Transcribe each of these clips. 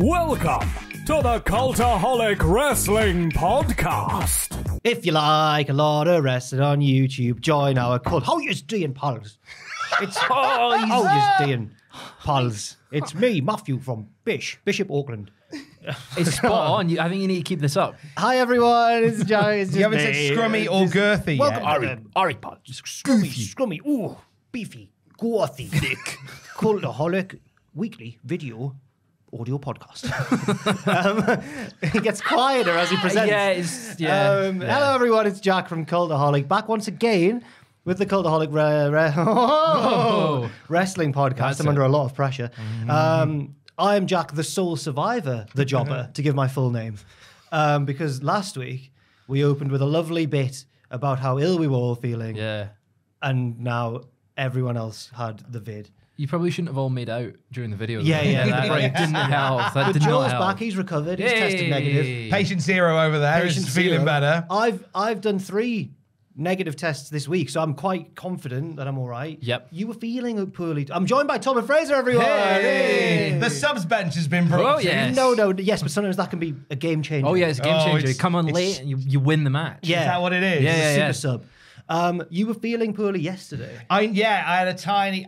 Welcome to the Cultaholic Wrestling Podcast. If you like a lot of wrestling on YouTube, join our cult. How you doing, pals? It's how you doing, pals? It's me, Matthew from Bishop Auckland. It's spot on. I think you need to keep this up. Hi everyone, it's Joe. It's you haven't said scrummy or girthy yet. Welcome to Aric Pod. Scrummy, ooh, beefy, gothy, thick, Cultaholic weekly video audio podcast. He gets quieter as he presents. Hello everyone, it's Jack from Cultaholic, back once again with the Cultaholic Wrestling Podcast. I'm under a lot of pressure. I am Jack, the sole survivor, the jobber, to give my full name, because last week we opened with a lovely bit about how ill we were all feeling. Yeah, and now everyone else had the vid. You probably shouldn't have all made out during the video. Yeah, that right. Didn't help. That did not help. Joel's back, he's recovered, he's tested negative. Patient zero over there is feeling better. I've done 3 negative tests this week, so I'm quite confident that I'm all right. Yep. You were feeling poorly. I'm joined by Tom and Fraser, everyone. Hey. The subs bench has been brought. Oh, yes. Yes, but sometimes that can be a game changer. Oh, yeah, it's a game changer. You come on late and you win the match. Yeah. Is that what it is? Yeah. Super sub. You were feeling poorly yesterday. I had a tiny.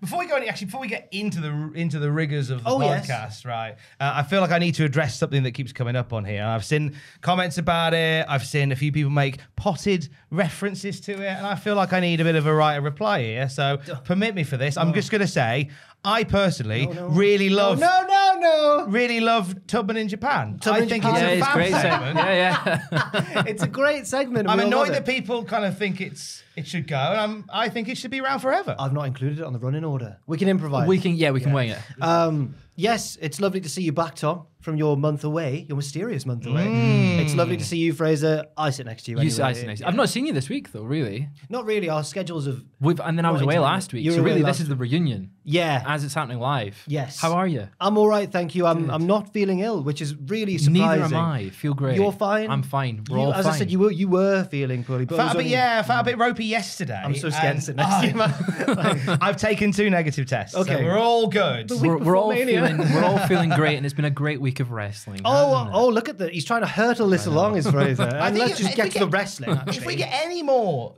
Before we get into the rigors of the podcast, right? I feel like I need to address something that keeps coming up on here. I've seen comments about it. I've seen a few people make potted references to it, and I feel like I need a bit of a right of reply here. So permit me for this. I'm just going to say, I personally really love Tubman in Japan. I think it's a great segment. It's a great segment. I'm annoyed that people kind of think it should go, and I think it should be around forever. I've not included it on the running order. We can improvise. We can wing it. Yes, it's lovely to see you back, Tom, from your month away, your mysterious month away. It's lovely to see you, Fraser. I sit next to you. I've not seen you this week, though, really. Not really. Our schedules have... And then I was away last week. So really, this is the reunion. Yeah. As it's happening live. Yes. How are you? I'm all right, thank you. I'm not feeling ill, which is really surprising. Neither am I. Feel great. You're fine? I'm fine. We're all fine. As I said, you were feeling poorly. But I felt a bit ropey yesterday. I'm so scared to sit next to you, man. I've taken 2 negative tests. Okay. So we're all good. We're all feeling great, and it's been a great week of wrestling. Look at that. He's trying to hurtle this along, is Fraser. And let's just get to the wrestling. If we get any more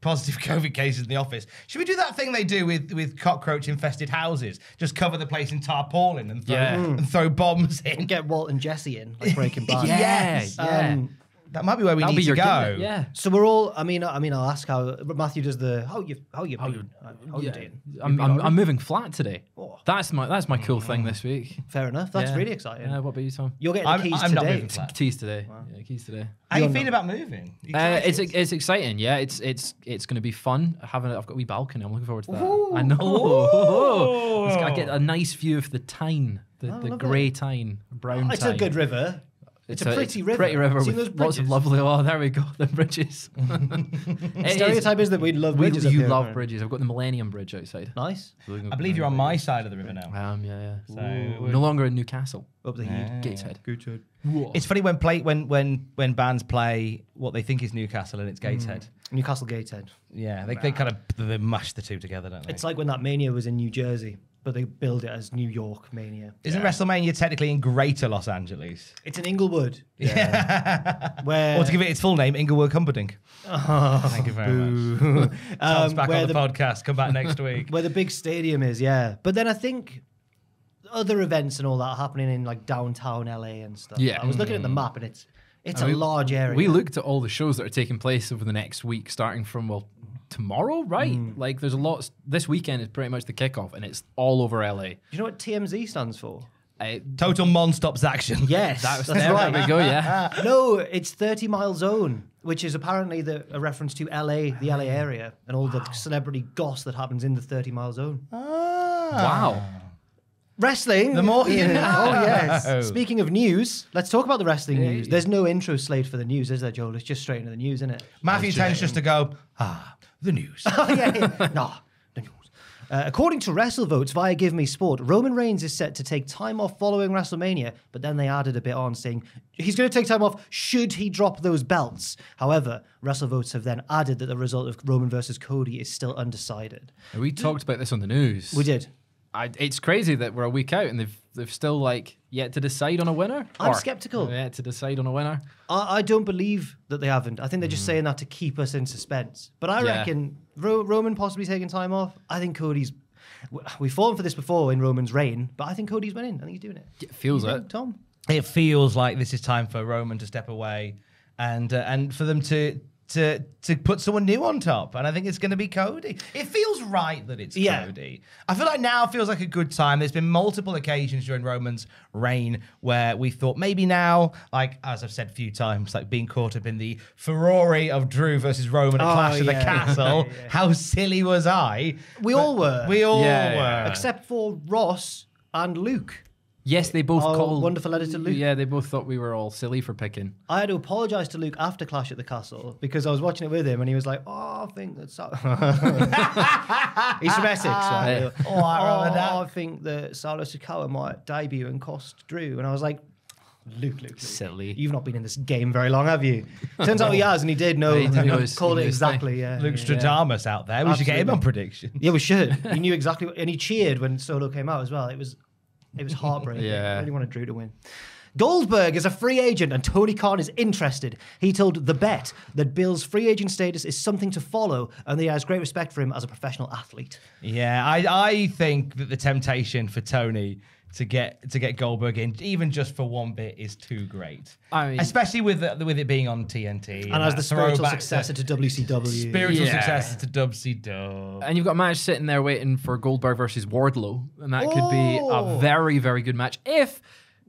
positive COVID cases in the office, should we do that thing they do with cockroach-infested houses? Just cover the place in tarpaulin and throw bombs in. And get Walt and Jesse in, like Breaking Bad. That might be where we need to go. Yeah. So we're all. I mean, I'll ask how Matthew does the how you doing. I'm moving flat today. Oh. That's my cool thing this week. Fair enough. That's really exciting. What about you, Tom? You're getting the keys today. I'm not moving flat. Keys today. Wow. Yeah, keys today. How you feeling about moving? It's exciting. Yeah, it's going to be fun. I've got a wee balcony. I'm looking forward to that. Ooh. I know. I get a nice view of the Tyne, the grey Tyne, brown Tyne. It's a good river. It's a pretty river with lots of lovely... Oh, there we go, the bridges. Stereotype is that we love bridges. You love bridges. I've got the Millennium Bridge outside. Nice. I believe you're on my side of the river now. I am, yeah. So we're no longer in Newcastle. Up the Gateshead. Gateshead. It's funny when bands play what they think is Newcastle and it's Gateshead. Newcastle Gateshead. Yeah, they kind of mush the 2 together, don't they? It's like when that Mania was in New Jersey, but they build it as New York Mania. Isn't WrestleMania technically in Greater Los Angeles? It's in Inglewood. Yeah. Or to give it its full name, Inglewood Cumperdinck. Oh, thank you very much. Tom's back on the podcast. Come back next week. Where the big stadium is, yeah. But then I think other events and all that are happening in like downtown LA and stuff. Yeah. I was looking at the map and it's a large area. We looked at all the shows that are taking place over the next week, starting from, tomorrow, right? Like, there's a lot. This weekend is pretty much the kickoff, and it's all over LA. Do you know what TMZ stands for? Total non-stops action. Yes, that's right. There we go. Yeah. No, it's 30 Mile Zone, which is apparently a reference to LA, the LA area, and all the celebrity goss that happens in the 30 Mile Zone. Wow. Wrestling. The more you know. Oh, yes. Speaking of news, let's talk about the wrestling news. There's no intro slate for the news, is there, Joel? It's just straight into the news, isn't it? Matthew tends just to go, the news. The news. According to WrestleVotes via Give Me Sport, Roman Reigns is set to take time off following WrestleMania, but then they added a bit on saying he's going to take time off should he drop those belts. However, WrestleVotes have then added that the result of Roman versus Cody is still undecided. We talked about this on the news. We did. It's crazy that we're a week out and they've still like yet to decide on a winner. I'm skeptical. Yet to decide on a winner. I don't believe that they haven't. I think they're just saying that to keep us in suspense. But I reckon Roman possibly taking time off. I think Cody's. We've fallen for this before in Roman's reign, but I think Cody's winning. I think he's doing it. It feels like it, Tom. It feels like this is time for Roman to step away, and for them to put someone new on top, and I think it's going to be Cody. It feels right that it's Cody. I feel like now feels like a good time. There's been multiple occasions during Roman's reign where we thought maybe now, like as I've said a few times, like being caught up in the furore of Drew versus Roman at Clash of the Castle. How silly was I? We all were, except for Ross and Luke. Yes, they both called... Wonderful letter to Luke. Yeah, they both thought we were all silly for picking. I had to apologise to Luke after Clash at the Castle because I was watching it with him and he was like, I think that... He's from Essex, right? I think that Solo Sikoa might debut and cost Drew. And I was like, Luke. Silly. You've not been in this game very long, have you? Turns out he has, and he did know. Called it exactly. Yeah. Luke Stradamus out there. We should get him on predictions. Yeah, we should. He knew exactly... And he cheered when Solo came out as well. It was heartbreaking. I really wanted Drew to win. Goldberg is a free agent and Tony Khan is interested. He told The Bet that Bill's free agent status is something to follow and that he has great respect for him as a professional athlete. Yeah, I think that the temptation for Tony to get Goldberg in, even just for one bit, is too great. I mean, especially with it being on TNT. And as the spiritual successor to WCW. Spiritual successor to WCW. And you've got a match sitting there waiting for Goldberg versus Wardlow. And that could be a very, very good match if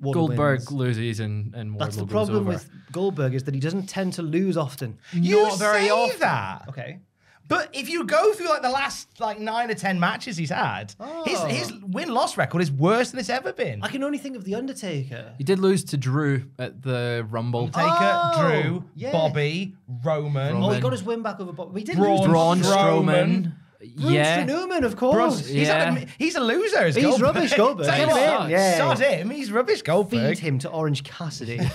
Goldberg loses and Wardlow goes over. That's the problem with Goldberg, is that he doesn't tend to lose often. Not very often. That. Okay. But if you go through like the last 9 or 10 matches he's had, his win-loss record is worse than it's ever been. I can only think of The Undertaker. He did lose to Drew at the Rumble. Drew, Bobby, Roman. Oh, he got his win back over Bobby. He did lose to Braun Strowman. Newman, of course. He's a loser. He's rubbish, Goldberg. Sod him. He's rubbish, Goldberg. Feed him to Orange Cassidy. Joey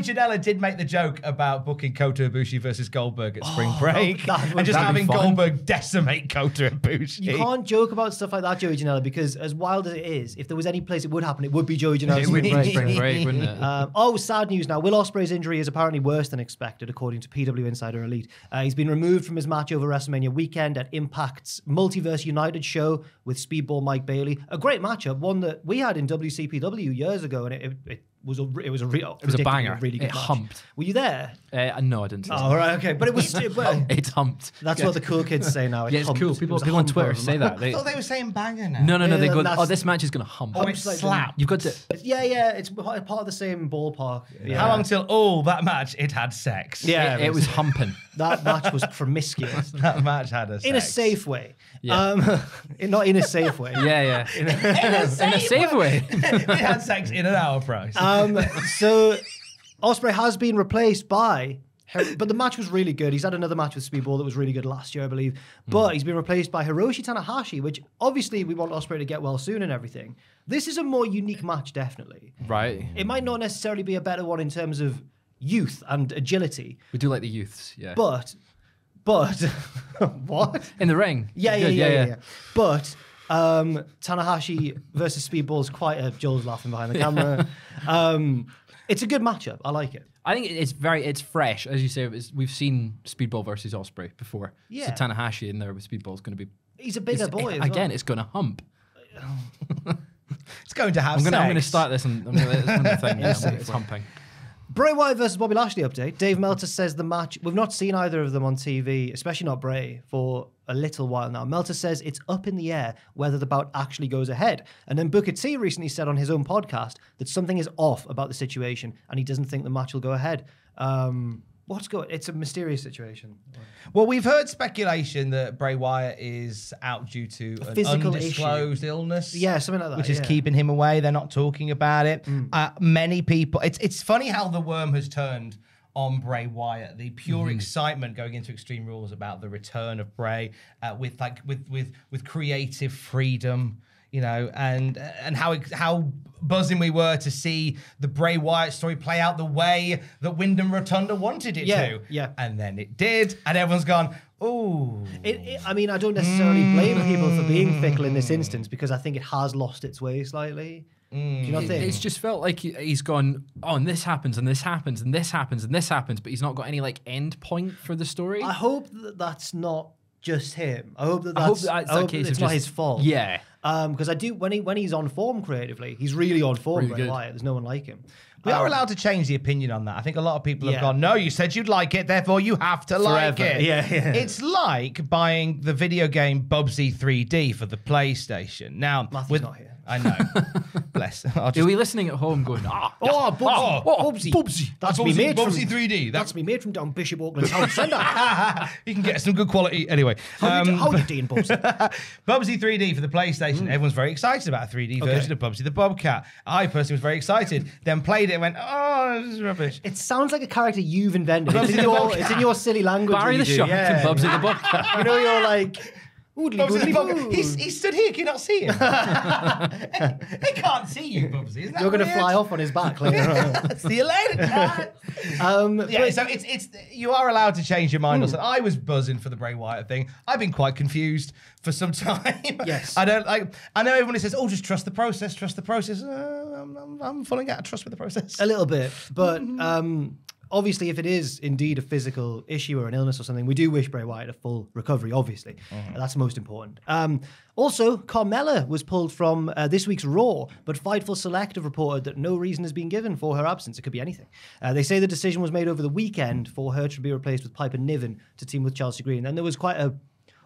Janela did make the joke about booking Kota Ibushi versus Goldberg at spring break and just having Goldberg decimate Kota Ibushi. You can't joke about stuff like that, Joey Janela, because as wild as it is, if there was any place it would happen, it would be Joey Janela's spring break, wouldn't it? Sad news now. Will Ospreay's injury is apparently worse than expected, according to PW Insider Elite. He's been removed from his match over WrestleMania weekend at Impact's Multiverse United show with Speedball Mike Bailey. A great matchup, one that we had in WCPW years ago, and it was a really good match. Humped. Were you there? No, I didn't. All right, okay, but it was it humped. That's what the cool kids say now. It's cool. People on Twitter say that. I thought they were saying banger now. No, they go. This match is gonna hump. Oh, it's slap. You've got to. Yeah, it's part of the same ballpark. Yeah. How long till that match? It had sex. Yeah, it was humping. That match was promiscuous. That match had us in a safe way. Yeah. Not in a safe way. Yeah. In a safe way. It had sex in an hour price. So Ospreay has been replaced by but the match was really good. He's had another match with Speedball that was really good last year, I believe. But he's been replaced by Hiroshi Tanahashi, which obviously we want Ospreay to get well soon and everything. This is a more unique match, definitely. Right. It might not necessarily be a better one in terms of youth and agility. We do like the youths, yeah. But what? In the ring. Yeah. But Tanahashi versus Speedball's quite a... Joel's laughing behind the camera. It's a good matchup. I like it. I think it's fresh. As you say, we've seen Speedball versus Ospreay before. Yeah. So Tanahashi in there with Speedball is going to be... He's a bigger boy as well. It's going to hump. It's going to have sex. I'm going to start this and I'm going to think it's humping. Bray Wyatt versus Bobby Lashley update. Dave Meltzer says the match... We've not seen either of them on TV, especially not Bray, for a little while now. Meltzer says it's up in the air whether the bout actually goes ahead. And then Booker T recently said on his own podcast that something is off about the situation and he doesn't think the match will go ahead. What's going on? It's a mysterious situation. Well, we've heard speculation that Bray Wyatt is out due to an undisclosed illness. Yeah, something like that. Which is keeping him away. They're not talking about it. Many people... It's funny how the worm has turned on Bray Wyatt. The pure excitement going into Extreme Rules about the return of Bray with creative freedom, you know, and how buzzing we were to see the Bray Wyatt story play out the way that Wyndham Rotunda wanted it to. Yeah. And then it did, and everyone's gone, ooh. I mean, I don't necessarily blame people for being fickle in this instance, because I think it has lost its way slightly. Do you not think? It's just felt like he's gone, oh, and this happens, and this happens, and this happens, and this happens, but he's not got any, like, end point for the story. I hope that that's not just him. I hope that it's not his fault. Yeah. Because I do, when he's on form creatively, he's really on form, really Bray Wyatt. There's no one like him. We are allowed to change the opinion on that. I think a lot of people have gone, no, you said you'd like it, therefore you have to like it. Yeah. It's like buying the video game Bubsy 3D for the PlayStation. Now, Matthew's not here. I know. Bless. Are we listening at home going, Bubsy. That's me made Bubsy 3D. That's me made from down Bishop Auckland's town centre. You can get some good quality. Anyway. How you doing, Bubsy? Bubsy 3D for the PlayStation. Everyone's very excited about a 3D version of Bubsy the Bobcat. I personally was very excited. Then played it and went, oh, this is rubbish. It sounds like a character you've invented. It's in your silly language. Barry the Shark and Bubsy the Bobcat. You know, you're like... He's stood here, can you not see him? They can't see you, Bubsy. Isn't that You're going to fly off on his back later on. See you later. So it's you are allowed to change your mind. Also, I was buzzing for the Bray Wyatt thing. I've been quite confused for some time. Yes. I know everyone says, oh, just trust the process, trust the process. I'm falling out of trust with the process. A little bit, but... obviously, if it is indeed a physical issue or an illness or something, we do wish Bray Wyatt a full recovery, obviously. That's most important. Also, Carmella was pulled from this week's Raw, but Fightful Select have reported that no reason has been given for her absence. It could be anything. They say the decision was made over the weekend for her to be replaced with Piper Niven to team with Chelsea Green. And there was quite a...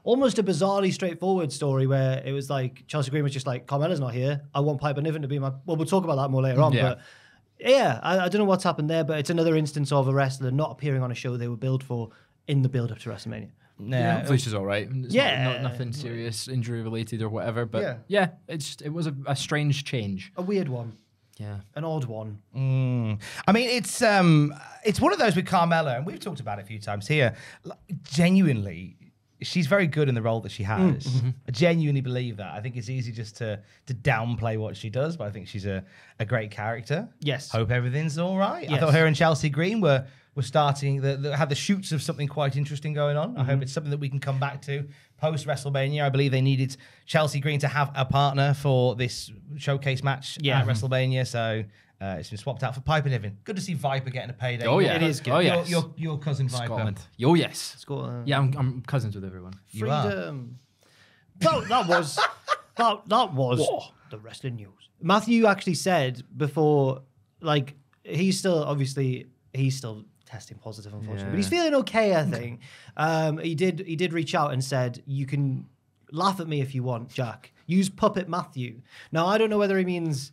almost a bizarrely straightforward story where it was like, Chelsea Green was just like, Carmella's not here. I want Piper Niven to be my... Well, we'll talk about that more later on, but... Yeah, I don't know what's happened there, but it's another instance of a wrestler not appearing on a show they were billed for in the build-up to WrestleMania. Yeah, which is all right. It's nothing serious, injury-related or whatever, but yeah it was a strange change. A weird one. Yeah. An odd one. I mean, it's one of those with Carmella, and we've talked about it a few times here. Like, genuinely... she's very good in the role that she has. I genuinely believe that. I think it's easy just to downplay what she does, but I think she's a great character. Yes. Hope everything's all right. Yes. I thought her and Chelsea Green were starting, had the shoots of something quite interesting going on. I hope it's something that we can come back to post-WrestleMania. I believe they needed Chelsea Green to have a partner for this showcase match at WrestleMania, so... it's been swapped out for Piper Niven. Good to see Viper getting a payday. Oh, yeah. It is good. Oh, yes. Your cousin Viper. Scotland. Oh, yes. Scotland. Yeah, I'm cousins with everyone. Freedom. You are. That was the wrestling news. Matthew actually said before, like, he's still testing positive, unfortunately. Yeah. But he's feeling okay, I think. He did reach out and said, you can laugh at me if you want, Jack. Use Puppet Matthew. Now, I don't know whether he means...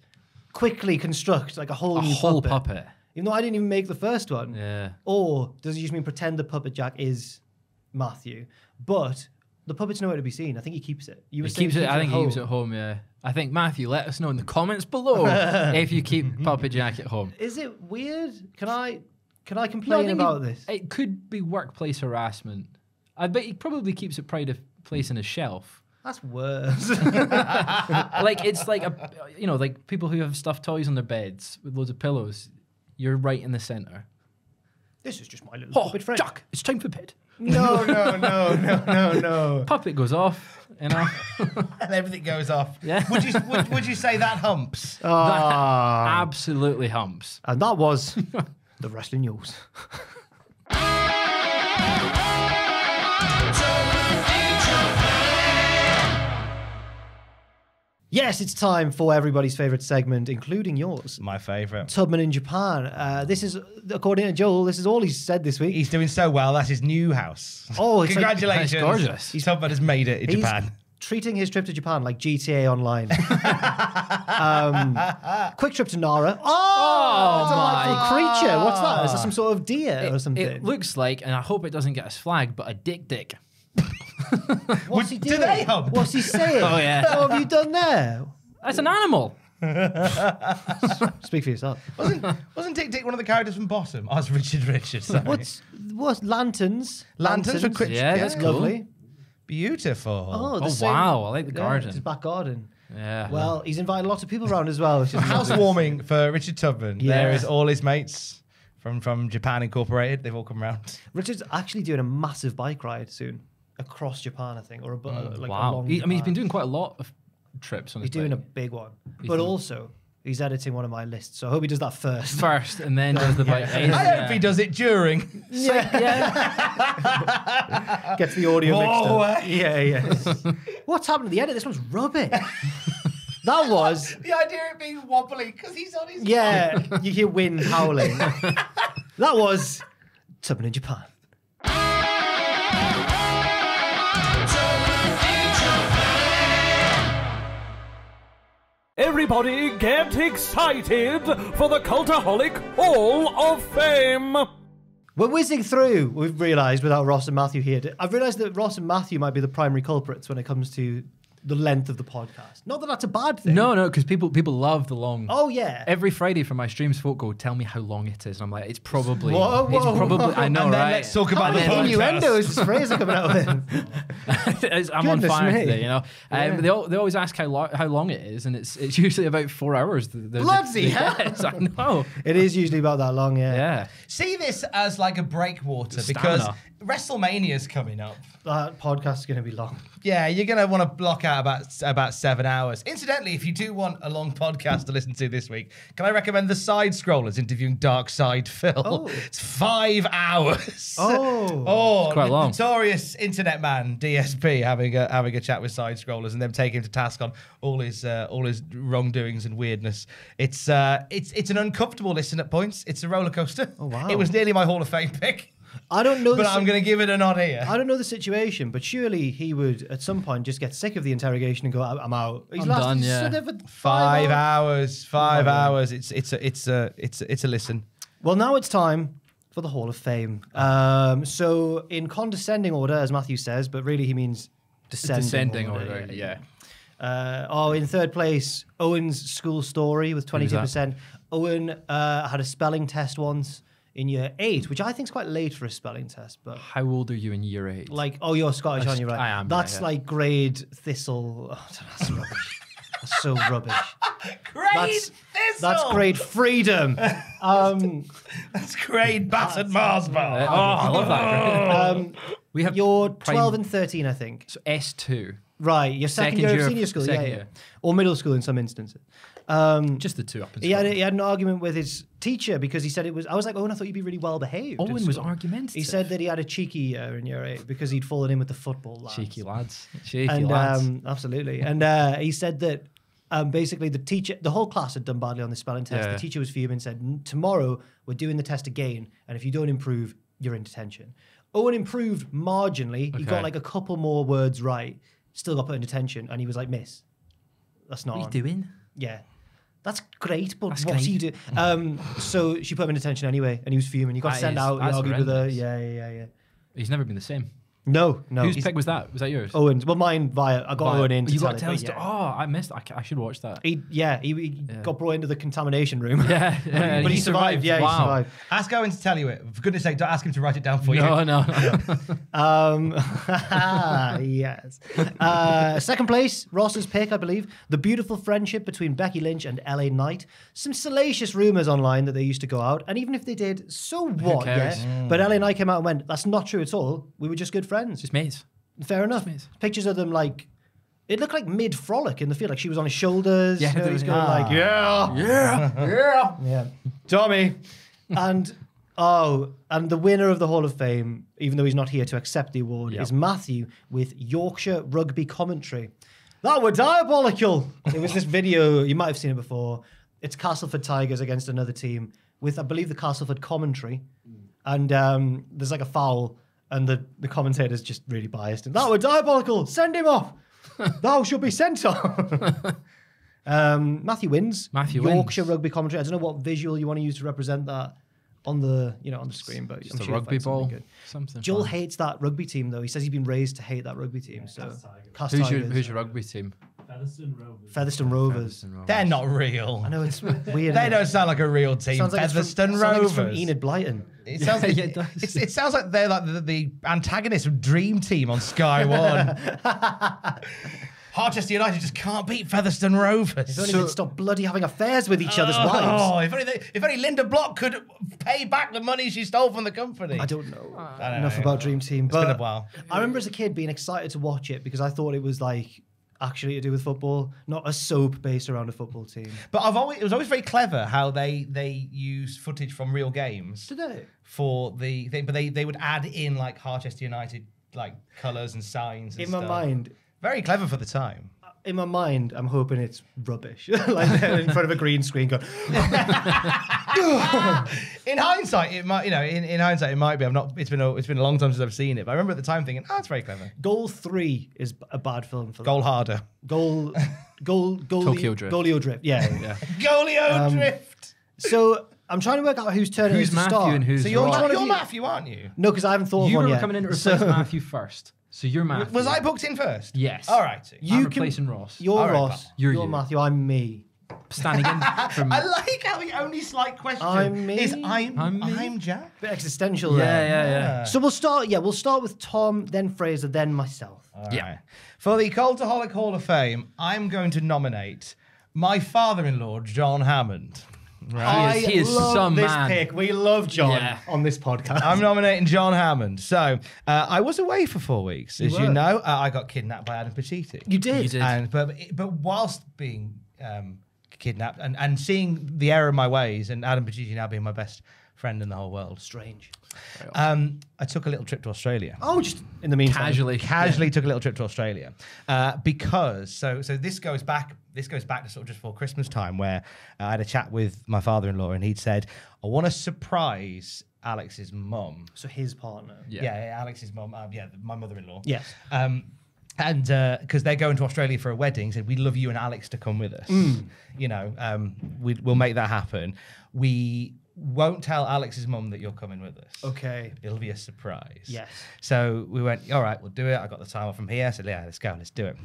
quickly construct like a whole new puppet. Even though I didn't even make the first one. Yeah. Or does it just mean pretend the puppet Jack is Matthew? But the puppet's nowhere to be seen. I think he keeps it. He keeps it at home, yeah. I think, Matthew, let us know in the comments below if you keep Puppet Jack at home. Is it weird? Can I complain about this? It could be workplace harassment. I bet he probably keeps it pride of place in a shelf. That's worse. Like, it's like, like people who have stuffed toys on their beds with loads of pillows. You're right in the centre. This is just my little puppet friend. Jack, it's time for bed. No. Puppet goes off, you know. And everything goes off. Yeah. Would you say that humps? That absolutely humps. And that was the wrestling news. Yes, it's time for everybody's favourite segment, including yours. My favourite. Tubman in Japan. This is, according to Joel, this is all he's said this week. He's doing so well. That's his new house. Oh, congratulations. It's gorgeous. Tubman has made it in Japan. Treating his trip to Japan like GTA Online. Quick trip to Nara. Oh, it's a delightful creature. What's that? Is that some sort of deer or something? It looks like, and I hope it doesn't get us flagged, but a dick. What's he doing? Do they hump? What's he saying? Oh yeah. What have you done there? That's an animal. Speak for yourself. Wasn't Dick one of the characters from Bottom? Oh, it's Richard. Sorry. What's lanterns? Lanterns for quick. Yeah, that's cool. Lovely. Beautiful. Oh wow! I like the garden. It's his back garden. Yeah. Well, he's invited a lot of people around as well. Which is housewarming for Richard Tubman. Yeah. There is all his mates from Japan Incorporated. They've all come round. Richard's actually doing a massive bike ride soon across Japan, I think, or a long, I mean, he's been doing quite a lot of trips. He's doing a big one, but also. He's editing one of my lists, so I hope he does that first. And then does the bike. Yeah. I hope he does it during. Yeah. Gets the audio mixed up. Yeah. What's happened to the edit? This one's rubbish. That was... The idea of it being wobbly, because he's on his... Yeah, you hear wind howling. That was... Tubman in Japan. Everybody get excited for the Cultaholic Hall of Fame! We're whizzing through, we've realised, without Ross and Matthew here. I've realised that Ross and Matthew might be the primary culprits when it comes to the length of the podcast. Not that that's a bad thing. No, no, because people love the long... Oh, yeah. Every Friday from my streams, folk go, tell me how long it is. And I'm like, it's probably... Whoa, it's probably... I know, right? Let's talk about the innuendos. Phrase are coming out of him. I'm on fire today, you know? Yeah. They always ask how long it is, and it's usually about 4 hours. Bloody hell! Yes, I know. It is usually about that long, yeah. Yeah. See this as like a breakwater, because WrestleMania's coming up. That podcast's going to be long. Yeah, you're going to want to block out about 7 hours. Incidentally, if you do want a long podcast to listen to this week, can I recommend The Side Scrollers interviewing Dark Side Phil? Oh. It's 5 hours. Oh, it's quite long. Notorious internet man DSP having a chat with Side Scrollers and them taking him to task on all his wrongdoings and weirdness. It's an uncomfortable listen at points. It's a roller coaster. Oh wow! It was nearly my Hall of Fame pick. I don't know, but I'm going to give it a nod here. I don't know the situation, but surely he would at some point just get sick of the interrogation and go, "I'm out." He's done. Yeah, five hours. It's a listen. Well, now it's time for the Hall of Fame. So in condescending order, as Matthew says, but really he means descending order. Yeah. In third place, Owen's school story with 22%. Owen had a spelling test once. In year 8, which I think is quite late for a spelling test, but how old are you in year 8? Like, oh, you're Scottish, aren't you? Right, I am. That's like grade thistle. Oh, that's rubbish. That's so rubbish. Grade thistle. That's grade freedom. That's grade battered Mars bar. Oh, I love that. We have you're 12 and 13, I think. So S2. Right, your second year of senior school, yeah. Or middle school in some instances. Just the two up. He had an argument with his teacher because he said it was. I was like, Owen, I thought you'd be really well behaved. Owen was argumentative. He said that he had a cheeky year in year 8 because he'd fallen in with the football lads. Cheeky lads. Absolutely. And he said that basically the whole class had done badly on the spelling test. Yeah. The teacher was fuming and said, tomorrow we're doing the test again, and if you don't improve, you're in detention. Owen improved marginally. Okay. He got like a couple more words right. Still got put in detention, and he was like, "Miss, that's not." What are you doing? Yeah, that's great, but what's he doing? So she put him in detention anyway, and he was fuming. He got sent out. He argued with her. Yeah. He's never been the same. No. Whose pick was that? Was that yours? Owen's. Well, mine via. I got Owen in. You got to tell us. Yeah. Oh, I missed. I should watch that. He got brought into the contamination room. But he survived. Yeah, wow. He survived. Ask Owen to tell you it. For goodness sake, don't ask him to write it down for you. No. Yes. Second place, Ross's pick, I believe. The beautiful friendship between Becky Lynch and LA Knight. Some salacious rumors online that they used to go out, and even if they did, so what? Yeah. But LA Knight came out and went, "That's not true at all. We were just good friends." Just mates. Fair enough. Mates. Pictures of them like, it looked like mid-frolic in the field. Like she was on his shoulders. Yeah. You know, he's going like, yeah. Tommy. And the winner of the Hall of Fame, even though he's not here to accept the award, is Matthew with Yorkshire Rugby Commentary. That were diabolical. It was this video, you might have seen it before. It's Castleford Tigers against another team with, I believe, the Castleford commentary. And there's like a foul. And the commentator's just really biased. And that were diabolical. Send him off. Thou should be sent off. Matthew wins. Yorkshire Rugby Commentary. I don't know what visual you want to use to represent that on the on the screen, but just a rugby ball. Something. Joel hates that rugby team though. He says he's been raised to hate that rugby team. So who's your rugby team? Featherstone Rovers. They're not real. I know, it's weird. They don't sound like a real team. Sounds like Featherstone Rovers. Like it's from Enid Blyton. It sounds like they're like the antagonist of Dream Team on Sky One. Harchester United just can't beat Featherstone Rovers. If only they'd stop bloody having affairs with each other's wives. Oh, if only Linda Block could pay back the money she stole from the company. I don't know enough about Dream Team. But it's been a while. I remember as a kid being excited to watch it because I thought it was like actually to do with football, not a soap based around a football team. But it was always very clever how they use footage from real games. Did they? For the thing, but they would add in like Harchester United like colours and signs. And stuff. My mind, very clever for the time. In my mind, I'm hoping it's rubbish, like in front of a green screen going. In hindsight, it might, you know, in hindsight, it might be. I'm not. It's been a long time since I've seen it, but I remember at the time thinking, "Ah, oh, it's very clever." Goal 3 is a bad film for. Goal them. Harder. Tokyo Drift. Yeah. Golio Drift. So I'm trying to work out who's turning. Who's Matthew star. And who's? So you're one of you. Matthew, aren't you? No, because I haven't thought of one yet. You were coming in to replace Matthew first. So you're Matthew. Was I booked in first? Yes. All right. I'm replacing Ross. You're Ross. You're Matthew. I'm me. Standing in from I like how the only slight question is I'm Jack. Bit existential there. Yeah. So we'll start with Tom, then Fraser, then myself. Right. Yeah. For the Cultaholic Hall of Fame, I'm going to nominate my father-in-law, John Hammond. Right. He is some this man. Pick. We love John on this podcast. I'm nominating John Hammond. So I was away for 4 weeks, you know. I got kidnapped by Adam Pacitti. You did. And, but whilst being kidnapped and seeing the error in my ways and Adam Pacitti now being my best friend in the whole world. Strange. I took a little trip to Australia. Oh, just in the meantime. Casually took a little trip to Australia. Because, so this goes back to sort of just before Christmas time where I had a chat with my father-in-law and he'd said, I want to surprise Alex's mum. So his partner. Yeah, Alex's mum. My mother-in-law. Yes. And because they're going to Australia for a wedding, said we'd love you and Alex to come with us. Mm. You know, we'll make that happen. We won't tell Alex's mum that you're coming with us. Okay, it'll be a surprise. Yes. So we went. All right, we'll do it. I got the time off from here. I said, yeah, let's go. Let's do it.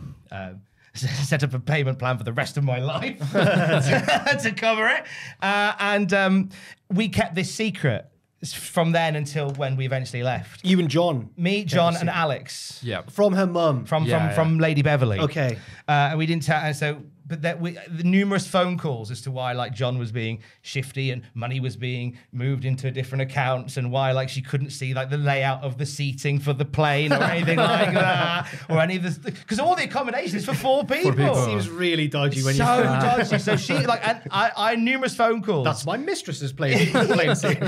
Set up a payment plan for the rest of my life to cover it. And we kept this secret. From then until when we eventually left. You and John. Me, John, and Alex. Yeah. From her mum. From Lady Beverly. Okay. And we didn't tell. And so, but that the numerous phone calls as to why like John was being shifty and money was being moved into different accounts and why like she couldn't see like the layout of the seating for the plane or anything like that or any of the because all the accommodations for 4 people. It seems really dodgy when you so dodgy. So she like and I numerous phone calls. That's my mistress's plane seat.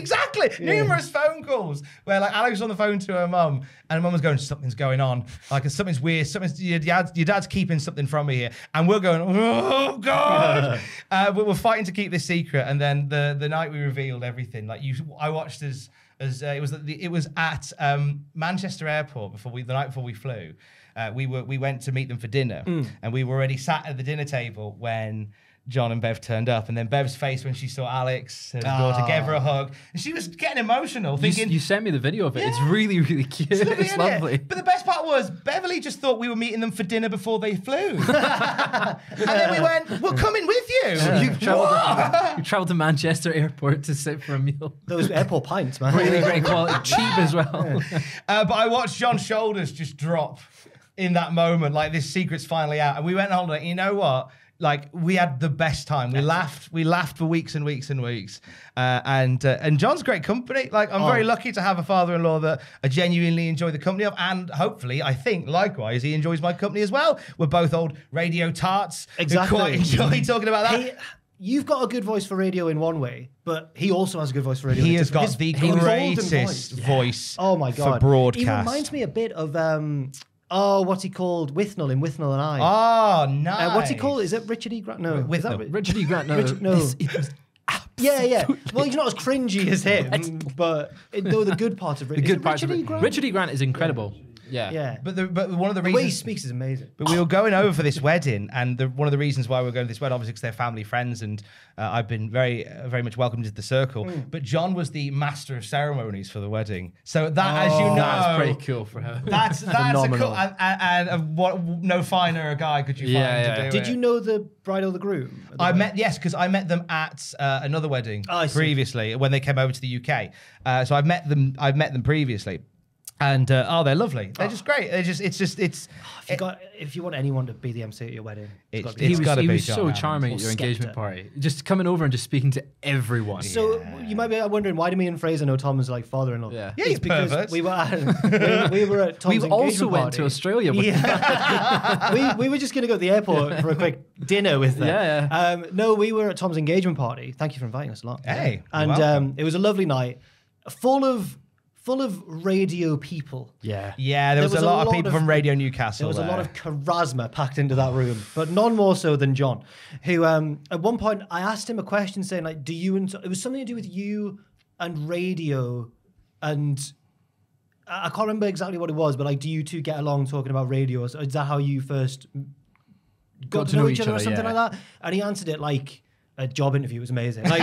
Exactly. Yeah. Numerous phone calls where like Alex was on the phone to her mum and her mum was going, something's going on. Like something's weird. Your dad's keeping something from me here. And we're going, oh God. We're fighting to keep this secret. And then the night we revealed everything, like I watched as it was at Manchester Airport the night before we flew. We went to meet them for dinner, and we were already sat at the dinner table when John and Bev turned up, and then Bev's face when she saw Alex, her daughter, gave her a hug, and she was getting emotional, thinking... You sent me the video of it. Yeah. It's really, really cute. It's lovely. But the best part was, Beverly just thought we were meeting them for dinner before they flew. And then we went, we're coming with you. Yeah. You travelled to Manchester Airport to sit for a meal. Those airport pints, man. Really great quality. Cheap as well. Yeah. But I watched John's shoulders just drop in that moment, like this secret's finally out. And we went on like, you know what? Like, we had the best time. We laughed for weeks and weeks and weeks. And John's great company. Like, I'm very lucky to have a father-in-law that I genuinely enjoy the company of. And hopefully, I think, likewise, he enjoys my company as well. We're both old radio tarts. Exactly. Who quite enjoy talking about that. You've got a good voice for radio in one way, but he also has a good voice for radio. He has got the greatest voice for broadcast. He reminds me a bit of... what's he called? Withnell in Withnell and I. Oh, nice. What's he called? Is it Richard E. Grant? No. Richard E. Grant, no. Yeah. Well, he's not as cringy as him, but the good part of Richard E. Grant. Richard E. Grant is incredible. Yeah. But one of the reasons... The way he speaks is amazing. But we were going over for this wedding, and one of the reasons why we were going to this wedding, obviously because they're family friends, and I've been very, very much welcomed into the circle. Mm. But John was the master of ceremonies for the wedding. So that, as you know... That's pretty cool for her. That's a cool... And what, no finer a guy could you find to do Did it. You know the bride or the groom? Because I met them at another wedding previously when they came over to the UK. So I've met them previously. And oh, they're lovely. They're just great. They're just, it's oh, if you want anyone to be the MC at your wedding, it's gotta be John. He was so charming at your engagement party. Just coming over and just speaking to everyone. So you might be wondering, why do me and Fraser know Tom is like father-in-law? Yeah, yeah, it's because we were at Tom's engagement party. We also went to Australia. Yeah. we were just gonna go to the airport for a quick dinner with them. Yeah. No, we were at Tom's engagement party. Thank you for inviting us along. Hey, and it was a lovely night, full of radio people. Yeah. Yeah, there was a lot of people from Radio Newcastle. There was a lot of charisma packed into that room, but none more so than John, who at one point I asked him a question saying, like, do you, and it was something to do with you and radio, and I can't remember exactly what it was, but like, do you two get along talking about radio? Is that how you first got to know each other or something like that? And he answered it like a job interview. It was amazing. Like,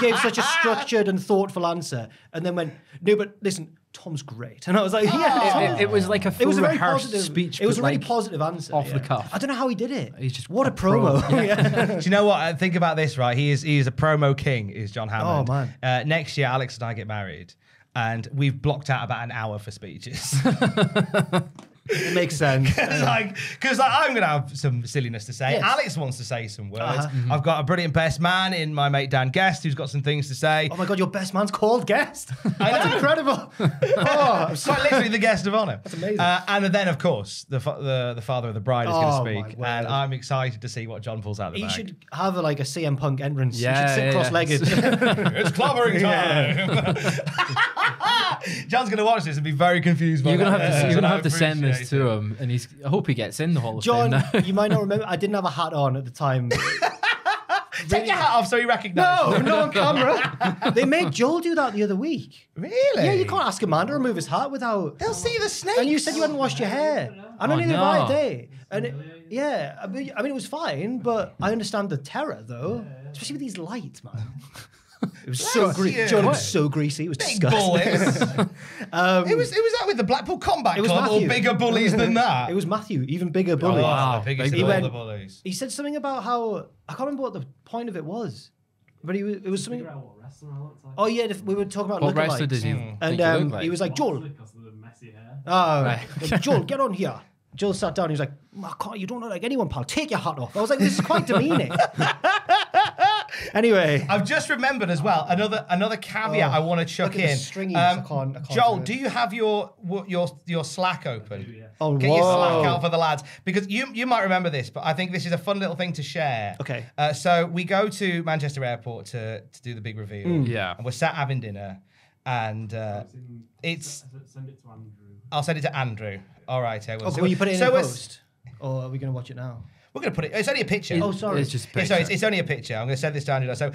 he gave such a structured and thoughtful answer, and then went, "No, but listen, Tom's great." And I was like, "Yeah." It was like a very positive speech. It was a really positive answer, off the cuff. I don't know how he did it. He's just what a promo. Yeah. Do you know what? I think about this, right? He is a promo king. Is John Hammond? Oh man! Next year, Alex and I get married, and we've blocked out about an hour for speeches. It makes sense. Because like, I'm going to have some silliness to say. Yes. Alex wants to say some words. Mm-hmm. I've got a brilliant best man in my mate Dan Guest, who's got some things to say. Oh my God, your best man's called Guest? That's incredible. Oh, quite literally the guest of honor. That's amazing. And then, of course, the father of the bride is going to speak. And I'm excited to see what John pulls out of the bag. He should have like a CM Punk entrance. Yeah, he should sit cross-legged. It's clobbering time. John's going to watch this and be very confused by You're going to have to send this to him, and I hope he gets in the Hall of Fame now. John, you might not remember, I didn't have a hat on at the time. Take your hat off so he recognises. No, not on camera. They made Joel do that the other week. Really? Yeah, you can't ask a man to remove his hat without... They'll see the snake. And you said you hadn't washed your hair. I don't need the right day. And I mean, it was fine, but I understand the terror, though. Yeah. Especially with these lights, man. It was so greasy. John, it was so greasy. It was disgusting. It was that with the Blackpool Combat Club or bigger bullies than that. It was Matthew, even bigger bullies. Oh, wow. He went, he said something about how I can't remember what the point of it was, but it was something. Oh yeah, we were talking about lookalikes, and he was like, Joel. Oh, right. Like, Joel, get on here. Joel sat down. He was like, oh, God, you don't look like anyone, pal. Take your hat off. I was like, this is quite demeaning. Anyway, I've just remembered as well another caveat I want to chuck in. I can't Joel, do you have your Slack open? Do, yeah. Oh, get your Slack out for the lads, because you might remember this, but I think this is a fun little thing to share. Okay. So we go to Manchester Airport to do the big reveal. Mm. Yeah. And we're sat having dinner, and send it to Andrew. I'll send it to Andrew. All right. Will you put it in a post, or are we going to watch it now? We're going to put it... It's only a picture. It's just a picture. It's only a picture. I'm going to send this down. So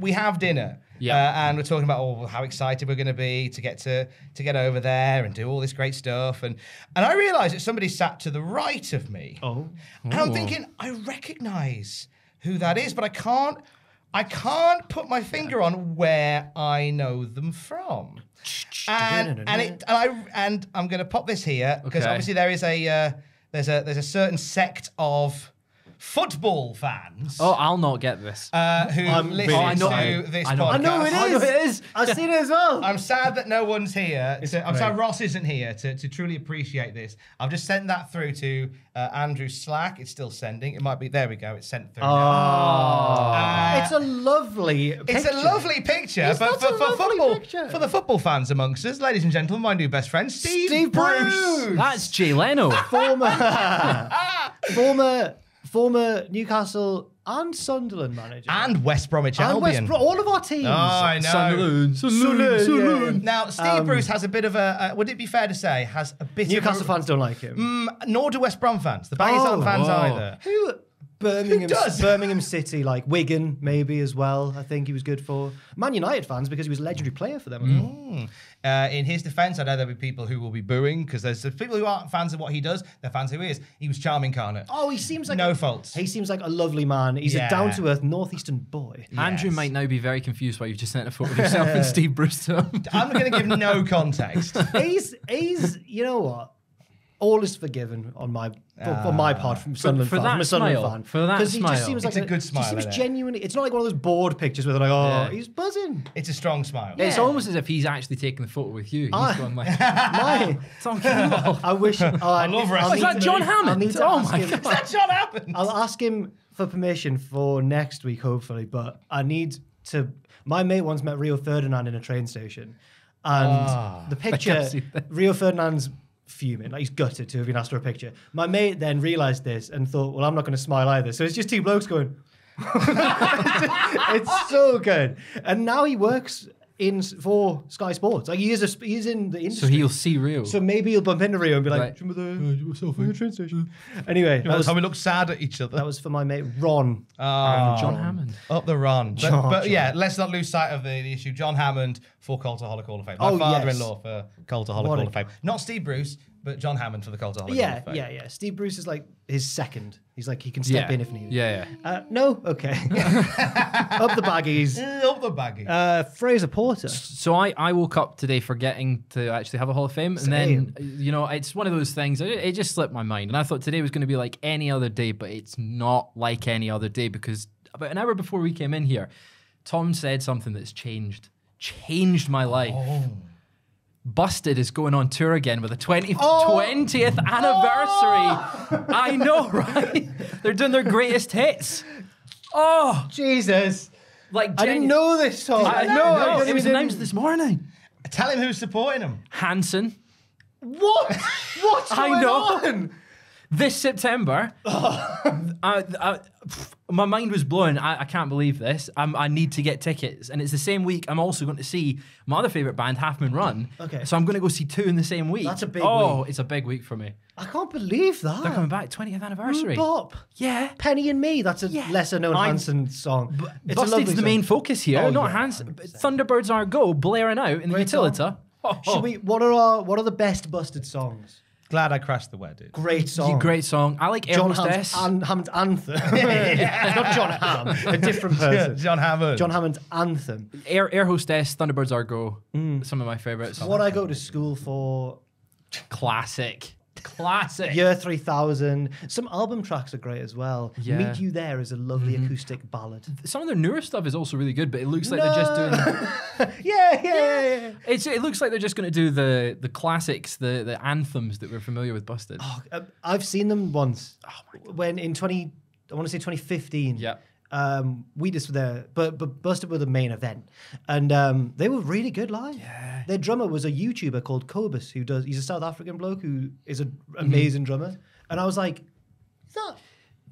we have dinner. Yeah. And we're talking about how excited we're going to be to get over there and do all this great stuff. And I realised that somebody sat to the right of me. Oh. Ooh. And I'm thinking, I recognise who that is, but I can't put my finger on where I know them from. And I'm going to pop this here because obviously there is a... There's a certain sect of football fans. Oh, I'll not get this. Who listens to this podcast. I know who it is. I've seen it as well. I'm sad that no one's here. I'm sad Ross isn't here to truly appreciate this. I've just sent that through to Andrew Slack. It's still sending. It might be. There we go. It's sent through. Oh. It's a lovely picture. It's a lovely picture. For the football fans amongst us, ladies and gentlemen, my new best friend, Steve Bruce. That's Jay Leno. Former Newcastle and Sunderland manager. And West Bromwich Albion. All of our teams. Oh, I know. Sunderland. Now, Steve Bruce has a bit of a... would it be fair to say, has a bit Newcastle fans don't like him. Nor do West Brom fans. The Baggies aren't fans either. Birmingham City, like Wigan, maybe as well. I think he was good for Man United fans because he was a legendary player for them. In his defence, I know there'll be people who will be booing because there's people who aren't fans of what he does. They're fans of who he is. He was charming, Carnot. Oh, he seems like no faults. He seems like a lovely man. He's a down to earth northeastern boy. Yes. Andrew might now be very confused why you've just sent a photo of yourself and Steve Bruce. I'm going to give no context. He's you know what. All is forgiven on my for my part from Sunderland fan. I'm a Sunderland fan. For that smile. He just seems like it's a good smile. He seems genuinely... It's not like one of those bored pictures where they're like, oh, he's buzzing. It's a strong smile. Yeah. It's almost as if he's actually taking the photo with you. He's gone like... I wish... I love wrestling. Is that John Hammond? Oh my God. Is that John Hammond? I'll ask him for permission for next week, hopefully, but I need to... My mate once met Rio Ferdinand in a train station, and the picture... Rio Ferdinand's... fuming, like he's gutted to have been asked for a picture. My mate then realised this and thought, well, I'm not going to smile either. So it's just two blokes going, it's so good. And now he works for Sky Sports. Like he's in the industry. So he'll see Rio. So maybe he'll bump into Rio and be like, do you remember the train station? Anyway. That was how we looked sad at each other. That was for my mate Ron. John Hammond. Up the Ron. But yeah, let's not lose sight of the issue. John Hammond for Cultaholic Hall of Fame. My father-in-law for Cultaholic Hall of Fame. Not Steve Bruce, but John Hammond for the Cultaholic Hall of Fame. Yeah, yeah. Steve Bruce is like his second. He's like, he can step in if needed. Yeah, yeah. No? Okay. Up the baggies. Up the baggies. Fraser Porter. So I woke up today forgetting to actually have a Hall of Fame. And then, you know, it's one of those things. It just slipped my mind. And I thought today was going to be like any other day, but it's not like any other day because about an hour before we came in here, Tom said something that's changed my life. Oh. Busted is going on tour again with a 20th anniversary. I know, right? They're doing their greatest hits. Oh, Jesus. Like, I didn't know this song. I know. It was announced this morning. Tell him who's supporting him. Hanson. What? What's going on? This September, my mind was blown. I can't believe this. I need to get tickets. And it's the same week I'm also going to see my other favourite band, Half Moon Run. Okay. So I'm going to go see two in the same week. That's a big week. Oh, it's a big week for me. I can't believe that. They're coming back, 20th anniversary. Bop. Yeah. Penny and Me. That's a lesser known Hanson song. Busted's the main focus here. Oh, not Hanson. Thunderbirds Are Go blaring out in the Utilita. Oh, oh. Should we, what are the best Busted songs? Glad I Crashed the Wedding. Great song. Great song. I like John Hammond's Anthem. Not John Hamm, a different person. John Hammond. John Hammond's Anthem. Air Hostess, Thunderbirds Are Go. Some of my favourites. What I go to school for. Classic. Classic. Year 3000. Some album tracks are great as well. Yeah. Meet You There is a lovely acoustic ballad. Some of their newer stuff is also really good, but it looks like they're just doing... yeah. It looks like they're just going to do the classics, the anthems that we're familiar with Busted. Oh, I've seen them once. Oh my God. When in 2015. Yeah. We just were there, but Busted were the main event, and they were really good live. Yeah. Their drummer was a YouTuber called Cobus, he's a South African bloke who is an amazing drummer. And I was like,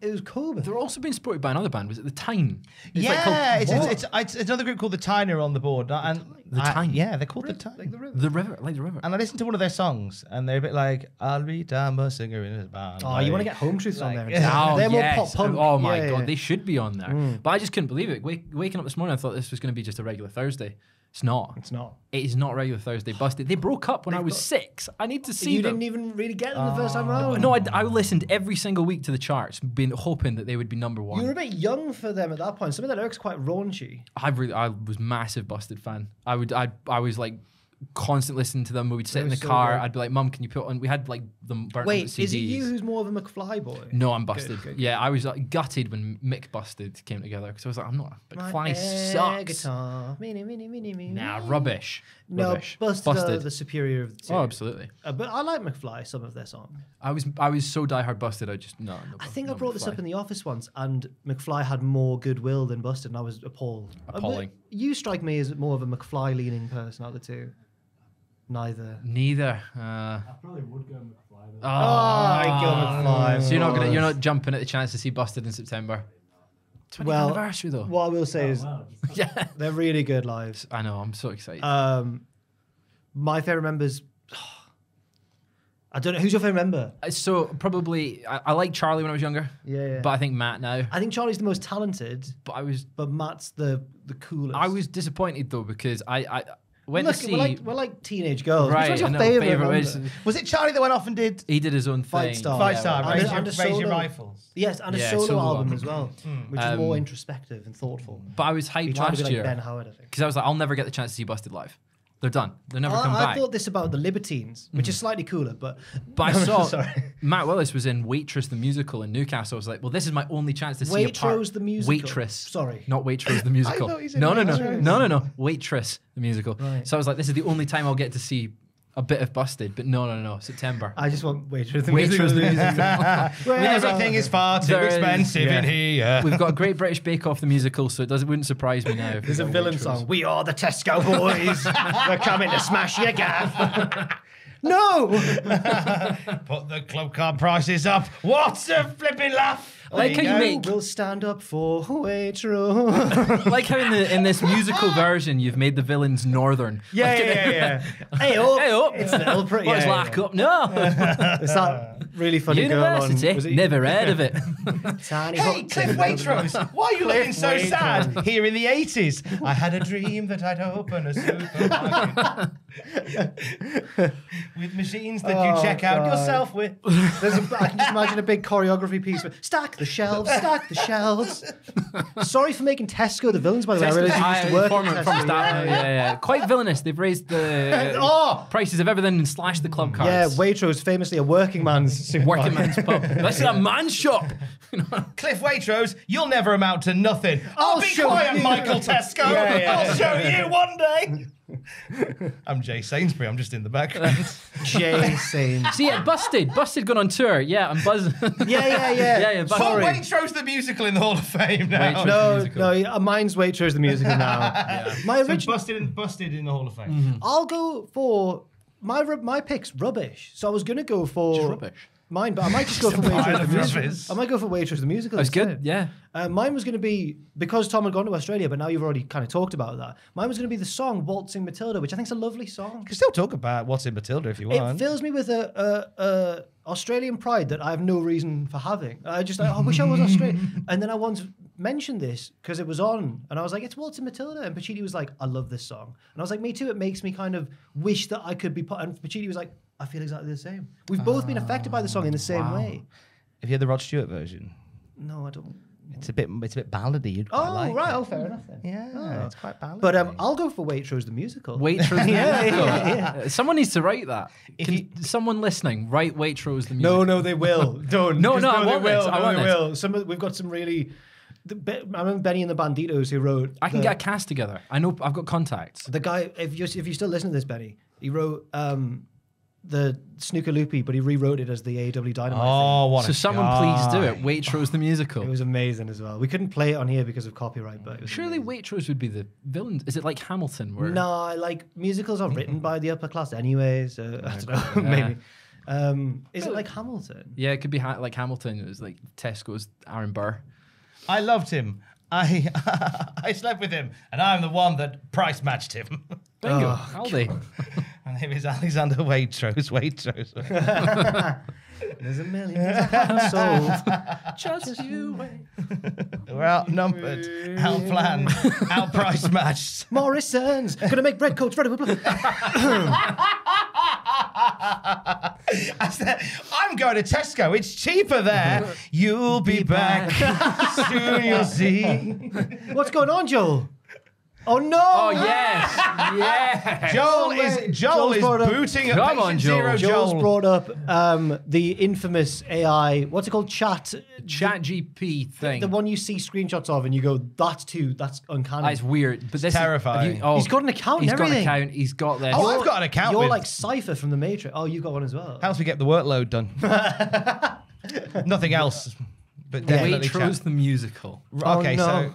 it was Cobus. They're also being supported by another band. Was it the Tyne? It's another group called the Tyne who are on the board. The Tyne, yeah, they're called the Tyne, like the river. And I listened to one of their songs, and they're a bit like, "I'll be down a singer in his band." Oh, like, you want to get Home Truths on there? Oh, they're more pop punk. Oh my God, they should be on there. But I just couldn't believe it. Waking up this morning, I thought this was going to be just a regular Thursday. It's not. It's not. It is not regular Thursday. Busted. They broke up when I was 6. I need to see them. You didn't even really get them the first time around. No, I listened every single week to the charts, hoping that they would be #1. You were a bit young for them at that point. Some of their lyrics quite raunchy. I was massive Busted fan. I was like constant listening to them. We'd sit in the car. I'd be like, Mum, can you put on? We had like them burnt on the CDs. Is it you who's more of a McFly boy? No, I'm Busted. Good. Yeah, I was like gutted when Mick Busted came together because I was like, I'm not. McFly sucks. Guitar. Nah, rubbish. No, Busted are the superior of the two. Oh, absolutely. But I like McFly. Some of their songs. I was so diehard Busted. I just I think I brought this up in the office once, and McFly had more goodwill than Busted, and I was appalled. Appalling. You strike me as more of a McFly leaning person out of the two. Neither. I probably would go McFly. Oh, I'd go McFly. So you're not jumping at the chance to see Busted in September. 20th anniversary though. What I will say is, they're really good lives. I know. I'm so excited. My favorite members. I don't know. Who's your favorite member? So probably I like Charlie when I was younger. Yeah. But I think Matt now. I think Charlie's the most talented. But Matt's the coolest. I was disappointed though because we're like teenage girls. Right, which was your favourite? Was it Charlie that went off and did? He did his own thing. Fight Star. Raise Your Rifles. Yes, and a solo album as well, which is more introspective and thoughtful. But I was hyped last year. Like Ben Howard, I think. Because I was like, I'll never get the chance to see Busted live. They're done. They're never come back. I thought this about the Libertines, which is slightly cooler, but I saw Matt Willis was in Waitrose the Musical in Newcastle. I was like, well, this is my only chance to see a part. Waitrose the Musical. Waitrose. Sorry. Not Waitrose the Musical. No. Waitrose the Musical. Right. So I was like, this is the only time I'll get to see a bit of Busted, but no, September. I just want Waitrose the Musical. Everything is far too expensive in here. We've got a Great British Bake Off the Musical, so it wouldn't surprise me now. There's a villain song. We are the Tesco boys. We're coming to smash your gaff. No! Put the club card prices up. What's a flipping laugh? Like how you make... We'll stand up for Waitrose. Like how in this musical version you've made the villains northern. Yeah. Hey up. It's a little pretty. What's lack up? No. It's that really funny University? Girl on... Never heard of it. Hey, Cliff Waitrose, why are you looking so sad here in the 80s? I had a dream that I'd open a supermarket. With machines that you check out yourself with. I can just imagine a big choreography piece with stack the shelves. Sorry for making Tesco the villains, by the way. I realised you used to work at Tesco. Yeah. Quite villainous. They've raised the prices of everything and slashed the club cards. Yeah, Waitrose, famously a working man's supermarket. Working man's pub. This is a man's shop. Cliff Waitrose, you'll never amount to nothing. I'll be quiet, Michael Tesco. I'll show you one day. I'm Jay Sainsbury. I'm just in the background. Jay Sainsbury. See, Busted gone on tour. Yeah, I'm buzzing. Yeah. Put Waitrose the Musical in the Hall of Fame now. No, mine's Waitrose the Musical now. My original Busted in the Hall of Fame. I'll go for my pick's rubbish. So I was gonna go for just rubbish. Mine, but I might just go for Waitrose the Musical. I might go for Waitrose the Musical. That's good, yeah. Mine was going to be, because Tom had gone to Australia, but now you've already kind of talked about that, mine was going to be the song Waltzing Matilda, which I think is a lovely song. You can still talk about Waltzing Matilda if you want. It fills me with a Australian pride that I have no reason for having. I wish I was Australian. And then I once mentioned this because it was on, and I was like, it's Waltzing Matilda. And Pacini was like, I love this song. And I was like, me too. It makes me kind of wish that I could be part. And Pacini was like, I feel exactly the same. We've both been affected by the song in the same way. Have you heard the Rod Stewart version? No, I don't. It's a bit ballady. You'd like right. Oh, fair enough then. Yeah, it's quite ballady. But I'll go for Waitrose the Musical. Waitrose the Musical. Yeah. Someone needs to write that. Someone listening, write Waitrose the Musical. No, they will. Don't. I want this. We've got some really... I remember Benny and the Banditos who wrote... I can get a cast together. I know, I've got contacts. The guy, if you still listen to this, Benny, he wrote... the Snooker Loopy, but he rewrote it as the AEW Dynamite thing. What so someone please do it. Waitrose the Musical. It was amazing as well. We couldn't play it on here because of copyright, but it was surely amazing. Waitrose would be the villain. Is it like Hamilton? No, like musicals are written by the upper class anyway, so I don't know, maybe. Is it like Hamilton? Yeah, it could be like Hamilton. It was like Tesco's Aaron Burr. I loved him. I slept with him, and I'm the one that price matched him. Bingo, Aldi. My name is Alexander Waitrose. There's a million souls. Just you wait. We're outnumbered, outplanned, outprice matched. Morrison's gonna make bread coats ready. I'm going to Tesco. It's cheaper there. You'll be back. Soon you'll see. What's going on, Joel? Oh no! Oh yes, yeah. Joel is booting up. Come on, Joel. Joel's brought up the infamous AI. What's it called? ChatGPT thing. The one you see screenshots of and you go, "That's too. That's uncanny. That's weird." But this terrifying. He's got an account. He's got this. Oh, I've got an account. You're like Cypher from the Matrix. Oh, you got one as well. How's we get the workload done? Nothing else. But definitely Waitrose the Musical. Okay, so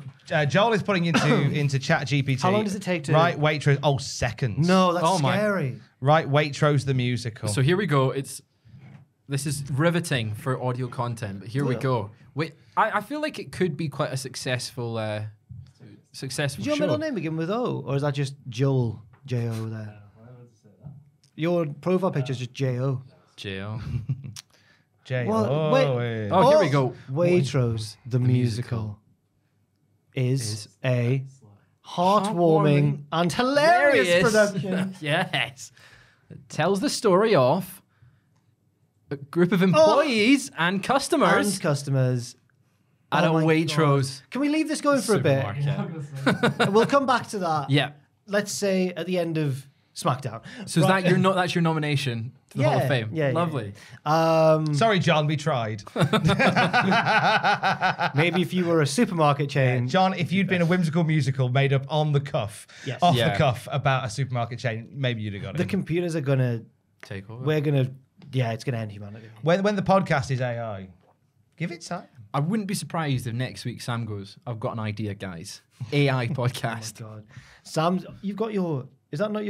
Joel is putting into ChatGPT. How long does it take to write Waitrose? Oh, seconds. No, that's scary. Right, Waitrose the Musical. So here we go. This is riveting for audio content, but here we go. Wait, I feel like it could be quite a successful. Does your middle name begin with O, or is that just Joel? J O there. Your profile picture is just J O. J O. Here we go. Waitrose the musical is a heartwarming and hilarious production. Yes. It tells the story of a group of employees and customers. At a Waitrose. God. Can we leave this going for a bit? We'll come back to that. Yeah. Let's say at the end of SmackDown. So right. That's your nomination to the Hall of Fame. Yeah, lovely. Yeah. Sorry, John, we tried. Maybe if you were a supermarket chain, John, if you'd been a whimsical musical made up on the cuff, off the cuff about a supermarket chain, maybe you'd have got it. The computers are gonna take over. We're gonna, it's gonna end humanity. When the podcast is AI, give it time. I wouldn't be surprised if next week Sam goes, I've got an idea, guys. AI podcast. Oh my God, Sam, you've got your. Is that not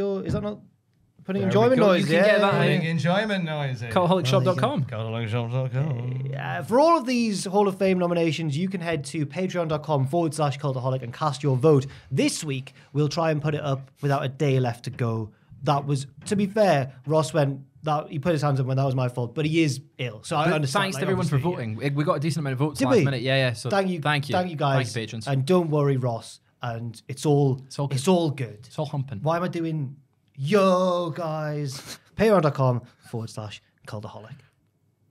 putting enjoyment noise? You can get that putting enjoyment noise. Cultaholicshop.com. Cultaholicshop.com. Yeah, for all of these Hall of Fame nominations, you can head to patreon.com/cultaholic and cast your vote. This week, we'll try and put it up without a day left to go. That was, to be fair, Ross went. He put his hands up when that was my fault, but he is ill, so I understand. Thanks to everyone for voting. We got a decent amount of votes last minute. Yeah. So thank you guys, thank you, patrons, and don't worry, Ross. And it's all good. It's all humping. Why am I doing yo guys? Patreon.com/Cultaholic.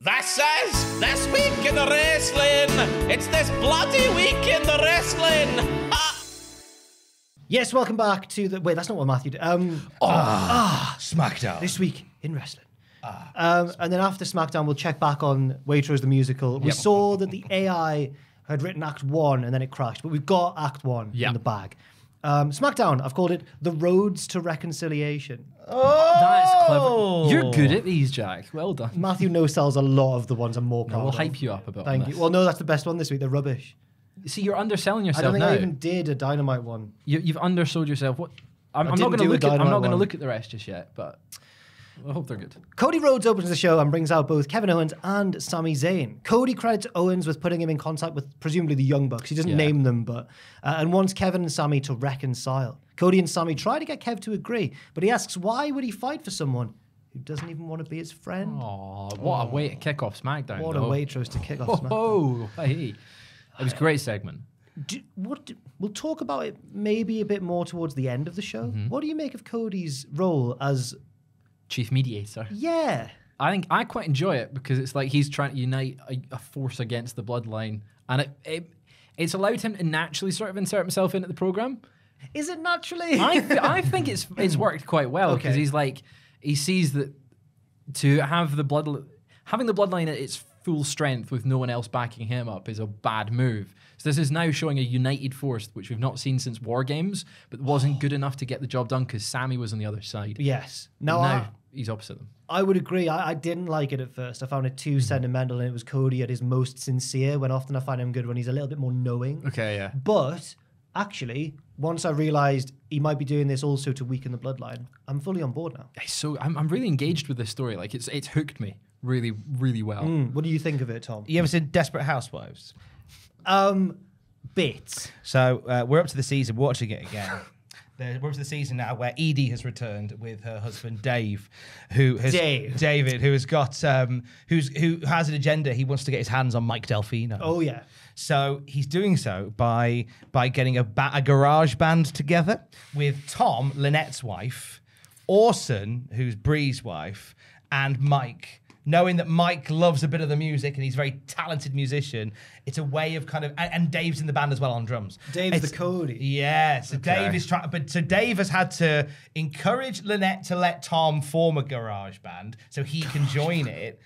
That's us. This week in the wrestling. It's this bloody week in the wrestling. Yes, welcome back to the. Wait, that's not what Matthew did. SmackDown. This week in wrestling. And then after SmackDown, we'll check back on Waitrose the musical. We saw that the AI had written Act 1 and then it crashed, but we've got Act 1 in the bag. SmackDown, I've called it The Roads to Reconciliation. Oh! That's clever. You're good at these, Jack. Well done. Matthew no-sells a lot of the ones I'm more proud of. We'll hype you up a bit. Thank you. Well, no, that's the best one this week. They're rubbish. See, you're underselling yourself. I don't think I even did a Dynamite one. You've undersold yourself. What? I'm not going to look. I'm not going to look at the rest just yet, but I hope they're good. Cody Rhodes opens the show and brings out both Kevin Owens and Sami Zayn. Cody credits Owens with putting him in contact with presumably the Young Bucks. He doesn't name them, but and wants Kevin and Sami to reconcile. Cody and Sami try to get Kev to agree, but he asks why would he fight for someone who doesn't even want to be his friend. Aww, what a way to kick off SmackDown! What a Waitrose to kick off SmackDown! Oh, hey. It was a great segment. We'll talk about it maybe a bit more towards the end of the show. Mm-hmm. What do you make of Cody's role as chief mediator? Yeah. I think I quite enjoy it because it's like he's trying to unite a force against the bloodline. And it's allowed him to naturally sort of insert himself into the program. Is it naturally? I think it's worked quite well because he's like, he sees that to have the bloodline at its full strength with no one else backing him up is a bad move. So this is now showing a united force, which we've not seen since War Games, but wasn't good enough to get the job done because Sami was on the other side. Yes. Now he's opposite them. I would agree. I didn't like it at first. I found it too sentimental, and it was Cody at his most sincere, when often I find him good when he's a little bit more knowing. Okay, yeah. But actually, once I realised he might be doing this also to weaken the bloodline, I'm fully on board now. So I'm really engaged with this story. Like it's hooked me really, really well. What do you think of it, Tom? You ever seen Desperate Housewives? Bits. So we're up to the season, watching it again. We're up to the season now where Edie has returned with her husband Dave, who has an agenda. He wants to get his hands on Mike Delfino. Oh yeah. So he's doing so by getting a garage band together with Tom, Lynette's wife, Orson, who's Bree's wife, and Mike. Knowing that Mike loves a bit of the music and he's a very talented musician, it's a way of kind of, and Dave's in the band as well on drums. Dave's the Cody. Yeah, so Dave is trying, but so Dave has had to encourage Lynette to let Tom form a garage band so he can join it.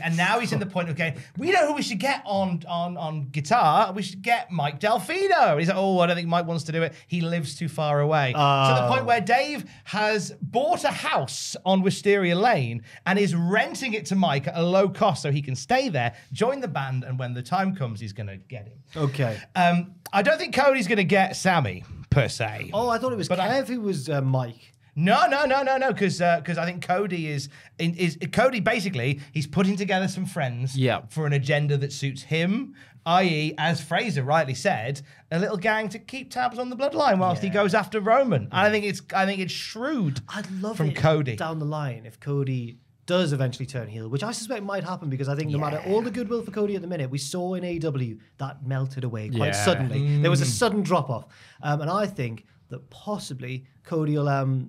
And now he's in the point of going, we know who we should get on guitar. We should get Mike Delfino. And he's like, oh, I don't think Mike wants to do it. He lives too far away. To the point where Dave has bought a house on Wisteria Lane and is renting it to Mike at a low cost so he can stay there, join the band, and when the time comes, he's going to get him. Okay. I don't think Cody's going to get Sami, per se. Oh, I thought it was Kev who was Mike. No, because I think Cody is basically, he's putting together some friends for an agenda that suits him, i.e., as Fraser rightly said, a little gang to keep tabs on the bloodline whilst he goes after Roman. Yeah. And I think it's shrewd from Cody. Down the line, if Cody does eventually turn heel, which I suspect might happen because I think no matter all the goodwill for Cody at the minute, we saw in AEW that melted away quite suddenly. There was a sudden drop-off. And I think that possibly Cody will,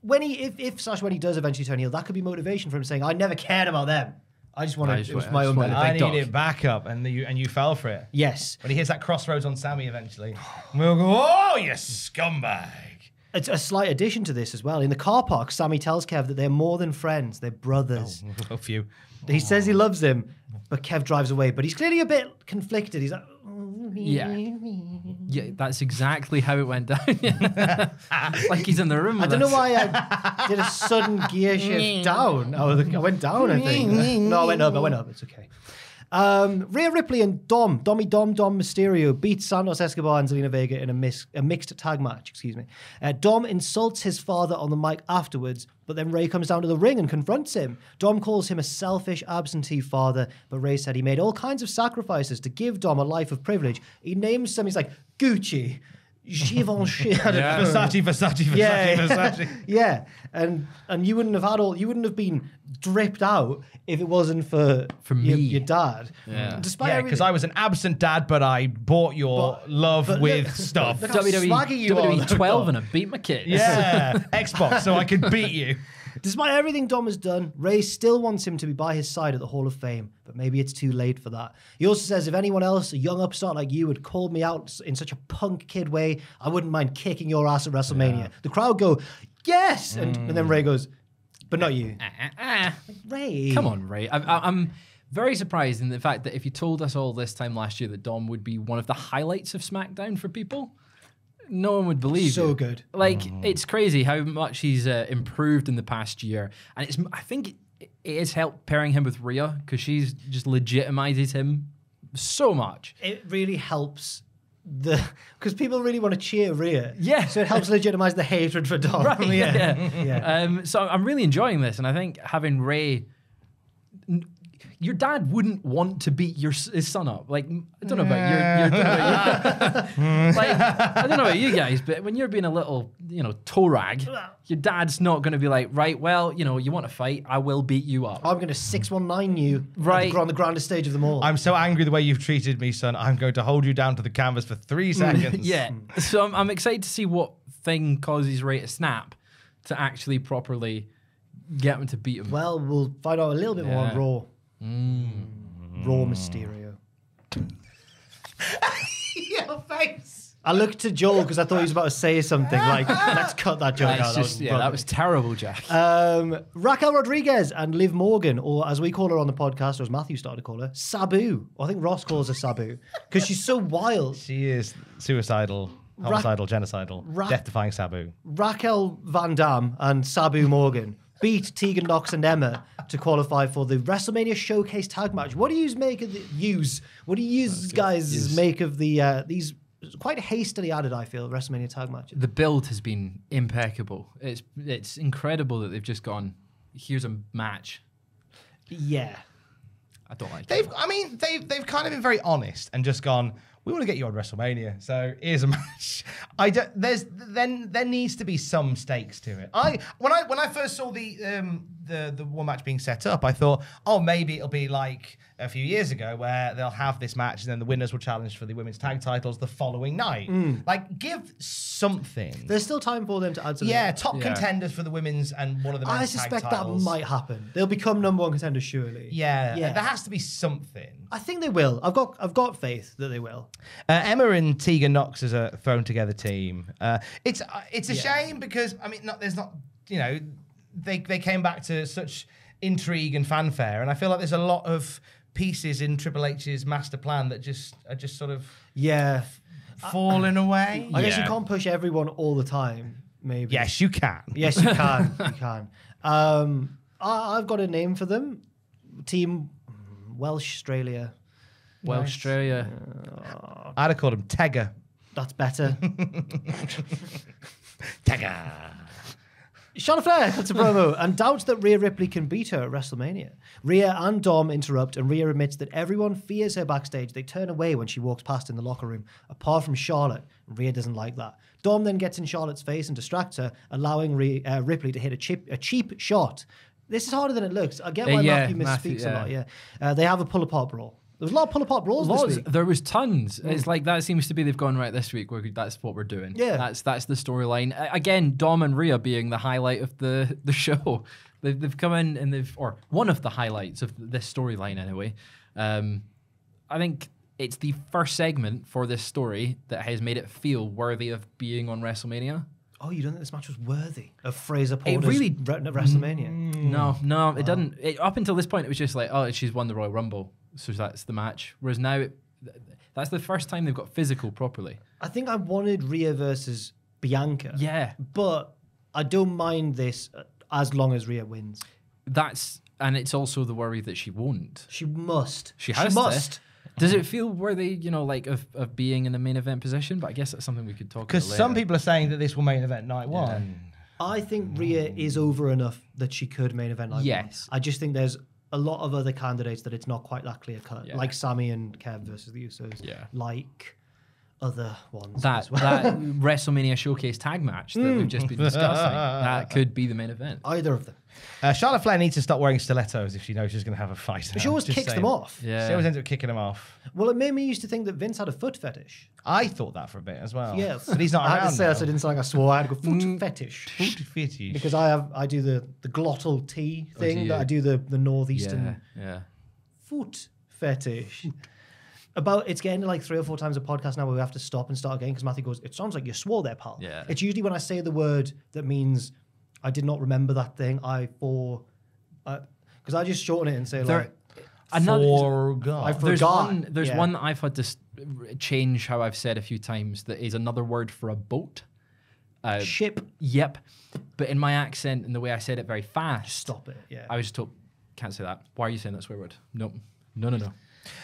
when he does eventually turn heel, that could be motivation for him saying, I never cared about them. I just wanted, it was my own benefit. I needed backup, and you fell for it. Yes. But he hits that crossroads on Sami eventually. We'll go, oh, you scumbag. a slight addition to this as well. In the car park, Sammy tells Kev that they're more than friends. They're brothers. Oh, a few. He says he loves him, but Kev drives away. But he's clearly a bit conflicted. He's like, oh, yeah, that's exactly how it went down. Like he's in the room. I don't know why I did a sudden gear shift down. I went down, I think. No, I went up. I went up. It's okay. Rhea Ripley and Dom Mysterio beat Santos Escobar and Zelina Vega in a mixed tag match, excuse me. Dom insults his father on the mic afterwards, but then Ray comes down to the ring and confronts him. Dom calls him a selfish, absentee father, but Ray said he made all kinds of sacrifices to give Dom a life of privilege. He names some, he's like, Gucci, Givenchy, Versace. Yeah, and you wouldn't have had all. You wouldn't have been dripped out if it wasn't for me, your dad. Yeah, despite because I was an absent dad, but I bought your love with stuff. WWE 12 and I beat my kids. Yeah, Xbox, so I could beat you. Despite everything Dom has done, Ray still wants him to be by his side at the Hall of Fame, but maybe it's too late for that. He also says, if anyone else, a young upstart like you, had called me out in such a punk kid way, I wouldn't mind kicking your ass at WrestleMania. Yeah. The crowd go, yes! And then Ray goes, but not you. Like, Ray. Come on, Ray. I'm very surprised in the fact that if you told us all this time last year that Dom would be one of the highlights of SmackDown for people, no one would believe so good. Like, it's crazy how much he's improved in the past year. And it's, I think it has helped pairing him with Rhea, because she's just legitimizes him so much. It really helps because people really want to cheer Rhea. Yeah. So it helps legitimize the hatred for Dom. Right, yeah. So I'm really enjoying this. And I think having Ray... Your dad wouldn't want to beat his son up. Like, I don't know about your like, I don't know about you guys, but when you're being a little, toe rag, your dad's not going to be like, right, well, you want to fight, I will beat you up. I'm going to 619 you right on the grandest stage of them all. I'm so angry the way you've treated me, son. I'm going to hold you down to the canvas for 3 seconds. Yeah. So I'm excited to see what thing causes Ray to snap to actually properly get him to beat him. Well, we'll find out a little bit more on Raw. Raw Mysterio. Your face. I looked to Joel because I thought he was about to say something like, let's cut that joke out. That was terrible, Jack. Raquel Rodriguez and Liv Morgan, or as we call her on the podcast, or as Matthew started to call her, Sabu. I think Ross calls her Sabu because she's so wild. She is suicidal, homicidal, genocidal, death-defying Sabu. Raquel Van Dam and Sabu Morgan beat Tegan Nox and Emma to qualify for the WrestleMania Showcase tag match. What do you make of these quite hastily added, I feel, WrestleMania tag matches? The build has been impeccable. It's incredible that they've just gone, here's a match. Yeah. I don't like it. I mean, they've kind of been very honest and just gone, we want to get you on WrestleMania, so here's a match. There needs to be some stakes to it. When I first saw the one match being set up, I thought, oh, maybe it'll be like a few years ago where they'll have this match and then the winners will challenge for the women's tag titles the following night. Like, give something. There's still time for them to add something. Yeah, top contenders for the women's and one of the men's tag titles. I suspect that might happen. They'll become #1 contenders surely. Yeah, there has to be something. I think they will. I've got faith that they will. Emma and Tegan Nox is a thrown together team. It's a shame because they came back to such intrigue and fanfare, and I feel like there's a lot of pieces in Triple H's master plan that are just sort of falling away. I guess you can't push everyone all the time. Maybe yes, you can. Yes, you can. You can. I've got a name for them. Team Welshstralia. Welshstralia. I'd have called him Tegger. That's better. Tegger. Charlotte Flair cuts a promo and doubts that Rhea Ripley can beat her at WrestleMania. Rhea and Dom interrupt, and Rhea admits that everyone fears her backstage. They turn away when she walks past in the locker room, apart from Charlotte. Rhea doesn't like that. Dom then gets in Charlotte's face and distracts her, allowing Ripley to hit a cheap shot. This is harder than it looks. I get why Matthew misspeaks a lot. Yeah, they have a pull-apart brawl. There was a lot of pull-apart brawls this week. There was tons. It's like that seems to be they've gone, right, this week, that's what we're doing. Yeah. That's the storyline. Again, Dom and Rhea being the highlight of the show. They've come in and or one of the highlights of this storyline anyway. I think it's the first segment for this story that has made it feel worthy of being on WrestleMania. oh, you don't think this match was worthy of Fraser Porter's WrestleMania? No, no, it doesn't. Up until this point, it was just like, oh, she's won the Royal Rumble, so that's the match. Whereas now, that's the first time they've got physical properly. I think I wanted Rhea versus Bianca. Yeah. But I don't mind this as long as Rhea wins. That's, and it's also the worry that she won't. She must. She has to. Does it feel worthy, you know, like of being in the main event position? But I guess that's something we could talk about later. Because some people are saying that this will main event night one. Yeah. I think Rhea is over enough that she could main event night one. Yes. I just think there's a lot of other candidates that it's not quite that clear cut. Yeah. Like Sami and Kev versus the Usos. Yeah. Like other ones. That, well. That WrestleMania Showcase tag match that we've just been discussing. That could be the main event. Either of them. Charlotte Flair needs to stop wearing stilettos if she knows she's going to have a fight. She always kicks them off. Yeah. She always ends up kicking them off. Well, it made me used to think that Vince had a foot fetish. I thought that for a bit as well. Yes. But he's not around. I had to say that so I didn't sound like I swore. I had to go foot fetish. Foot fetish. Because I do the glottal T thing. I do the northeastern foot fetish. It's getting like 3 or 4 times a podcast now where we have to stop and start again because Matthew goes, it sounds like you swore there, pal. Yeah. It's usually when I say the word that means I did not remember that thing. Because I just shorten it and say I forgot. There's one that I've had to change how I've said a few times that is another word for a boat. Ship. Yep. But in my accent and the way I said it very fast. Just stop it. Yeah. I was just told, can't say that. Why are you saying that swear word? Nope. No.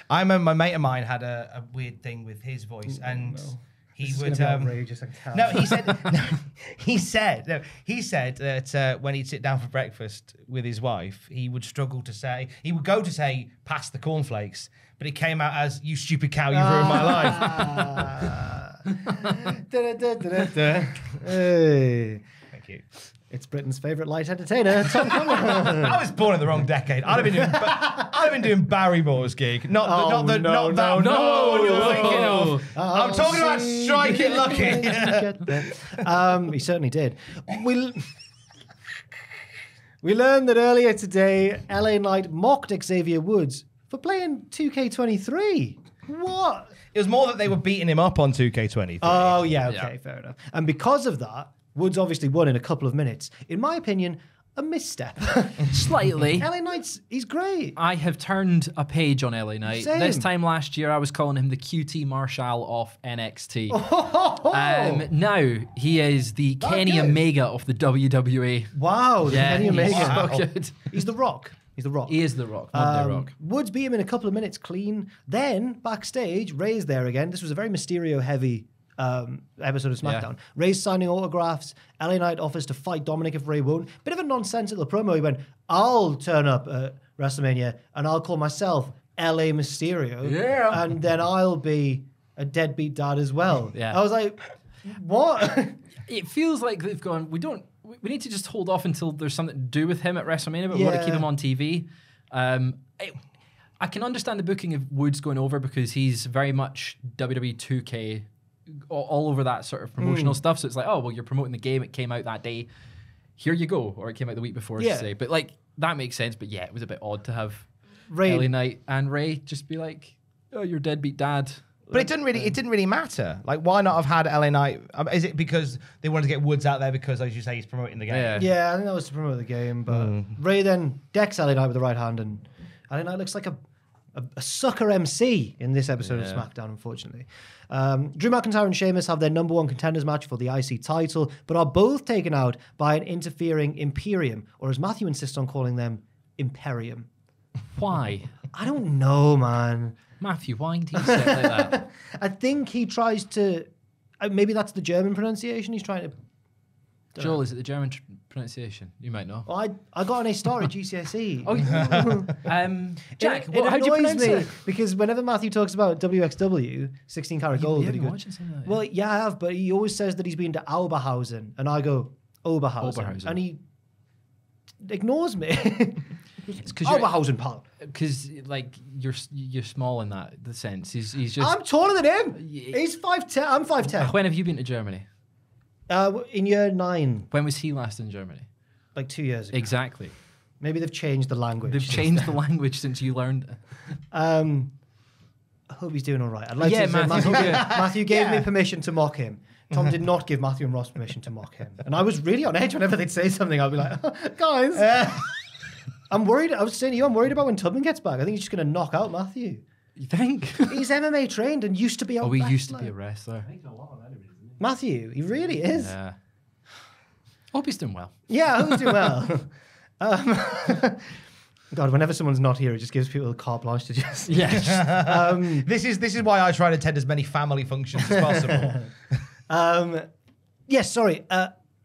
I remember my mate of mine had a weird thing with his voice, and he would. He said that when he'd sit down for breakfast with his wife, he would struggle to say. He would go to say, "Pass the cornflakes," but it came out as, "You stupid cow, you ruined my life." Hey. Thank you. It's Britain's favourite light entertainer, Tom Cullen. I was born in the wrong decade. I'd have been doing Barrymore's gig. Not that one you're thinking of. I'm talking about Striking Lucky. He certainly did. We learned that earlier today, LA Knight mocked Xavier Woods for playing 2K23. What? It was more that they were beating him up on 2K23. Oh, yeah, okay, fair enough. And because of that, Woods obviously won in a couple of minutes. In my opinion, a misstep. Slightly. LA Knight's, he's great. I have turned a page on LA Knight. Same. This time last year, I was calling him the QT Marshall of NXT. Now, he is the Kenny Omega of the WWE. Wow, Kenny Omega. Wow. So good. He's The Rock. He's The Rock. He is The Rock, not The Rock. Woods beat him in a couple of minutes clean. Then, backstage, Ray's there again. This was a very Mysterio-heavy episode of SmackDown. Ray's signing autographs. LA Knight offers to fight Dominic if Ray won't. Bit of a nonsensical promo. He went, I'll turn up at WrestleMania and I'll call myself LA Mysterio. Yeah. And then I'll be a deadbeat dad as well. Yeah. I was like, what? It feels like they've gone, we need to just hold off until there's something to do with him at WrestleMania, but we want to keep him on TV. I can understand the booking of Woods going over because he's very much WWE 2K all over that sort of promotional stuff. So it's like, oh, well, you're promoting the game. It came out that day. Here you go. Or it came out the week before. Yeah. Say. But like, that makes sense. But yeah, it was a bit odd to have LA Knight and Ray just be like, oh, you're deadbeat dad. But it didn't really matter. Like, why not have had LA Knight? Is it because they wanted to get Woods out there because, as you say, he's promoting the game? Yeah, I think that was to promote the game. But Ray then decks LA Knight with the right hand, and LA Knight looks like a sucker MC in this episode of SmackDown, unfortunately. Drew McIntyre and Sheamus have their #1 contenders match for the IC title, but are both taken out by an interfering Imperium, or as Matthew insists on calling them, Imperium. Why? I don't know, man. Matthew, why do you say it like that? I think he tries to... maybe that's the German pronunciation he's trying to... Joel, is it the German pronunciation? You might know. Oh, I got an A-star at GCSE. Oh, Jack, how do you pronounce it? Because whenever Matthew talks about WXW, 16 karat gold, that he goes, well, yeah, I have, but he always says that he's been to Oberhausen, and I go, Oberhausen. And he ignores me. It's Oberhausen, pal. Because, like, you're small in that sense. He's just... I'm taller than him. He's 5'10". I'm 5'10". When have you been to Germany? In year 9. When was he last in Germany? Like 2 years ago. Exactly. Maybe they've changed the language. They've changed the language since you learned it. I hope he's doing all right. I'd like to say Matthew gave me permission to mock him. Tom did not give Matthew and Ross permission to mock him. And I was really on edge whenever they'd say something. I'd be like, oh, guys, I'm worried. I was saying to you, I'm worried about when Tubman gets back. I think he's just going to knock out Matthew. You think? He's MMA trained and used to be a wrestler. Oh, he used to be a wrestler. He's a lot of enemies, isn't he? Matthew, he really is. Yeah. Hope he's doing well. Yeah, I hope he's doing well. God, whenever someone's not here, it just gives people a carte blanche to just... Yeah. This is why I try to attend as many family functions as possible.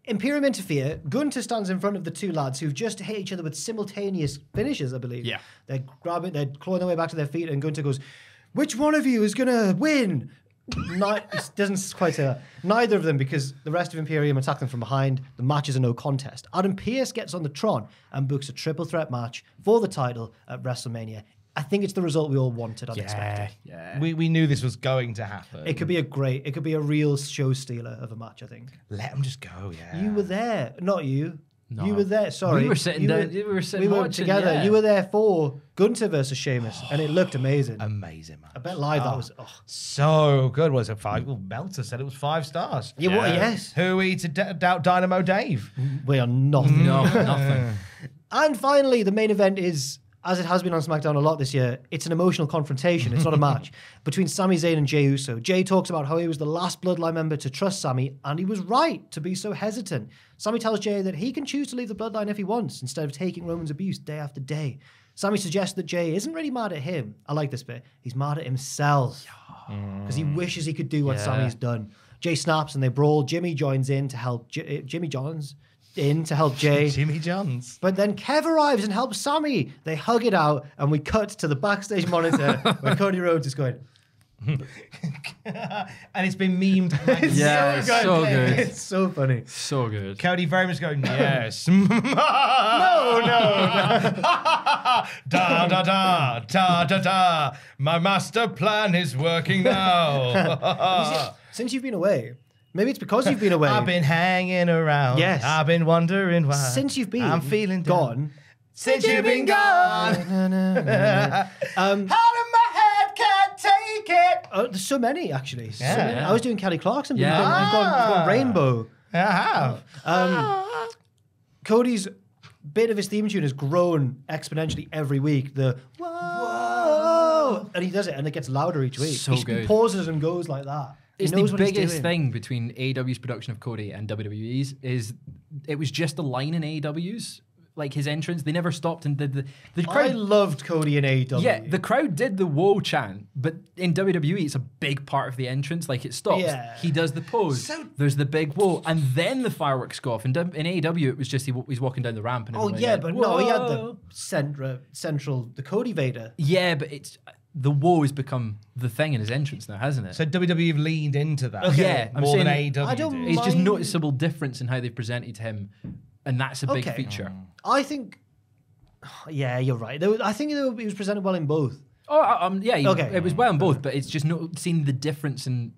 Imperium interfere. Gunter stands in front of the two lads who've just hit each other with simultaneous finishes, I believe. Yeah. They're grabbing, they're clawing their way back to their feet, and Gunter goes, "Which one of you is going to win?" It doesn't quite say that. Neither of them, because the rest of Imperium attack them from behind. The match is a no contest. Adam Pearce gets on the Tron and books a triple threat match for the title at WrestleMania. I think it's the result we all wanted, unexpected. Yeah. We knew this was going to happen. It could be a real show stealer of a match, I think. Let them just go, yeah. You were there. Not you. No. You were there, sorry. We were sitting down. We were sitting together. Yeah. You were there for Gunter versus Sheamus, and it looked amazing. Amazing, man. I bet live that was so good. Was it five? Well, Meltzer said it was 5 stars. Yeah, yeah. Well, yes. Who we to doubt Dynamo Dave? We are nothing. No, nothing. And finally, the main event is, as it has been on SmackDown a lot this year, it's an emotional confrontation. It's not a match between Sami Zayn and Jey Uso. Jey talks about how he was the last Bloodline member to trust Sami, and he was right to be so hesitant. Sami tells Jey that he can choose to leave the Bloodline if he wants, instead of taking Roman's abuse day after day. Sami suggests that Jey isn't really mad at him. I like this bit. He's mad at himself because he wishes he could do what Sami's done. Jey snaps and they brawl. Jimmy joins in to help. Jimmy Johns. But then Kev arrives and helps Sami. They hug it out, and we cut to the backstage monitor where Cody Rhodes is going. And it's been memed. It's so good. It's so funny. So good. Cody very much going, yes. no. Da, da, da, da, da, da. My master plan is working now. Since you've been away... Maybe it's because you've been away. I've been hanging around. Yes. I've been wondering why. Since you've been gone. Since you've been gone. Out of my head, can't take it. There's so many, actually. Yeah. So many. I was doing Kelly Clarkson. Yeah. You've gone Rainbow. I have. Cody's bit of his theme tune has grown exponentially every week. The whoa. And he does it, and it gets louder each week. So he pauses and goes like that. It's the biggest thing between AEW's production of Cody and WWE's is it was just a line in AEW's, like his entrance. They never stopped and did the crowd. I loved Cody in AEW. Yeah, the crowd did the whoa chant, but in WWE, it's a big part of the entrance. Like it stops, he does the pose, there's the big whoa, and then the fireworks go off. In AEW, it was just he's walking down the ramp. And but he had the central, the Cody Vader. Yeah, but it's... The wall has become the thing in his entrance now, hasn't it? So WWE have leaned into that. Okay. Yeah, more than AEW. It's just noticeable difference in how they presented him, and that's a big feature. I think, you're right. I think it was presented well in both. Oh, it was well in both, but it's just not seeing the difference in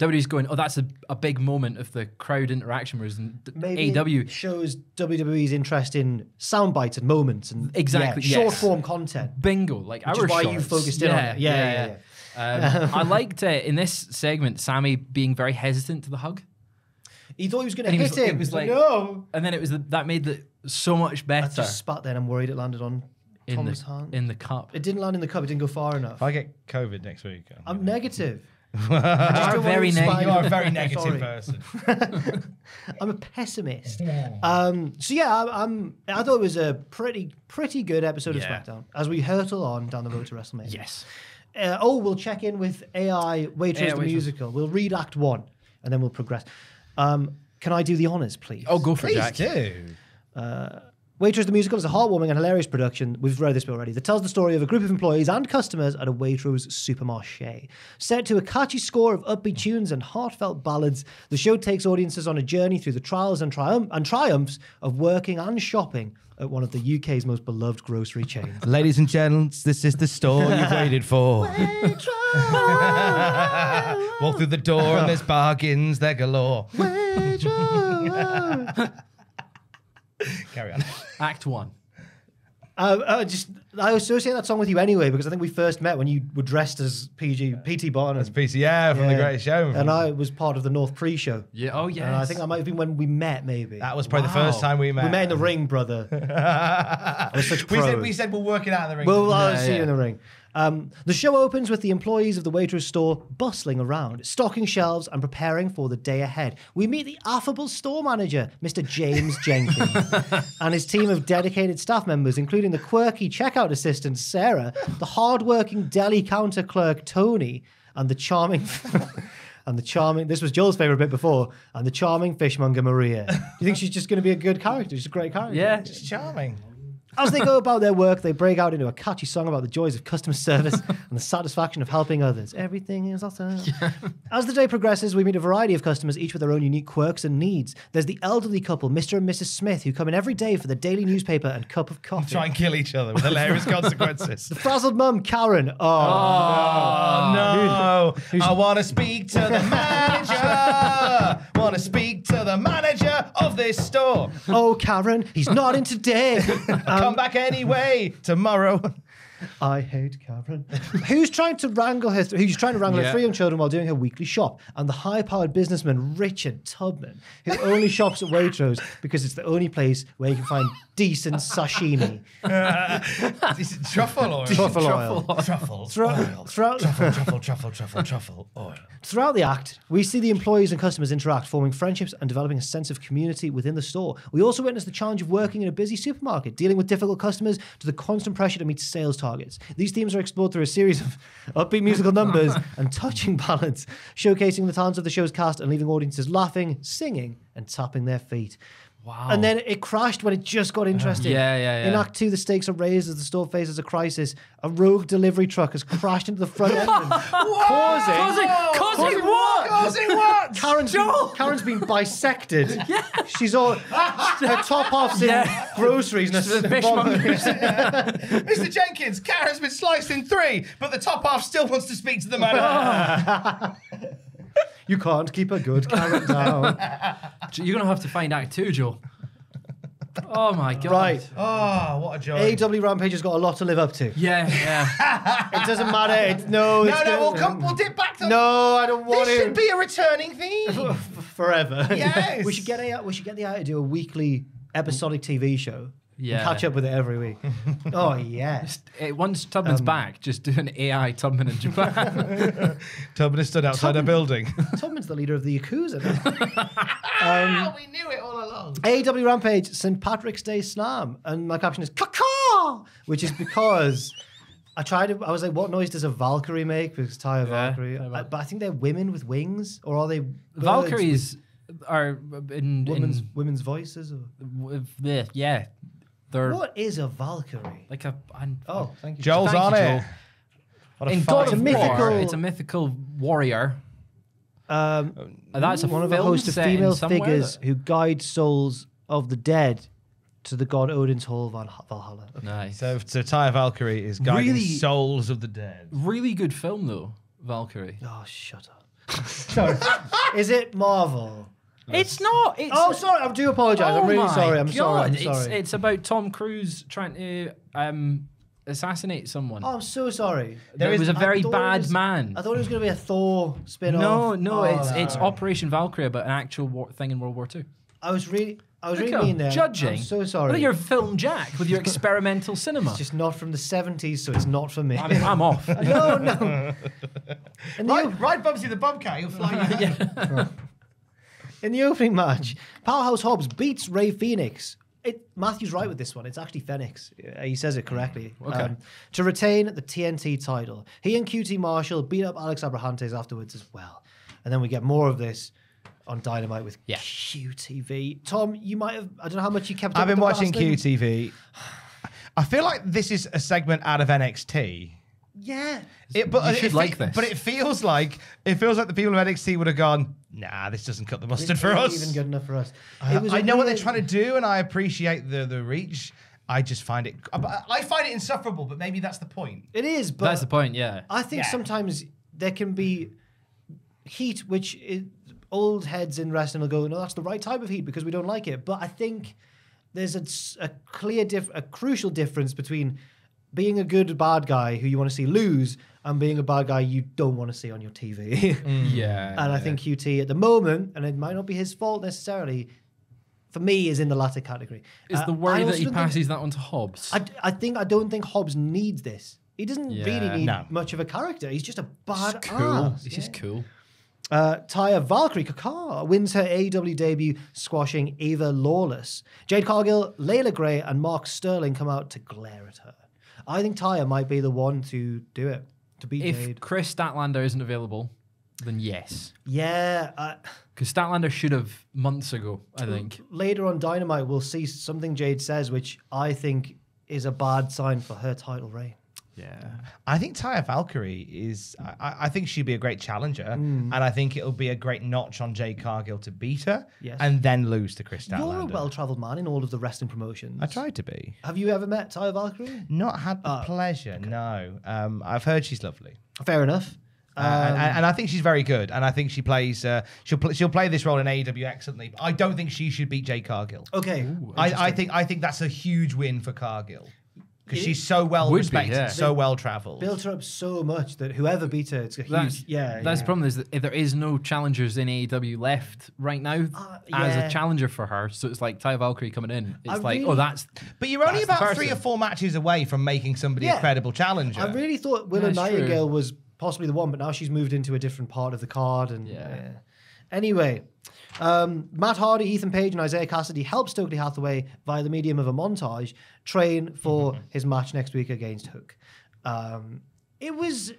WWE's going, oh, that's a big moment of the crowd interaction, whereas in AEW... It shows WWE's interest in sound bites and moments and short-form content. Bingo. Like which is why you focused in on it. Yeah. I liked, in this segment, Sami being very hesitant to the hug. He thought he was going to hit him. It was like, no. And then it was that made it so much better. I just spat then. I'm worried it landed on... in the cup. It didn't land in the cup. It didn't go far enough. If I get COVID next week... I'm negative. You are a very negative person. I'm a pessimist. I thought it was a pretty good episode of SmackDown as we hurtle on down the road to WrestleMania. Yes. We'll check in with AI Waitrose the musical. We'll read Act 1 and then we'll progress. Can I do the honours, please? Oh, go for it, Jack. Please do. Waitrose the Musical is a heartwarming and hilarious production, we've read this bit already, that tells the story of a group of employees and customers at a Waitrose supermarché. Set to a catchy score of upbeat tunes and heartfelt ballads, the show takes audiences on a journey through the trials and triumphs of working and shopping at one of the UK's most beloved grocery chains. Ladies and gents, this is the store you've waited for. Waitrose! Walk through the door and there's bargains, they're galore. Waitrose! Carry on. Act 1. I associate that song with you anyway, because I think we first met when you were dressed as P.T. Barnum. As P.T., yeah, from The Greatest Showman. And I was part of the North pre-show. Yeah, oh yeah. I think that might have been when we met, maybe. That was probably the first time we met. We met in the ring, brother. We said we'll work it out in the ring. Well, I'll see you in the ring. The show opens with the employees of the Waitrose store bustling around, stocking shelves and preparing for the day ahead. We meet the affable store manager, Mr. James Jenkins, and his team of dedicated staff members, including the quirky checkout assistant, Sarah, the hard-working deli counter clerk, Tony, and the charming... this was Joel's favourite bit before, and the charming fishmonger, Maria. Do you think she's just going to be a good character? She's a great character. Yeah, she's charming. As they go about their work, they break out into a catchy song about the joys of customer service and the satisfaction of helping others. Everything is awesome. Yeah. As the day progresses, we meet a variety of customers, each with their own unique quirks and needs. There's the elderly couple, Mr. and Mrs. Smith, who come in every day for the daily newspaper and cup of coffee. Try and kill each other with hilarious consequences. The frazzled mum, Karen. Oh no. I want to speak to the manager. Want to speak to the manager of this store. Oh, Karen, he's not in today. Come back anyway tomorrow. I hate Karen. Who's trying to wrangle her? Who's trying to wrangle her three young children while doing her weekly shop? And the high-powered businessman Richard Tubman, who only shops at Waitrose because it's the only place where you can find decent sashimi. Decent truffle oil. Truffle oil. Truffle oil. Throughout the act, we see the employees and customers interact, forming friendships and developing a sense of community within the store. We also witness the challenge of working in a busy supermarket, dealing with difficult customers, to the constant pressure to meet sales targets. These themes are explored through a series of upbeat musical numbers and touching ballads, showcasing the talents of the show's cast and leaving audiences laughing, singing, and tapping their feet. Wow. And then it crashed when it just got interesting. In Act 2, the stakes are raised as the store faces a crisis. A rogue delivery truck has crashed into the front entrance, causing what? Causing what? Karen's been bisected. She's all... her top half's in groceries. And a Mr. Jenkins, Karen's been sliced in three, but the top half still wants to speak to the manager. You can't keep a good Karen down. You're going to have to find Act 2, Joel. Oh, my God. Right. Oh, what a joy. AEW Rampage has got a lot to live up to. Yeah. It doesn't matter. We'll dip back to... No, I don't want to. This should be a returning theme. Forever. Yes. We should get the idea to do a weekly episodic TV show. Yeah. Catch up with it every week. Oh, yeah. Once Tubman's back, just do an AI Tubman in Japan. Tubman has stood outside a building. Tubman's the leader of the Yakuza. We knew it all along. AEW Rampage, St. Patrick's Day Slam. And my caption is, caw-caw! Which is because I was like, what noise does a Valkyrie make? Because Ty of Valkyrie. But I think they're women with wings, or are they birds? Valkyries are in women's voices? Or? Yeah. What is a Valkyrie? Like a... Oh, thank you. Joel's on it. It's a mythical warrior. That's one of a host of female figures who guide souls of the dead to the god Odin's Hall, Valhalla. Okay. Nice. So Tyre Valkyrie is guiding souls of the dead. Really good film, though, Valkyrie. Oh, shut up. Sorry. Is it Marvel? It's not. Oh, sorry. I do apologise. Oh, I'm really sorry. I'm sorry. It's about Tom Cruise trying to assassinate someone. Oh, I'm so sorry. There was a very bad man. I thought it was going to be a Thor spin-off. No. It's Operation Valkyrie, about an actual thing in World War II. I was really mean there. Judging. I'm so sorry. Look at your film Jack with your experimental cinema. It's just not from the 70s, so it's not for me. I mean, I'm off. No. Ride Bubsy the Bobcat. He'll fly you out. In the opening match, Powerhouse Hobbs beats Ray Phoenix. Matthew's right with this one. It's actually Phoenix. He says it correctly. Okay. To retain the TNT title. He and QT Marshall beat up Alex Abrahantes afterwards as well. And then we get more of this on Dynamite with QTV. Tom, you might have... I don't know how much you kept up. I've been watching QTV. I feel like this is a segment out of NXT. Yeah. But it feels like the people of NXT would have gone, nah, this doesn't cut the mustard for us. It's not even good enough for us. I know what they're trying to do, and I appreciate the reach. I just find it... I find it insufferable, but maybe that's the point. It is, but... That's the point, yeah. I think sometimes there can be heat, which old heads in wrestling will go, no, that's the right type of heat because we don't like it. But I think there's a crucial difference between being a good bad guy who you want to see lose and being a bad guy you don't want to see on your TV. Yeah. And I think QT at the moment, and it might not be his fault necessarily, for me is in the latter category. It's the worry that he passes that on to Hobbs. I don't think Hobbs needs this. He doesn't really need much of a character. He's just a badass. He's just cool. Taya Valkyrie Kakar wins her AEW debut, squashing Eva Lawless. Jade Cargill, Layla Gray, and Mark Sterling come out to glare at her. I think Taya might be the one to do it, to beat Jade. If Chris Statlander isn't available, then yes. Yeah. Because Statlander should have months ago, I think. Later on Dynamite, we'll see something Jade says, which I think is a bad sign for her title reign. Yeah, I think Taya Valkyrie is, I think she'd be a great challenger, and I think it'll be a great notch on Jade Cargill to beat her and then lose to Chris Statlander. You're a well-travelled man in all of the wrestling promotions. I tried to be. Have you ever met Taya Valkyrie? Not had the pleasure, no. I've heard she's lovely. Fair enough. And I think she's very good, and I think she plays. She'll play this role in AEW excellently. But I don't think she should beat Jade Cargill. Okay, I think that's a huge win for Cargill. Because she's so well respected, so well travelled. Built her up so much that whoever beat her, it's a huge. That's the problem is that there is no challengers in AEW left right now as a challenger for her. So it's like Taya Valkyrie coming in. It's But you're only about 3 or 4 matches away from making somebody a credible challenger. I really thought Willow Nightingale was possibly the one, but now she's moved into a different part of the card. And anyway. Matt Hardy, Ethan Page, and Isaiah Cassidy help Stokely Hathaway via the medium of a montage train for his match next week against Hook. It was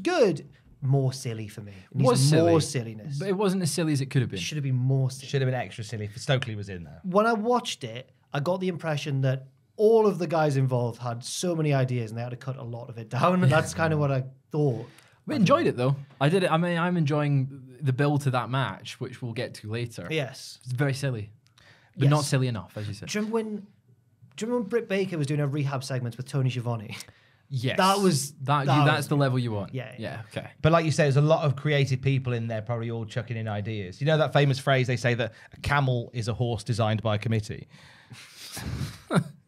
good, more silly for me. It was silly. More silliness. But it wasn't as silly as it could have been. Should have been more silly. Should have been extra silly if Stokely was in there. When I watched it, I got the impression that all of the guys involved had so many ideas and they had to cut a lot of it down. That's kind of what I thought. We enjoyed it though. I did it. I mean, I'm enjoying the build to that match, which we'll get to later. Yes, it's very silly, but not silly enough, as you said. Do you remember when Britt Baker was doing her rehab segments with Tony Schiavone? Yes, that's the level you want. Yeah. Okay. But like you say, there's a lot of creative people in there, probably all chucking in ideas. You know that famous phrase they say that a camel is a horse designed by a committee.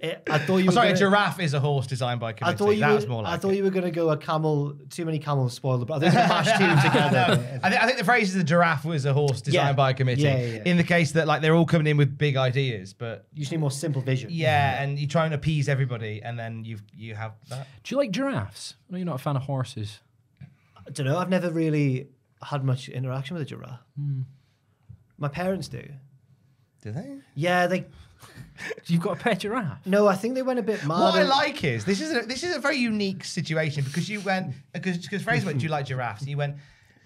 A giraffe is a horse designed by a committee. I thought you were going to go a camel. Too many camels spoil the. I think mashed two together. No, I think the phrase is the giraffe was a horse designed by a committee. Yeah. In the case that like they're all coming in with big ideas, but you just need more simple vision. Yeah, and you try and appease everybody, and then you have that. Do you like giraffes? No, you're not a fan of horses. I don't know. I've never really had much interaction with a giraffe. My parents do. Do they? Yeah, they. You've got a pet giraffe? No, I think they went a bit mad. What I like is this is a very unique situation because you went because Fraser went, do you like giraffes? And you went,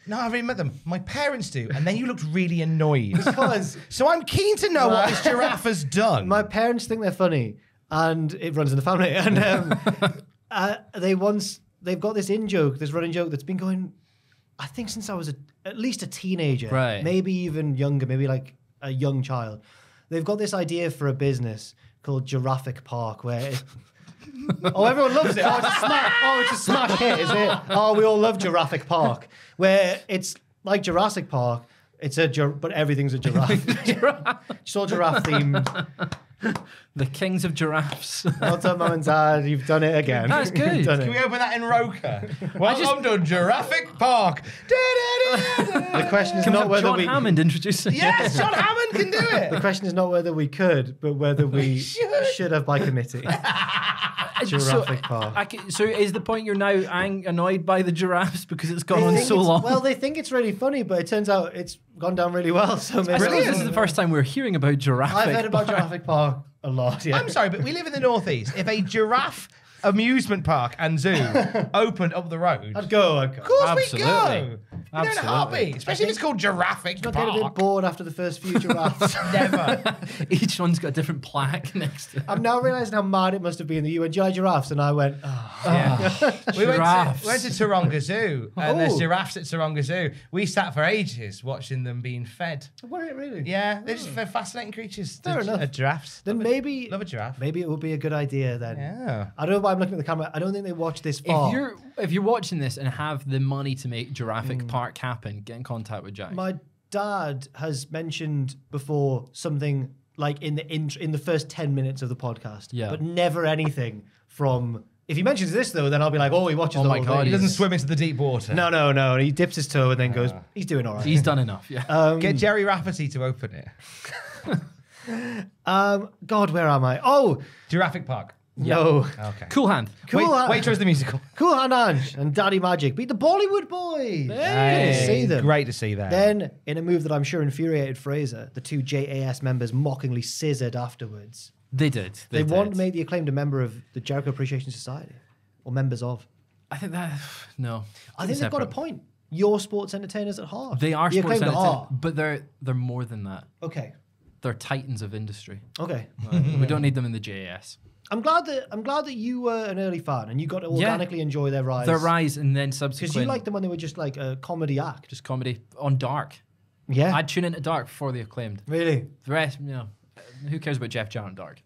no, I've already met them. My parents do, and then you looked really annoyed. Because so I'm keen to know what this giraffe has done. My parents think they're funny, and it runs in the family. And they've got this running joke that's been going, I think since I was at least a teenager, right? Maybe even younger, maybe like a young child. They've got this idea for a business called Jurassic Park, where everyone loves it. Oh, it's a smash hit, is it? Oh, we all love Jurassic Park, where it's like Jurassic Park. But everything's a giraffe. It's all giraffe themed. The kings of giraffes. Well done, Mum and Dad. You've done it again. That's good. Can we open that in Roker? Welcome to Jurassic Park. The question is not whether John Hammond introducing. Yes, John Hammond can do it. The question is not whether we could, but whether we should have by committee. Jurassic Park. So is the point you're now annoyed by the giraffes because it's gone on so long? Well, they think it's really funny, but it turns out it's gone down really well. So maybe this is the first time we're hearing about Jurassic Park. I've heard about Jurassic Park a lot, yeah. I'm sorry, but we live in the Northeast. If a giraffe amusement park and zoo opened up the road, I'd go. Of course we'd go. They're in a heartbeat, especially if it's called Jurassic Park. I'd get a bit bored after the first few giraffes. Never. Each one's got a different plaque next to it. I'm now realising how mad it must have been that you enjoy giraffes and I went, we went to Taronga Zoo and there's giraffes at Taronga Zoo. We sat for ages watching them being fed. Were it really? Yeah, they're just fascinating creatures. Fair enough. Giraffes. Then love a giraffe. Maybe it would be a good idea then. Yeah. I don't know. I'm looking at the camera. I don't think they watch this far. If you're watching this and have the money to make Giraffic Park happen, get in contact with Jack. My dad has mentioned before something like in the first 10 minutes of the podcast, yeah, but never anything from. If he mentions this, though, then I'll be like, oh, he watches the whole thing. He doesn't swim into the deep water. No, no, no. He dips his toe and then goes, he's doing all right. He's done enough, yeah. Get Jerry Rafferty to open it. God, where am I? Oh! Jurassic Park. No. Okay. Cool Hand. Waitrose the musical. Cool Hand Ange and Daddy Magic beat the Bollywood Boys. Hey. Good to see them. Great to see them. Then, in a move that I'm sure infuriated Fraser, the two JAS members mockingly scissored afterwards. They did. They once made the Acclaimed a member of the Jericho Appreciation Society, or members of. I think that, no. I think they've got a point. You're sports entertainers at heart. They are sports entertainers, but they're more than that. Okay. They're titans of industry. Okay. We don't need them in the JAS. I'm glad that you were an early fan and you got to organically enjoy their rise. Their rise and then subsequent. Because you liked them when they were just like a comedy act. Just comedy on Dark. Yeah. I'd tune into Dark before the Acclaimed. Really? The rest, no. Who cares about Jeff Jarrett and Dark?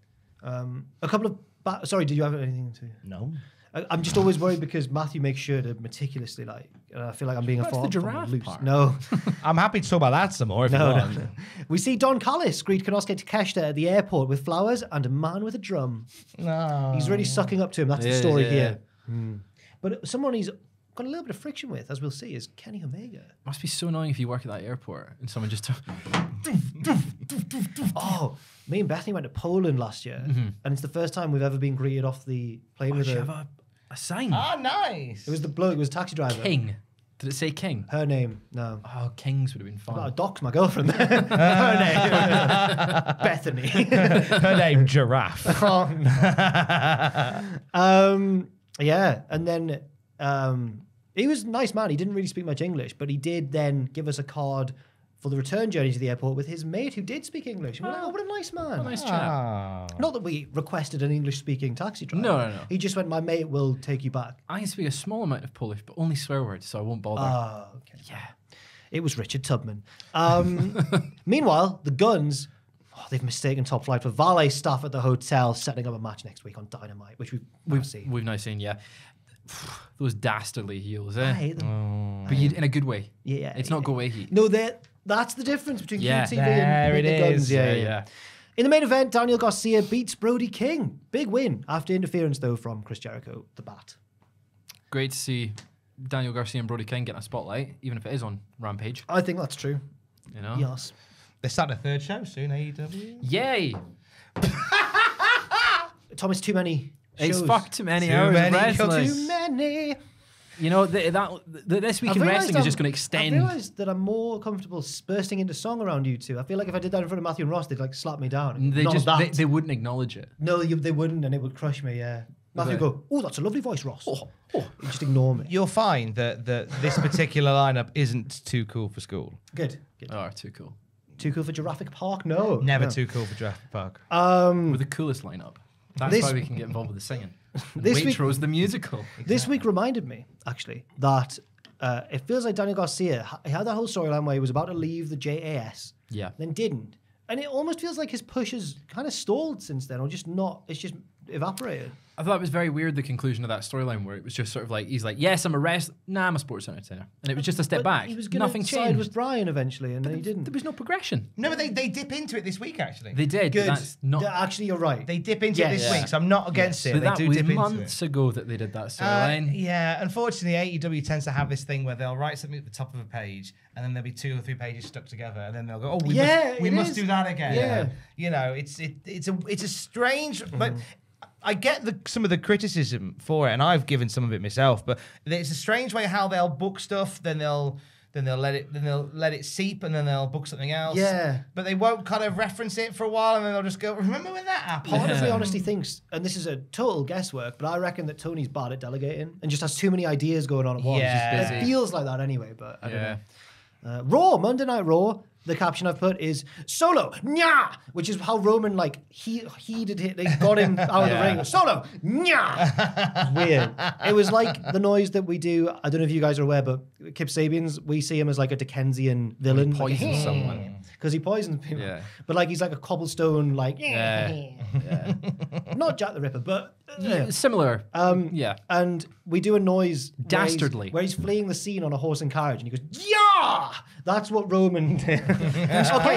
A couple of... Sorry, did you have anything to... No. I'm just always worried because Matthew makes sure to meticulously, like... I feel like I'm being a fault. The giraffe part. No. I'm happy to talk about that some more if you want. No. We see Don Callis greet Konosuke Takeshita at the airport with flowers and a man with a drum. No. He's really sucking up to him. That's the story here. Hmm. But someone he's got a little bit of friction with, as we'll see, is Kenny Omega. Must be so annoying if you work at that airport and someone just... Oh... Me and Bethany went to Poland last year, and it's the first time we've ever been greeted off the plane with a sign. Ah, nice. It was the bloke. It was a taxi driver. King. Did it say King? Her name. No. Oh, Kings would have been fun. I doxed my girlfriend there. Her name. Bethany. Her name, Giraffe. Oh, no. Yeah, and then he was a nice man. He didn't really speak much English, but he did then give us a card for the return journey to the airport with his mate who did speak English. And we're like, oh, what a nice man. A nice chap. Not that we requested an English-speaking taxi driver. No, no, no. He just went, my mate will take you back. I can speak a small amount of Polish, but only swear words, so I won't bother. Oh, okay. Yeah. It was Richard Tubman. Meanwhile, the Guns, they've mistaken Top Flight for valet staff at the hotel, setting up a match next week on Dynamite, which we've seen. We've now seen, yeah. Those dastardly heels, eh? I hate them. Oh. But in a good way. Yeah. It's not go away heat. No, they're... That's the difference between QTV and the Guns. Yeah. In the main event, Daniel Garcia beats Brody King. Big win after interference, though, from Chris Jericho, the Bat. Great to see Daniel Garcia and Brody King getting a spotlight, even if it is on Rampage. I think that's true. You know? Yes. They're starting a third show soon, AEW. Yay! Thomas, too many shows. It's fuck too many hours of wrestling. Too many. You know, this week in wrestling is just going to extend. I realised that I'm more comfortable bursting into song around you two. I feel like if I did that in front of Matthew and Ross, they'd like slap me down. They wouldn't acknowledge it. No, they wouldn't, and it would crush me, yeah. Matthew would go, oh, that's a lovely voice, Ross. Oh. Just ignore me. You'll find that this particular lineup isn't too cool for school. Good. Oh, too cool. Too cool for Jurassic Park? No. Never too cool for Jurassic Park. With the coolest lineup. That's why we can get involved with the singing. Waitrose the musical. Exactly. This week reminded me, actually, that it feels like Daniel Garcia had that whole storyline where he was about to leave the JAS, then didn't. And it almost feels like his push has kind of stalled since then, or just not, it's just evaporated. I thought it was very weird, the conclusion of that storyline, where it was just sort of like, he's like, yes, I'm a wrestler. Nah, I'm a sports entertainer. And it was just a step back. He was going to side with Brian eventually, and then he didn't. There was no progression. No, but they dip into it this week, actually. They did. Good. That's not... Actually, you're right. They dip into it this week, so I'm not against it. But they do dip into it. That was months ago that they did that storyline. Yeah, unfortunately, AEW tends to have this thing where they'll write something at the top of a page, and then there'll be 2 or 3 pages stuck together, and then they'll go, oh, we must do that again. Yeah. You know, it's a strange... But I get some of the criticism for it, and I've given some of it myself. But it's a strange way how they'll book stuff. Then they'll let it seep, and then they'll book something else. Yeah. But they won't kind of reference it for a while, and then they'll just go, "Remember when that happened?" Part of me honestly thinks, and this is a total guesswork, but I reckon that Tony's bad at delegating and just has too many ideas going on at once. Yeah. It feels like that anyway, but I don't know. Monday Night Raw. the caption I've put is "Solo, nya," which is how Roman like he they got him out of the ring. Solo, nya. Weird. It was like the noise that we do. I don't know if you guys are aware, but Kip Sabian's, we see him as like a Dickensian villain. He poisons someone because he poisons people. Yeah. But like he's like a cobblestone, like not Jack the Ripper, but similar. And we do a noise dastardly where he's fleeing the scene on a horse and carriage, and he goes "Yeah." That's what Roman did. I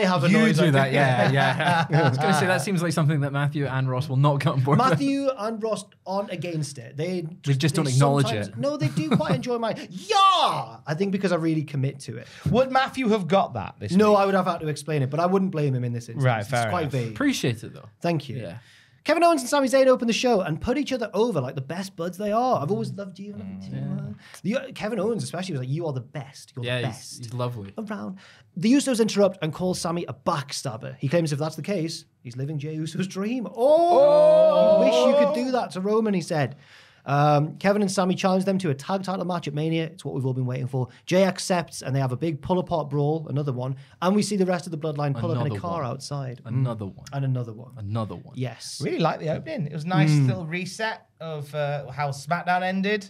have a noise. You do that, yeah. I was going to say, that seems like something that Matthew and Ross will not get on board with. Matthew and Ross aren't against it. They just don't acknowledge it. No, they do quite enjoy my, yeah! I think because I really commit to it. Would Matthew have got that this week? No, I would have had to explain it, but I wouldn't blame him in this instance. Right, fair enough. It's quite vague. Appreciate it, though. Thank you. Yeah. Kevin Owens and Sami Zayn opened the show and put each other over like the best buds they are. I've always loved you. Kevin Owens especially was like, you are the best. You're the best. He's lovely. Around. The Usos interrupt and call Sami a backstabber. He claims if that's the case, he's living Jey Uso's dream. Oh! I wish you could do that to Roman, he said. Kevin and Sami challenge them to a tag title match at Mania. It's what we've all been waiting for. Jey accepts and they have a big pull-apart brawl, another one. And we see the rest of the bloodline pull up in a car outside. Another one. And another one. Another one. Yes. Really like the opening. It was a nice little reset of how SmackDown ended.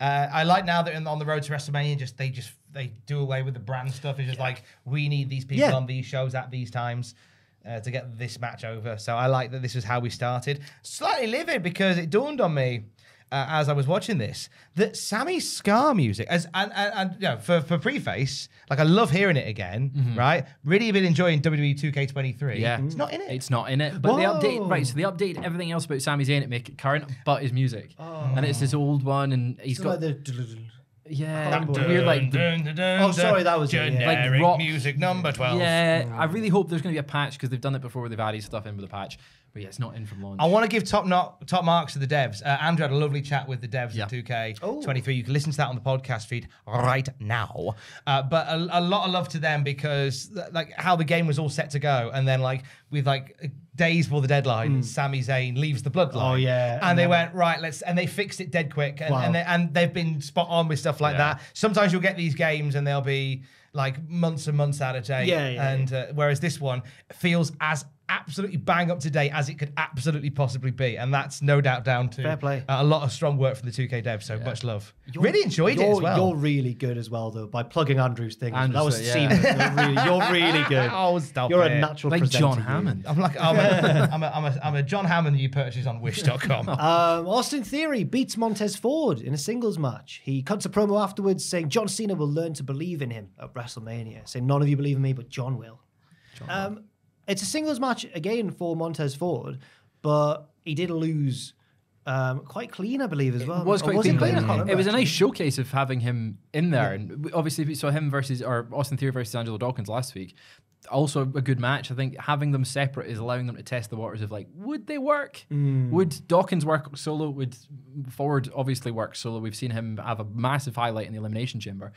I like now that on the road to WrestleMania, they do away with the brand stuff. It's just like, we need these people on these shows at these times. To get this match over. So I like that this is how we started. Slightly livid because it dawned on me as I was watching this that Sammy's Scar music, and you know, for preface, like I love hearing it again, right? Really been enjoying WWE 2K23. Yeah, it's not in it. It's not in it. But they updated, right? So they updated everything else about Sami Zayn to make it current, but his music, and it's this old one, and he's got. Like the that was generic rock music number 12. Yeah, I really hope there's going to be a patch because they've done it before where they've added stuff in with a patch. But yeah, it's not in from launch. I want to give top marks to the devs. Andrew had a lovely chat with the devs at 2K23. You can listen to that on the podcast feed right now. But a lot of love to them because like how the game was all set to go, and then like with like days before the deadline, Sami Zayn leaves the bloodline. And they went, right, let's, and they fixed it dead quick. And, and they've been spot on with stuff like that. Sometimes you'll get these games and they'll be like months and months out of date. Whereas this one feels as absolutely bang up to date as it could absolutely possibly be. And that's no doubt down to fair play. A lot of strong work from the 2K devs. So much love. Really enjoyed it as well. You're really good as well, though, by plugging Andrew's thing. Andrew, that was seamless. You're really good. Oh, stop You're a natural like presenter. John Hammond. I'm like, I'm a John Hammond you purchase on wish.com. Austin Theory beats Montez Ford in a singles match. He cuts a promo afterwards saying John Cena will learn to believe in him at WrestleMania, saying none of you believe in me, but John will. It's a singles match, again, for Montez Ford, but he did lose quite clean, I believe, as well. It was quite clean. It was a nice showcase of having him in there. And obviously, we saw him versus, or Austin Theory versus Angelo Dawkins last week. Also a good match. I think having them separate is allowing them to test the waters of like, would they work? Would Dawkins work solo? Would Ford obviously work solo? We've seen him have a massive highlight in the Elimination Chamber.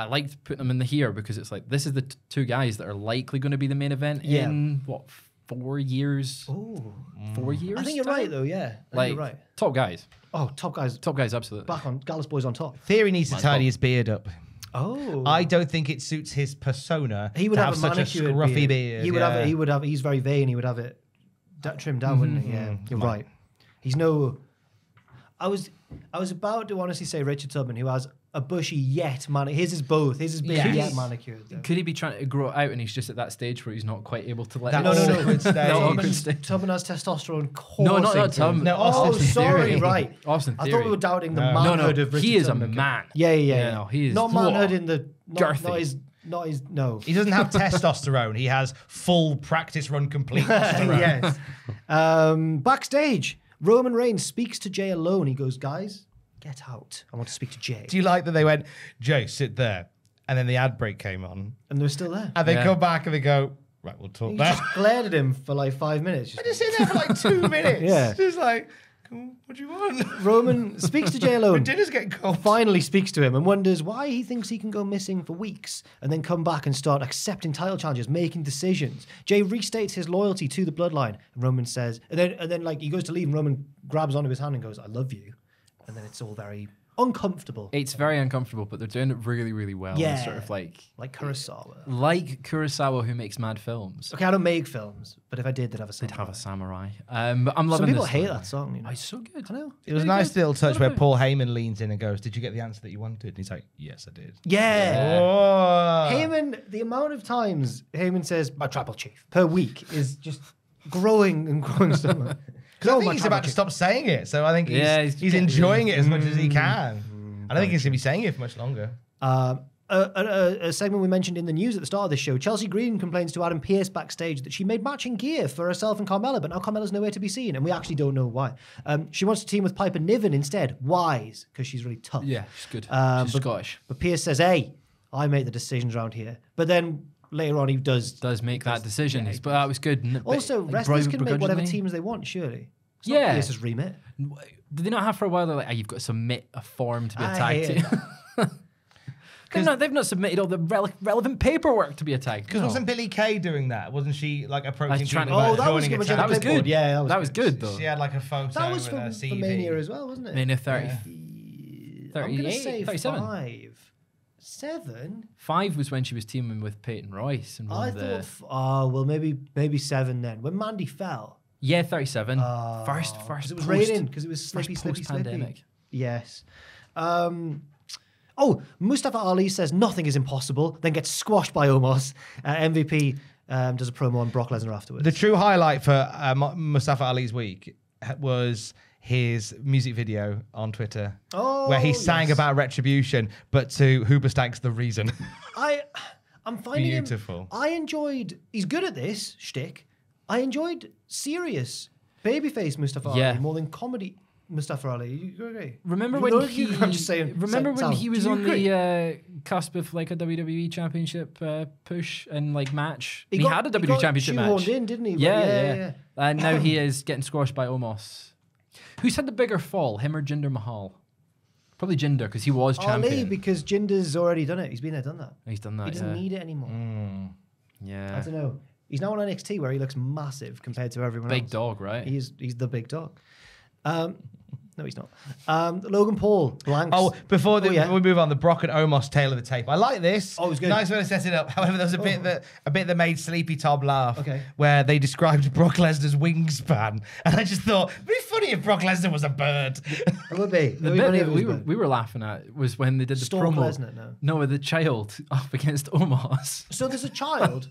I liked putting them in the here because it's like, this is the two guys that are likely going to be the main event in, what, 4 years? Oh, 4 years? I think you're right, though, yeah. Like, you're right. Top guys. Oh, top guys. Top guys, absolutely. Back on, Gallus Boys on top. Theory needs to tidy his beard up. Oh. I don't think it suits his persona he would to have a such a scruffy beard. He would have it, he's very vain, he would have it trimmed down, wouldn't he? Yeah, you're right. He's no... I was about to honestly say Richard Tubman, who has a bushy yet manicure. His is both. His is big yet manicured. Though. Could he be trying to grow it out and he's just at that stage where he's not quite able to let it stage. Tubman has testosterone coursing. No, not Tubman. No, Austin Theory. Right. Austin Theory. I thought we were doubting the manhood of Richard Tubman. He is a man. Yeah. No, he is not manhood in the... No. He doesn't have testosterone. He has full practice run complete testosterone. Yes. Backstage. Roman Reigns speaks to Jey alone. He goes, guys, get out. I want to speak to Jey. Do you like that they went, Jey, sit there. And then the ad break came on. And they're still there. And they come back and they go, right, we'll talk now. He just glared at him for like 5 minutes. I just sit there for like 2 minutes. Just like, what do you want? Roman speaks to Jey alone. Dinner's getting cold. Finally speaks to him and wonders why he thinks he can go missing for weeks and then come back and start accepting title challenges, making decisions. Jey restates his loyalty to the bloodline. And Roman says, and then like he goes to leave and Roman grabs onto his hand and goes, I love you. And then it's all very uncomfortable. It's very uncomfortable, but they're doing it really, really well. Yeah. It's sort of like Kurosawa. Like Kurosawa, who makes mad films. Okay, I don't make films, but if I did, they'd have a samurai. They'd have a samurai. But I'm loving this. Some people hate that song. You know? It's so good. I know. It was a nice little touch where Paul Heyman leans in and goes, "Did you get the answer that you wanted?" And he's like, "Yes, I did." Yeah. Oh. Heyman, the amount of times Heyman says, "My tribal chief," per week is just growing and growing so much. Because I think he's about to stop saying it, so I think he's enjoying it as much as he can. I don't think he's going to be saying it for much longer. A segment we mentioned in the news at the start of this show, Chelsea Green complains to Adam Pearce backstage that she made matching gear for herself and Carmella, but now Carmella's nowhere to be seen, and we actually don't know why. She wants to team with Piper Niven instead. Wise, because she's really tough. Yeah, she's good. She's Scottish. But Pearce says, "Hey, I make the decisions around here." But then later on, he does make that decision, yeah, but that was good. Also, wrestlers can make whatever teams they want, surely. It's not Pierce's remit. Did they not have for a while? They're like, "Oh, you've got to submit a form to be a tag team." They've not submitted all the relevant paperwork to be a tag team. Because wasn't Billie Kay doing that? Wasn't she like approaching people? Oh, that was good. That was good. Yeah, that was good though. She had like a photo. That was from Mania as well, wasn't it? Mania 30, 38, 37. 7? 5 was when she was teaming with Peyton Royce. And I thought, oh, well, maybe 7 then. When Mandy fell. Yeah, 37. First. It was raining because it was slippy. Yes. Oh, Mustafa Ali says nothing is impossible, then gets squashed by Omos. MVP does a promo on Brock Lesnar afterwards. The true highlight for Mustafa Ali's week was his music video on Twitter, where he sang about retribution, but to Hoobastank's "The Reason." I'm finding beautiful. I enjoyed. He's good at this shtick. I enjoyed serious babyface Mustafa Ali more than comedy Mustafa Ali. You agree? Remember when he was on the cusp of like a WWE Championship push and like match. He had a WWE Championship match. He didn't he? Yeah. And now he is getting squashed by Omos. Who's had the bigger fall, him or Jinder Mahal? Probably Jinder, because he was champion. Ali, because Jinder's already done it. He's been there, done that. He's done that, he doesn't need it anymore. Yeah. I don't know. He's now on NXT, where he looks massive compared to everyone else. Big dog, right? He's the big dog. No, he's not. Logan Paul blanks. Oh, before we move on, the Brock and Omos tail of the tape. I like this. Oh, it was good. Nice way to set it up. However, there was a bit that made Sleepy Tom laugh. Okay. Where they described Brock Lesnar's wingspan, and I just thought, it'd be funny if Brock Lesnar was a bird. It would be. The bit we were laughing at was when they did the promo. Lesnar, no, with the child up against Omos. So there's a child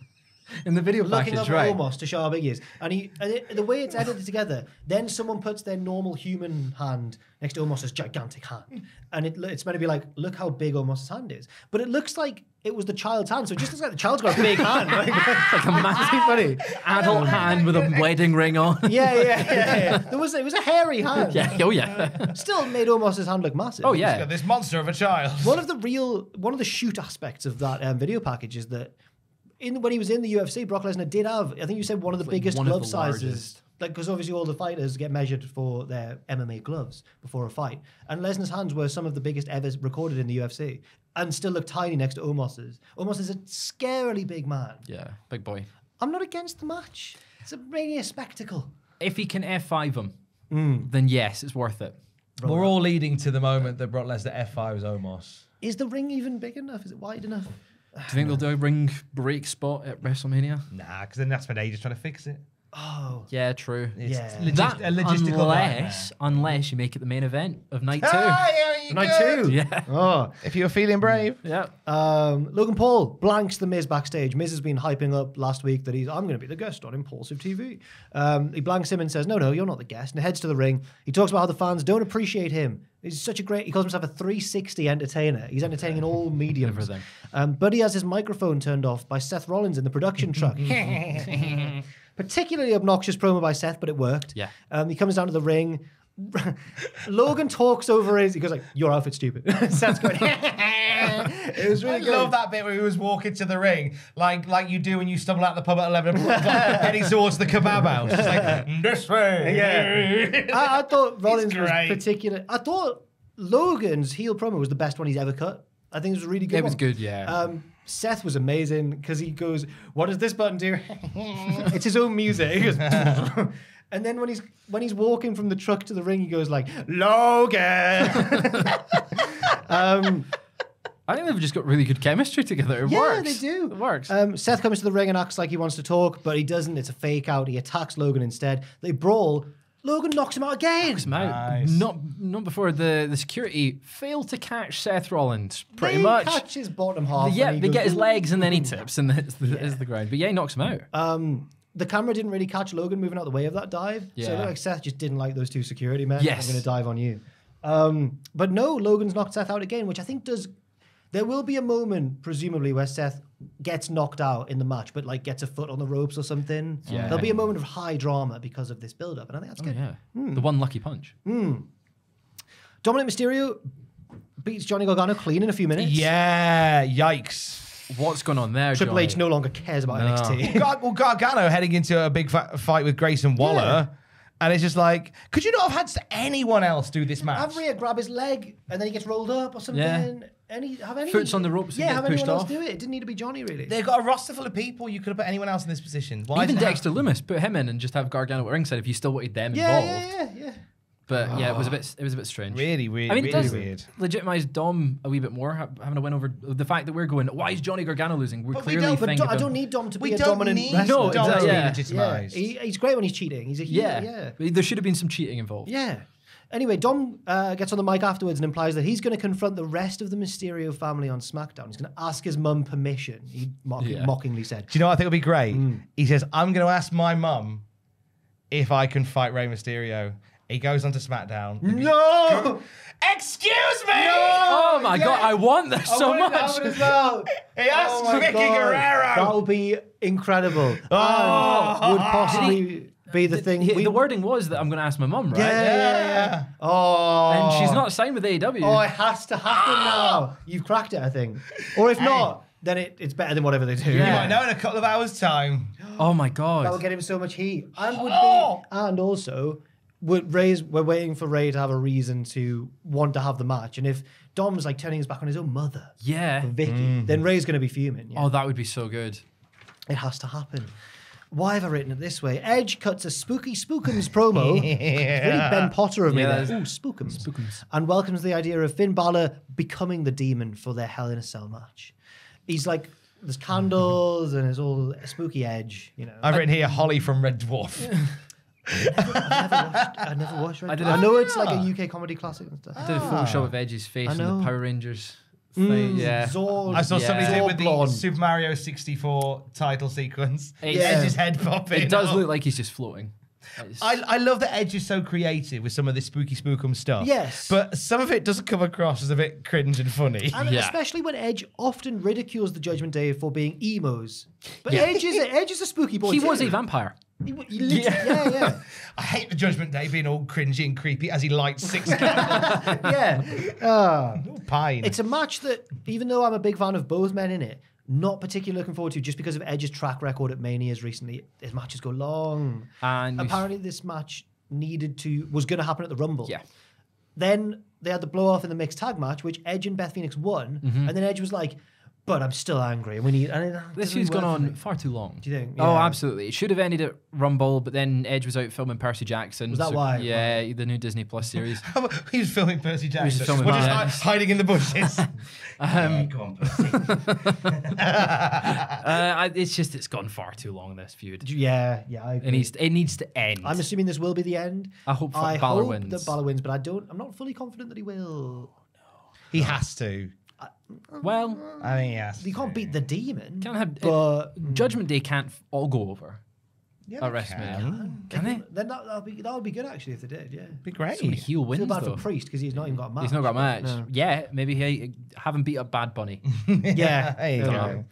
in the video package, right? Looking up Omos to show how big he is. And the way it's edited together, then someone puts their normal human hand next to Omos's gigantic hand. And it's meant to be like, look how big Omos's hand is. But it looks like it was the child's hand. So it just looks like the child's got a big hand. Right? Like a massive adult hand with a wedding ring on. Yeah. It was a hairy hand. Yeah. Oh, yeah. Still made Omos's hand look massive. Oh, yeah. He's got this monster of a child. One of the shoot aspects of that video package is that when he was in the UFC, Brock Lesnar did have, I think you said, one of the biggest glove sizes. Like, because obviously all the fighters get measured for their MMA gloves before a fight. And Lesnar's hands were some of the biggest ever recorded in the UFC and still look tiny next to Omos's. Omos is a scarily big man. Yeah, big boy. I'm not against the match. It's a radio spectacle. If he can F5 him, then yes, it's worth it. We're all leading to the moment that Brock Lesnar F5s Omos. Is the ring even big enough? Is it wide enough? Do you think they'll do a ring break spot at WrestleMania? Nah, because then that's spent ages trying to fix it. Oh. Yeah, true. Unless you make it the main event of night two. Night two. Yeah. Oh, if you're feeling brave. Yeah. Logan Paul blanks the Miz backstage. Miz has been hyping up last week that I'm going to be the guest on Impulsive TV. He blanks him and says, no, you're not the guest, and heads to the ring. He talks about how the fans don't appreciate him. He's such a great, he calls himself a 360 entertainer. He's entertaining in all mediums. But he has his microphone turned off by Seth Rollins in the production truck. Particularly obnoxious promo by Seth, but it worked. Yeah. He comes down to the ring. Logan talks over his, he goes like, your outfit's stupid. Seth's going, it was really good. I love that bit where he was walking to the ring, like you do when you stumble out the pub at 11 o'clock, heading towards the kebab house. It's like, this way. Yeah. I thought Rollins was particular. I thought Logan's heel promo was the best one he's ever cut. I think it was a really good one. It was good, yeah. Seth was amazing because he goes, what does this button do? It's his own music. He goes, and then when he's walking from the truck to the ring, he goes like, Logan. I think they've just got really good chemistry together. It works. Yeah, they do. It works. Seth comes to the ring and acts like he wants to talk, but he doesn't. It's a fake out. He attacks Logan instead. They brawl. Logan knocks him out again. Knocks him out. Nice. Not before the security failed to catch Seth Rollins, pretty much. They catch his bottom half. Yeah, they get his legs and then he tips and is the ground. But yeah, he knocks him out. The camera didn't really catch Logan moving out the way of that dive. Yeah. So it looked like Seth just didn't like those two security men. Yes. I'm going to dive on you. But no, Logan's knocked Seth out again, which I think does... There will be a moment, presumably, where Seth gets knocked out in the match, but like gets a foot on the ropes or something. Yeah. There'll be a moment of high drama because of this build-up, and I think that's good. Yeah. Mm. The one lucky punch. Mm. Dominic Mysterio beats Johnny Gargano clean in a few minutes. Yeah, yikes. What's going on there, Triple H no longer cares about NXT. Well, Gargano heading into a big fight with Grayson Waller. Yeah. And it's just like, could you not have had anyone else do this match? Have Rhea grab his leg and then he gets rolled up or something. Yeah. Foot's on the ropes. Yeah, have anyone else do it? It didn't need to be Johnny, really. They've got a roster full of people. You could have put anyone else in this position. Why even Dexter Lumis, put him in and just have Gargano at ringside if you still wanted them involved. Yeah. But yeah, it was a bit strange. Really weird. I mean, really weird. Legitimize Dom a wee bit more having a win over the fact that we're going, why is Johnny Gargano losing? We're clearly thinking. I don't need Dom to be a dominant wrestler. No, Dom to be legitimized. He's great when he's cheating. He's a heel. Yeah. There should have been some cheating involved. Yeah. Anyway, Dom gets on the mic afterwards and implies that he's going to confront the rest of the Mysterio family on SmackDown. He's going to ask his mum permission, he mockingly said. Do you know what I think would be great? Mm. He says, I'm going to ask my mum if I can fight Rey Mysterio. He goes on to SmackDown. No! Excuse me! No! Oh my God, I want this so much! As well. He asked Mickey Guerrero! That would be incredible. And would possibly... be the thing. The wording was that I'm going to ask my mum, right? Yeah. Oh. And she's not signed with AEW. Oh, it has to happen now. You've cracked it, I think. Or if not, then it's better than whatever they do. Yeah. You might know in a couple of hours' time. Oh my God. That will get him so much heat. And we're waiting for Ray to have a reason to want to have the match. And if Dom's like turning his back on his own mother, for Vicky, then Ray's going to be fuming. Yeah. Oh, that would be so good. It has to happen. Why have I written it this way? Edge cuts a spooky spookums promo. Really Ben Potter of me there. Ooh, spookums. And welcomes the idea of Finn Balor becoming the demon for their Hell in a Cell match. He's like, there's candles and it's all a spooky Edge, you know. I've written here Holly from Red Dwarf. I never watched Red Dwarf. I know it's like a UK comedy classic and stuff. I did a Photoshop of Edge's face in the Power Rangers. Zord, I saw somebody do with the Super Mario 64 title sequence. Edge's head popping. It does look like he's just floating. I love that Edge is so creative with some of this spooky spookum stuff. Yes. But some of it doesn't come across as a bit cringe and funny. And especially when Edge often ridicules the Judgment Day for being emos. But Edge is a spooky boy. He was a vampire. He literally. I hate the Judgment Day being all cringy and creepy as he lights 6 candles. Pine. It's a match that, even though I'm a big fan of both men in it, not particularly looking forward to just because of Edge's track record at Manias recently. His matches go long. And apparently this match was going to happen at the Rumble. Yeah. Then they had the blow-off in the mixed tag match, which Edge and Beth Phoenix won. And then Edge was like, but I'm still angry. This feud's gone on far too long. Do you think? Yeah. Oh, absolutely. It should have ended at Rumble, but then Edge was out filming Percy Jackson. Was that why? Yeah, the new Disney Plus series. He was filming Percy Jackson. Just hiding in the bushes. Go on, Percy. It's gone far too long, this feud. Yeah, I agree. It needs to end. I'm assuming this will be the end. I hope Balor wins. I hope that Balor wins, but I'm not fully confident that he will. He has to. Well, I mean, yes, you can't beat the demon. Judgment Day can't all go over. Yeah, can they? Then that would be good actually if they did. Yeah, be great. So heel wins. It's bad for Priest because he's not even got a match. He's not got a match. No. Yeah, maybe he haven't beat up Bad Bunny. There you go.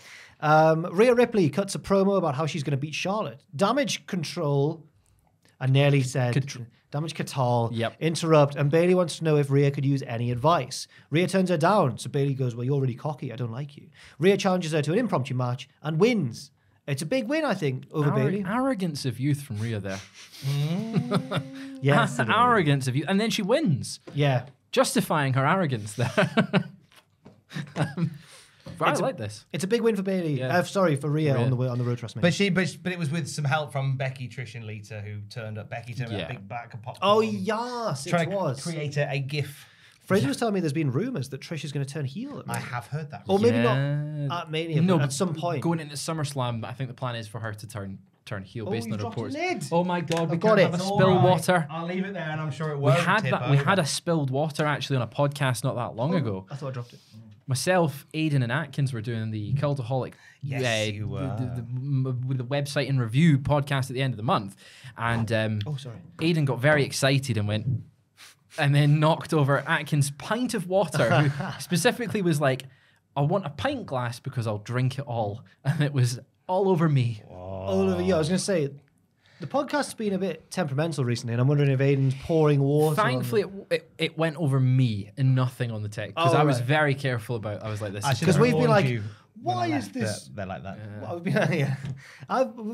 Rhea Ripley cuts a promo about how she's going to beat Charlotte. Damage Control. I nearly said. Damage Control, interrupt, and Bayley wants to know if Rhea could use any advice. Rhea turns her down, so Bayley goes, well, you're really cocky, I don't like you. Rhea challenges her to an impromptu match and wins. It's a big win, I think, over Bayley. Arrogance of youth from Rhea there. Yes. Arrogance of youth. And then she wins. Yeah. Justifying her arrogance there. I like this. It's a big win for Bailey. Yeah. Sorry, for Rhea on the road to WrestleMania. But it was with some help from Becky, Trish, and Lita, who turned up. Becky turned up, big back and popped. Oh yes, it was. Create a gif. Fraser was telling me there's been rumours that Trish is going to turn heel at Mania. I have heard that. Or maybe not at Mania, but at some point. Going into SummerSlam, I think the plan is for her to turn heel based on the reports. Oh my God, we can't have a spilled water. I'll leave it there and I'm sure it won't. We had a spilled water actually on a podcast not that long ago. I thought I dropped it. Myself, Aidan and Atkins were doing the Cultaholic the website and review podcast at the end of the month. And Aidan got very excited and went... and then knocked over Atkins' pint of water, who specifically was like, I want a pint glass because I'll drink it all. And it was all over me. Whoa. All over you. I was going to say, the podcast's been a bit temperamental recently, and I'm wondering if Aidan's pouring water. Thankfully, it went over me and nothing on the tech, because I was very careful about I was like this. Because we've been like... Why is this? They're like that.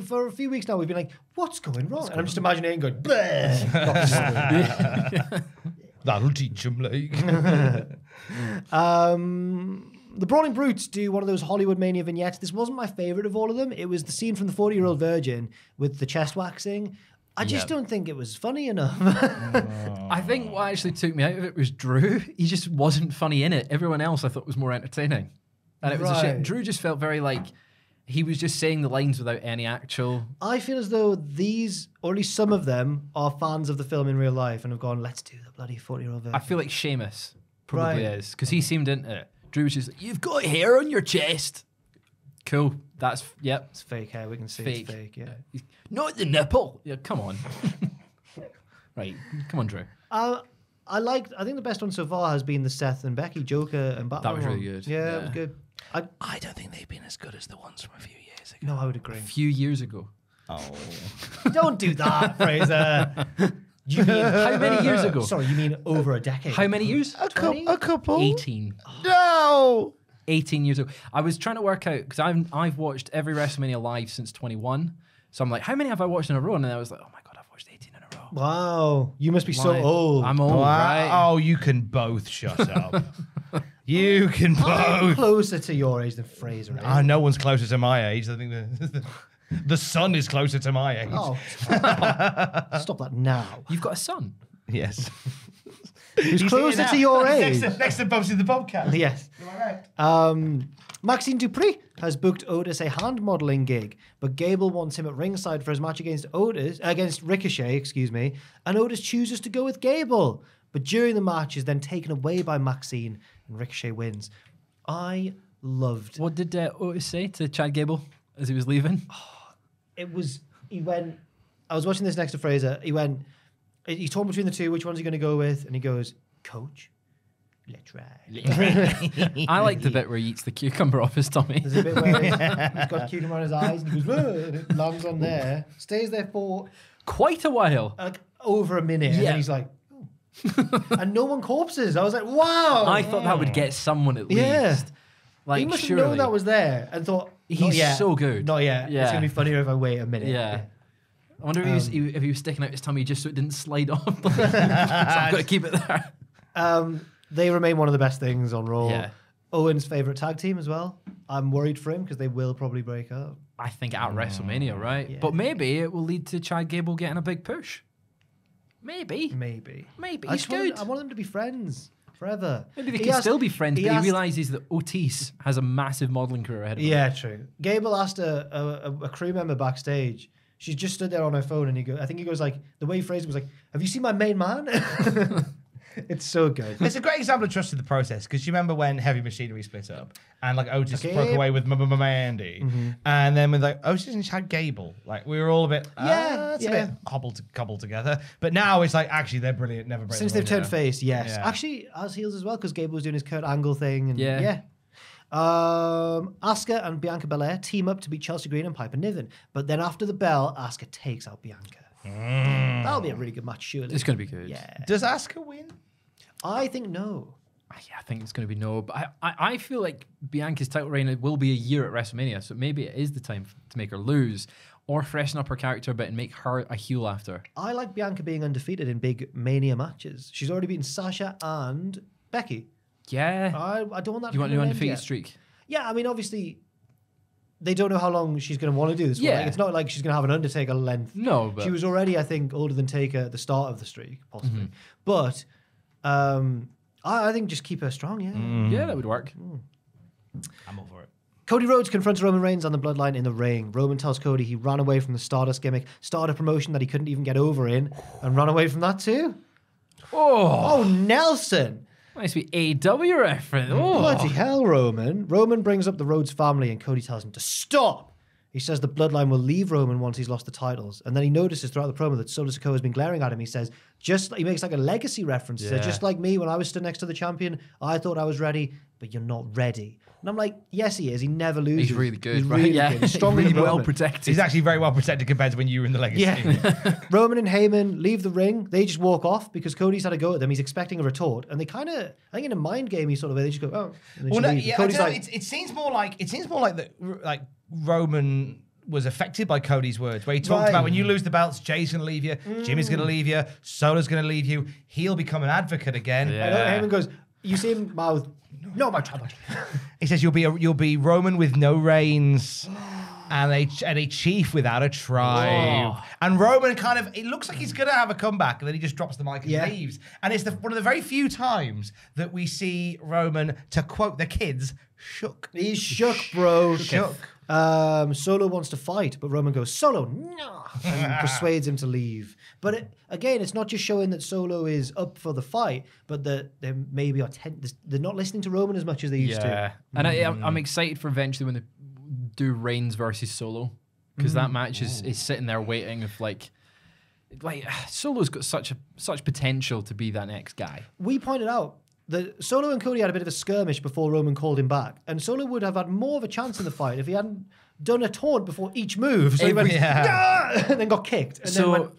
For a few weeks now, we've been like, what's going wrong? And I'm just imagining going, bleh. That'll teach them, like. The Brawling Brutes do one of those Hollywood Mania vignettes. This wasn't my favourite of all of them. It was the scene from the 40-Year-Old Virgin with the chest waxing. I just don't think it was funny enough. I think what actually took me out of it was Drew. He just wasn't funny in it. Everyone else I thought was more entertaining. And it was a shame. Drew just felt very like he was just saying the lines without any actual... I feel as though these, or at least some of them, are fans of the film in real life and have gone, let's do the bloody 40-Year-Old Virgin. I feel like Seamus probably is, because he seemed into it. Drew was just like, you've got hair on your chest. Cool. That's, yep. It's fake hair. We can see it's fake, yeah. Not the nipple. Yeah, come on. Right. Come on, Drew. I think the best one so far has been the Seth and Becky, Joker and Batman. That was really good. Yeah, it was good. I don't think they've been as good as the ones from a few years ago. No, I would agree. A few years ago. Oh. Don't do that, Fraser. You mean how many years ago? Sorry, you mean over a decade. How many years? A couple. 18. No. 18 years ago. I was trying to work out, because I've watched every WrestleMania live since 21. So I'm like, how many have I watched in a row? And then I was like, oh my God, I've watched 18 in a row. Wow. You must be so old. I'm old, right? Oh, you can both shut up. You can both. I'm closer to your age than Fraser. No one's closer to my age. I think the son is closer to my age. Oh, stop that now. You've got a son. Yes. He's closer to your age. Next to Bubsy the Bobcat. Yes. Am I right? Maxine Dupree has booked Otis a hand modelling gig, but Gable wants him at ringside for his match against Ricochet, excuse me, and Otis chooses to go with Gable. But during the match is then taken away by Maxine and Ricochet wins. I loved... What did Otis say to Chad Gable as he was leaving? Oh, it was... He went... I was watching this next to Fraser. He went... He's torn between the two. Which one's he going to go with? And he goes, coach, let's ride. I like the bit where he eats the cucumber off his tummy. There's a bit where he's got a cucumber on his eyes and he goes, and it lands on there. Stays there for... quite a while. Like, over a minute. Yeah. And he's like... and no one corpses. I was like, wow. I thought that would get someone at least. Like, he must have known that was there and thought, he's so good. Not yet. Yeah. It's going to be funnier if I wait a minute. Yeah. I wonder if he was sticking out his tummy just so it didn't slide off. So I've got to keep it there. They remain one of the best things on Raw. Yeah. Owen's favourite tag team as well. I'm worried for him because they will probably break up. I think at WrestleMania, right? Yeah. But maybe it will lead to Chad Gable getting a big push. Maybe. He's good. I want them to be friends forever. Maybe they can still be friends, but he realises that Otis has a massive modelling career ahead of him. Yeah, true. Gable asked a crew member backstage. She just stood there on her phone, and he goes like, the way Fraser was like, have you seen my main man? It's so good. It's a great example of trusting the process, because you remember when Heavy Machinery split up and like Otis broke away with Andy, and then with like Otis and Chad Gable, like we were all a bit a bit cobbled together. But now it's like actually they're brilliant. Never break since they've turned face. Yes, actually as heels as well, because Gable was doing his Kurt Angle thing. And Asuka and Bianca Belair team up to beat Chelsea Green and Piper Niven, but then after the bell, Asuka takes out Bianca. That'll be a really good match, surely. It's going to be good. Yeah. Does Asuka win? I think no. Yeah, I think it's going to be no. But I feel like Bianca's title reign will be a year at WrestleMania, so maybe it is the time to make her lose or freshen up her character a bit and make her a heel after. I like Bianca being undefeated in big Mania matches. She's already beaten Sasha and Becky. Yeah. I don't want that to be an undefeated streak. Yeah, I mean, obviously, they don't know how long she's going to want to do this. Yeah. Like, it's not like she's going to have an Undertaker length. No, but... She was already, I think, older than Taker at the start of the streak, possibly. Mm-hmm. But I think just keep her strong, yeah. Mm. Yeah, that would work. Mm. I'm all for it. Cody Rhodes confronts Roman Reigns on the Bloodline in the ring. Roman tells Cody he ran away from the Stardust gimmick, started a promotion that he couldn't even get over in, and ran away from that too. Oh, Nelson. Nice to be AEW reference. Oh. Bloody hell, Roman. Roman brings up the Rhodes family and Cody tells him to stop. He says the Bloodline will leave Roman once he's lost the titles. And then he notices throughout the promo that Solo Sikoa has been glaring at him. He says, he makes like a legacy reference. He says, just like me, when I was stood next to the champion, I thought I was ready, but you're not ready. And I'm like, yes, he is. He never loses. He's really good. He's really good. He's strong, really well protected. He's actually very well protected compared to when you were in the legacy. Yeah. Roman and Heyman leave the ring. They just walk off because Cody's had a go at them. He's expecting a retort. And they kind of, I think in a mind game, he sort of, they just go, oh. And well, no, yeah, Cody's like, it seems more like that, like Roman was affected by Cody's words, where he talked about when you lose the belts, Jay's going to leave you, Jimmy's going to leave you, Solo's going to leave you, he'll become an advocate again. Yeah. And Heyman goes, you see him mouth, no, my trouble. He says you'll be Roman with no reins and a chief without a tribe. Whoa. And Roman kind of, it looks like he's gonna have a comeback, and then he just drops the mic and leaves. And it's one of the very few times that we see Roman, to quote the kids, shook. He's shook, bro. Shook. Solo wants to fight, but Roman goes, Solo, no, and persuades him to leave. But again, it's not just showing that Solo is up for the fight, but that they maybe they're not listening to Roman as much as they used to. And I'm excited for eventually when they do Reigns versus Solo, because that match is sitting there waiting. If like Solo's got such potential to be that next guy. We pointed out that Solo and Cody had a bit of a skirmish before Roman called him back. And Solo would have had more of a chance in the fight if he hadn't done a taunt before each move. So he went, and then got kicked. And so then went,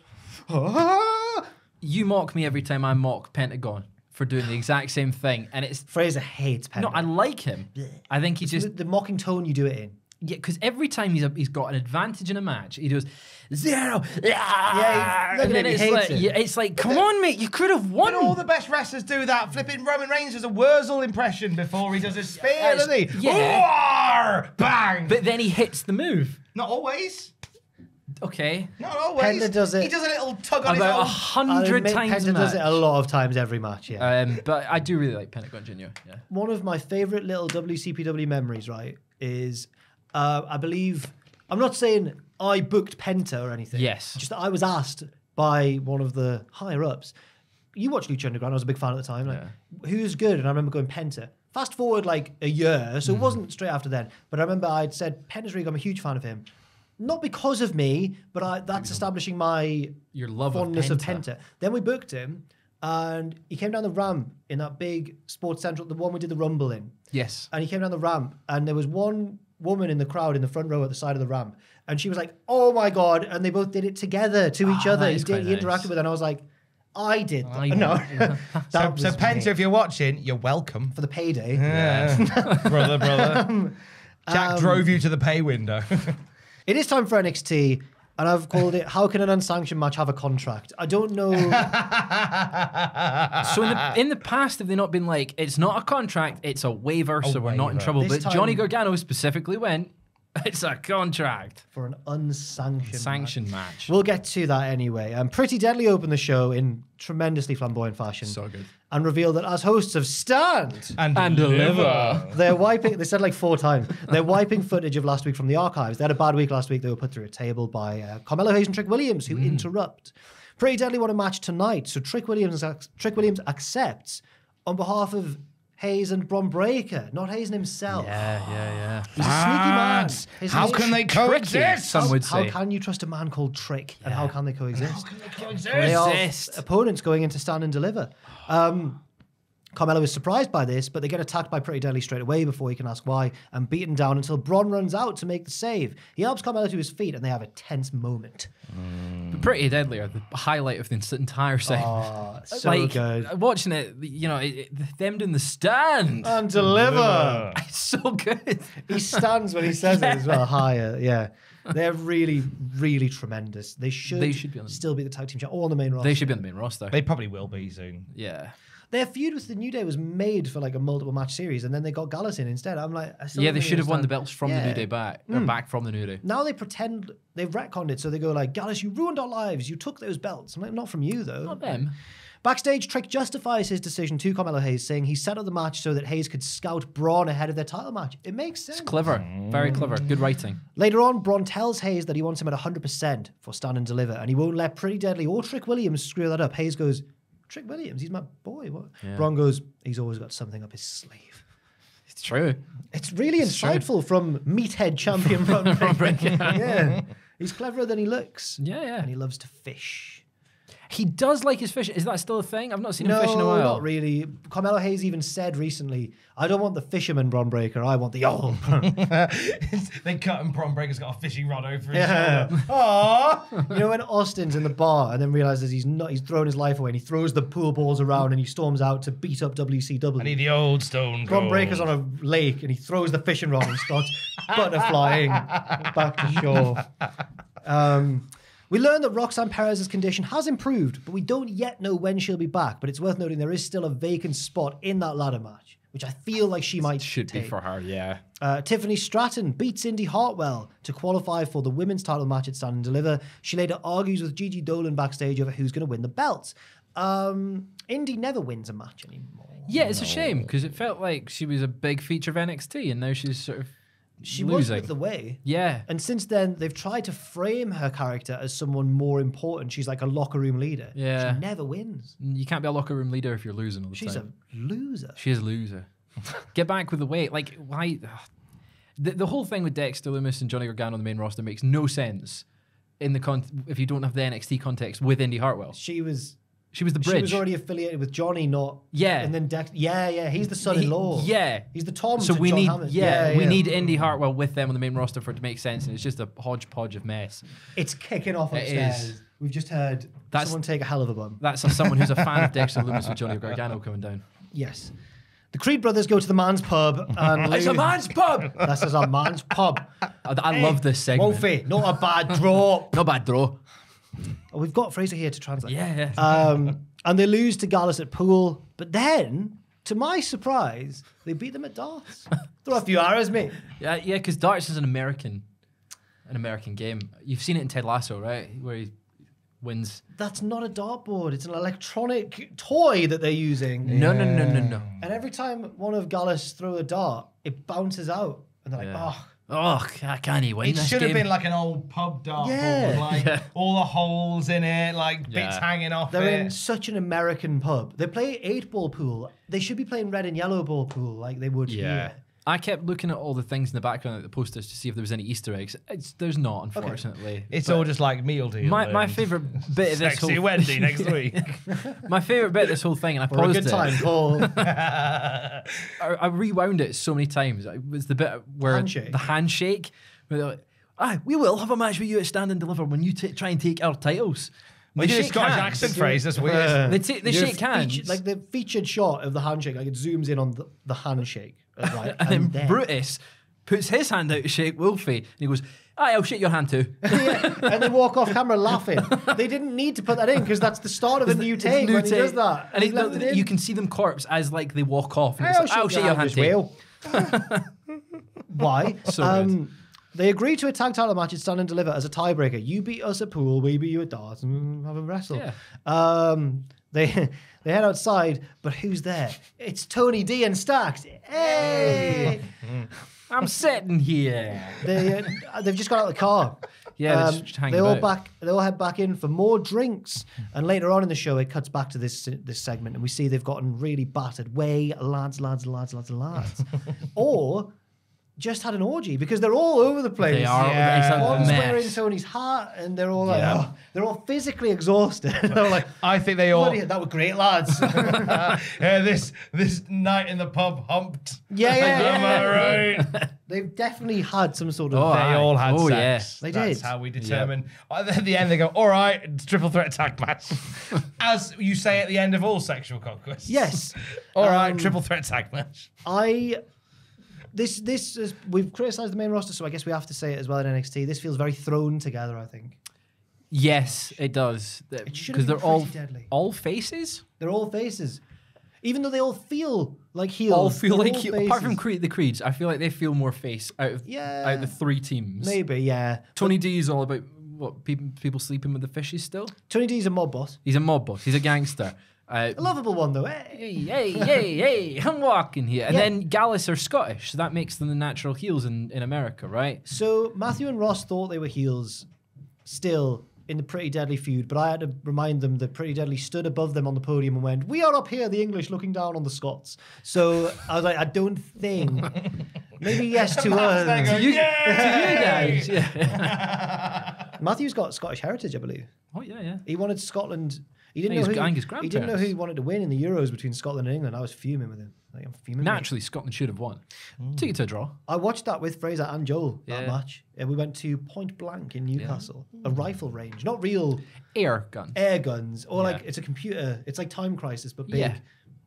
ah! You mock me every time I mock Pentagon for doing the exact same thing. And it's... Fraser hates Pentagon. No, I like him. I think he just... The mocking tone you do it in. Yeah, because every time he's got an advantage in a match, he does zero. Yeah, and then it's like, come on, mate, you could have won. But all the best wrestlers do that. Flipping Roman Reigns does a Wurzel impression before he does his spear, doesn't he? Yeah. Roar! Bang! But then he hits the move. Not always. Okay. Not always. Penta does it. He does a little tug on his own. About 100 times a match. Penta does it a lot of times every match, yeah. But I do really like Pentagon Jr. Yeah. One of my favourite little WCPW memories, right, is... I believe, I'm not saying I booked Penta or anything. Yes. Just that I was asked by one of the higher-ups, you watch Lucha Underground, I was a big fan at the time, like, who's good? And I remember going, Penta. Fast forward like a year, so it wasn't straight after then, but I remember I'd said, Penta's really, I'm a huge fan of him. Not because of me, but that's establishing your love fondness of Penta. Then we booked him, and he came down the ramp in that big Sports Central, the one we did the Rumble in. Yes. And he came down the ramp, and there was one... woman in the crowd in the front row at the side of the ramp, and she was like, oh my god, and they both did it together to each other. He interacted with her, and I was like, I did that. So Penta, if you're watching, you're welcome for the payday. Brother Jack drove you to the pay window. It is time for NXT, and I've called it, how can an unsanctioned match have a contract? I don't know. So in the past, have they not been like, it's not a contract, it's a waiver, so we're not in trouble. But Johnny Gargano specifically went, it's a contract. For an unsanctioned match. We'll get to that anyway. Pretty Deadly opened the show in tremendously flamboyant fashion. So good. And revealed that as hosts of Stand and Deliver, they're wiping, they said like 4 times, they're wiping footage of last week from the archives. They had a bad week last week. They were put through a table by Carmelo Hayes and Trick Williams, who interrupt. Pretty Deadly want a match tonight, so Trick Williams accepts on behalf of Hayes and Bron Breaker, not Hayes and himself. Yeah. He's a sneaky man. How can they coexist? Some would say. How can you trust a man called Trick? Yeah. And how can they coexist? How can they coexist? They are opponents going into Stand and Deliver. Carmelo is surprised by this, but they get attacked by Pretty Deadly straight away before he can ask why, and beaten down until Bron runs out to make the save. He helps Carmelo to his feet, and they have a tense moment. But Pretty Deadly are the highlight of the entire segment. Oh, so good. Watching it, you know, them doing the Stand and Deliver. It's so good. He stands when he says it as well, higher, yeah. They're really, really tremendous. They should be still be the tag team champ, or on the main roster. They should be on the main roster. They probably will be soon. Yeah. Their feud with the New Day was made for like a multiple match series, and then they got Gallus in instead. I'm like, yeah, they should have won the belts from the New Day back. They're back from the New Day. Now they pretend they've retconned it, so they go like, Gallus, you ruined our lives. You took those belts. I'm like, not from you though. Not them. Backstage, Trick justifies his decision to Carmelo Hayes, saying he set up the match so that Hayes could scout Braun ahead of their title match. It makes sense. It's clever. Very clever. Good writing. Later on, Braun tells Hayes that he wants him at 100% for Stand and Deliver, and he won't let Pretty Deadly or Trick Williams screw that up. Hayes goes, Trick Williams, he's my boy. What? Yeah. Braun goes, he's always got something up his sleeve. It's true. It's really insightful from Meathead champion Braun Breaker. Yeah. He's cleverer than he looks. Yeah, yeah. And he loves to fish. He does like his fish. Is that still a thing? I've not seen him fish in a while. No, not really. Carmelo Hayes even said recently, I don't want the fisherman Bron Breaker. I want the old Bron. They cut and Bron Breaker's got a fishing rod over his shoulder. Aww. You know when Austin's in the bar and then realizes he's thrown his life away and he throws the pool balls around and he storms out to beat up WCW. I need the old Stone Cold. Bron Breaker's on a lake and he throws the fishing rod and starts butterflying back to shore. We learned that Roxanne Perez's condition has improved, but we don't yet know when she'll be back. But it's worth noting there is still a vacant spot in that ladder match, which I feel like she might take. Should be for her, yeah. Tiffany Stratton beats Indy Hartwell to qualify for the women's title match at Stand and Deliver. She later argues with Gigi Dolan backstage over who's going to win the belts. Indy never wins a match anymore. Yeah, it's a shame, because it felt like she was a big feature of NXT, and now she's sort of... She was with The Way. Yeah. And since then, they've tried to frame her character as someone more important. She's like a locker room leader. Yeah. She never wins. You can't be a locker room leader if you're losing all the time. She's a loser. She is a loser. Get back with The Way. Like, why? The whole thing with Dexter Lumis and Johnny Gargano on the main roster makes no sense in the if you don't have the NXT context with Indy Hartwell. She was the bridge. She was already affiliated with Johnny, not... Yeah. And then Dex... Yeah, yeah. He's the son-in-law. Yeah. He's the Tom to John Hammond. Yeah, we need Indy Hartwell with them on the main roster for it to make sense, and it's just a hodgepodge of mess. It's kicking off upstairs. It is. We've just heard someone take a hell of a bum. That's someone who's a fan of Dexter Lumis and Johnny Gargano coming down. Yes. The Creed brothers go to the man's pub. And it's a man's pub! This is a man's pub. I love this segment. Wolfie, not a bad draw. Not a bad draw. Oh, we've got Fraser here to translate. Yeah, yeah. And they lose to Gallus at pool, but then, to my surprise, they beat them at darts. Throw a few arrows, mate. Yeah, yeah, because darts is an American game. You've seen it in Ted Lasso, right? Where he wins. That's not a dartboard. It's an electronic toy that they're using. Yeah. No. And every time one of Gallus throw a dart, it bounces out, and they're like, oh. Oh, I can't even win this game. It should have been like an old pub dartboard, all the holes in it, like bits hanging off it. They're in such an American pub. They play 8-ball pool. They should be playing red and yellow ball pool like they would here. I kept looking at all the things in the background, like the posters, to see if there was any Easter eggs. There's not, unfortunately. Okay. It's all just like meal deal. My favourite bit of this whole... Sexy Wendy next week. My favourite bit of this whole thing, and I paused it. For a good time, Paul. I rewound it so many times. It was the bit where... Handshake. The handshake. Where they're like, we will have a match with you at Stand and Deliver when you try and take our titles. They do a Scottish accent phrase, that's weird. They shake hands. Like the featured shot of the handshake, like it zooms in on the handshake. Right. And then Brutus puts his hand out to shake Wolfie, and he goes, "Aye, I'll shake your hand too." Yeah. And they walk off camera laughing. They didn't need to put that in because that's the start of a new take when he does that. And you can see them corpse as like they walk off. And I'll shake your hand as well. Why? So they agree to a tag title match at Stand and Deliver as a tiebreaker. You beat us at pool, we beat you at darts, and have a wrestle. Yeah. They head outside, but who's there? It's Tony D and Stax. Hey! I'm sitting here. They've just got out of the car. Yeah, they all head back in for more drinks. And later on in the show, it cuts back to this segment, and we see they've gotten really battered. Way, lads. Or... just had an orgy because they're all over the place. They are. Yeah. One's wearing Tony's hat, and they're all like, oh, they're all physically exhausted. They're like, I think they all. That were great, lads. This night in the pub humped. Yeah. Am I right? They've definitely had some sort of. They all had sex. Yes. They did. That's how we determine. Yep. At the end, they go, all right, it's triple threat tag match. As you say at the end of all sexual conquests. Yes. All right, triple threat tag match. We've criticised the main roster, so I guess we have to say it as well in NXT. This feels very thrown together, I think. Yes, it does. Because they're all faces. They're all faces. Even though they all feel like heels. All feel like heels. Apart from the Creeds, I feel like they feel more face out of, out of the three teams. Maybe, yeah. Tony D is all about, what, people sleeping with the fishes still? Tony D is a mob boss. He's a mob boss. He's a gangster. A lovable one, though. Hey, hey, hey, hey, I'm walking here. And then Gallus are Scottish, so that makes them the natural heels in America, right? So Matthew and Ross thought they were heels still in the Pretty Deadly feud, but I had to remind them that Pretty Deadly stood above them on the podium and went, "We are up here, the English, looking down on the Scots." So I was like, I don't think. Maybe yes to us. To you guys. Yeah. Matthew's got Scottish heritage, I believe. Oh, yeah, yeah. He wanted Scotland... He didn't know who he wanted to win in the Euros between Scotland and England. I was fuming with him. Like, I'm fuming. Naturally, Scotland should have won. Took it to a draw. I watched that with Fraser and Joel that match. And we went to Point Blank in Newcastle. A rifle range. Not real... Air guns. Air guns. Or like, it's a computer. It's like Time Crisis, but big. Yeah.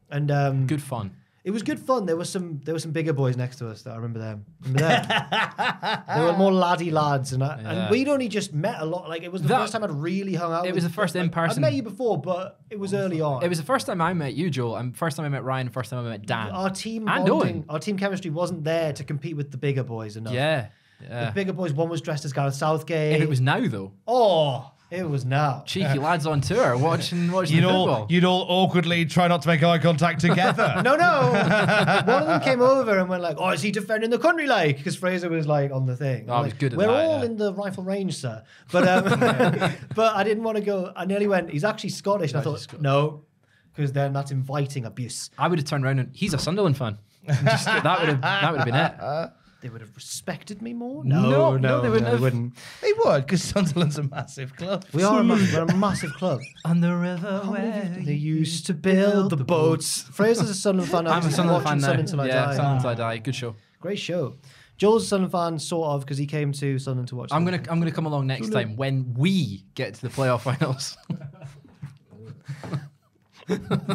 And good fun. It was good fun. There were some bigger boys next to us that I remember them. They were more laddie lads, and we'd only just met a lot. Like it was the first time I'd really hung out. It was the first in person. I'd met you before, but it was early on. It was the first time I met you, Joel, and first time I met Ryan, first time I met Dan. Our team and bonding, Owen. Our team chemistry wasn't there to compete with the bigger boys enough. Yeah, yeah. The bigger boys. One was dressed as Gareth Southgate. If it was now though. Oh. It was now. Cheeky lads on tour watching football. You'd all awkwardly try not to make eye contact together. No. One of them came over and went like, "Oh, is he defending the country like?" Because Fraser was like on the thing. I was good at that. We're all in the rifle range, sir. But but I didn't want to go. I nearly went, "He's actually Scottish." And I thought, no, because then that's inviting abuse. I would have turned around and, "He's a Sunderland fan." Just, that would have been it. They would have respected me more? No, they wouldn't. They would, because Sunderland's a massive club. We are a massive club. On the river where they used to build the boats. Fraser's a Sunderland fan. I'm a Sunderland fan now. Sunderland Till I Die. Good show. Great show. Joel's a Sunderland fan, sort of, because he came to Sunderland to watch. I'm gonna come along next time when we get to the playoff finals.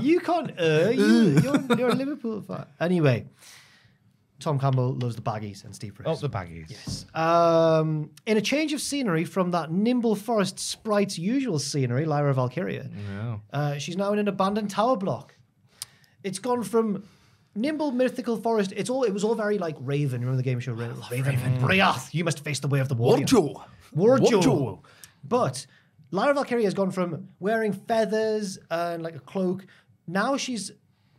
You can't. You're a Liverpool fan. Anyway. Tom Campbell loves the baggies and Steve Bruce. Oh, the baggies. Yes. In a change of scenery from that nimble forest sprite's usual scenery, Lyra Valkyria, she's now in an abandoned tower block. It's gone from nimble mythical forest. It was all very like Raven. Remember the game show Raven? Briath, you must face the way of the warrior. Warjo. But Lyra Valkyria has gone from wearing feathers and like a cloak. Now she's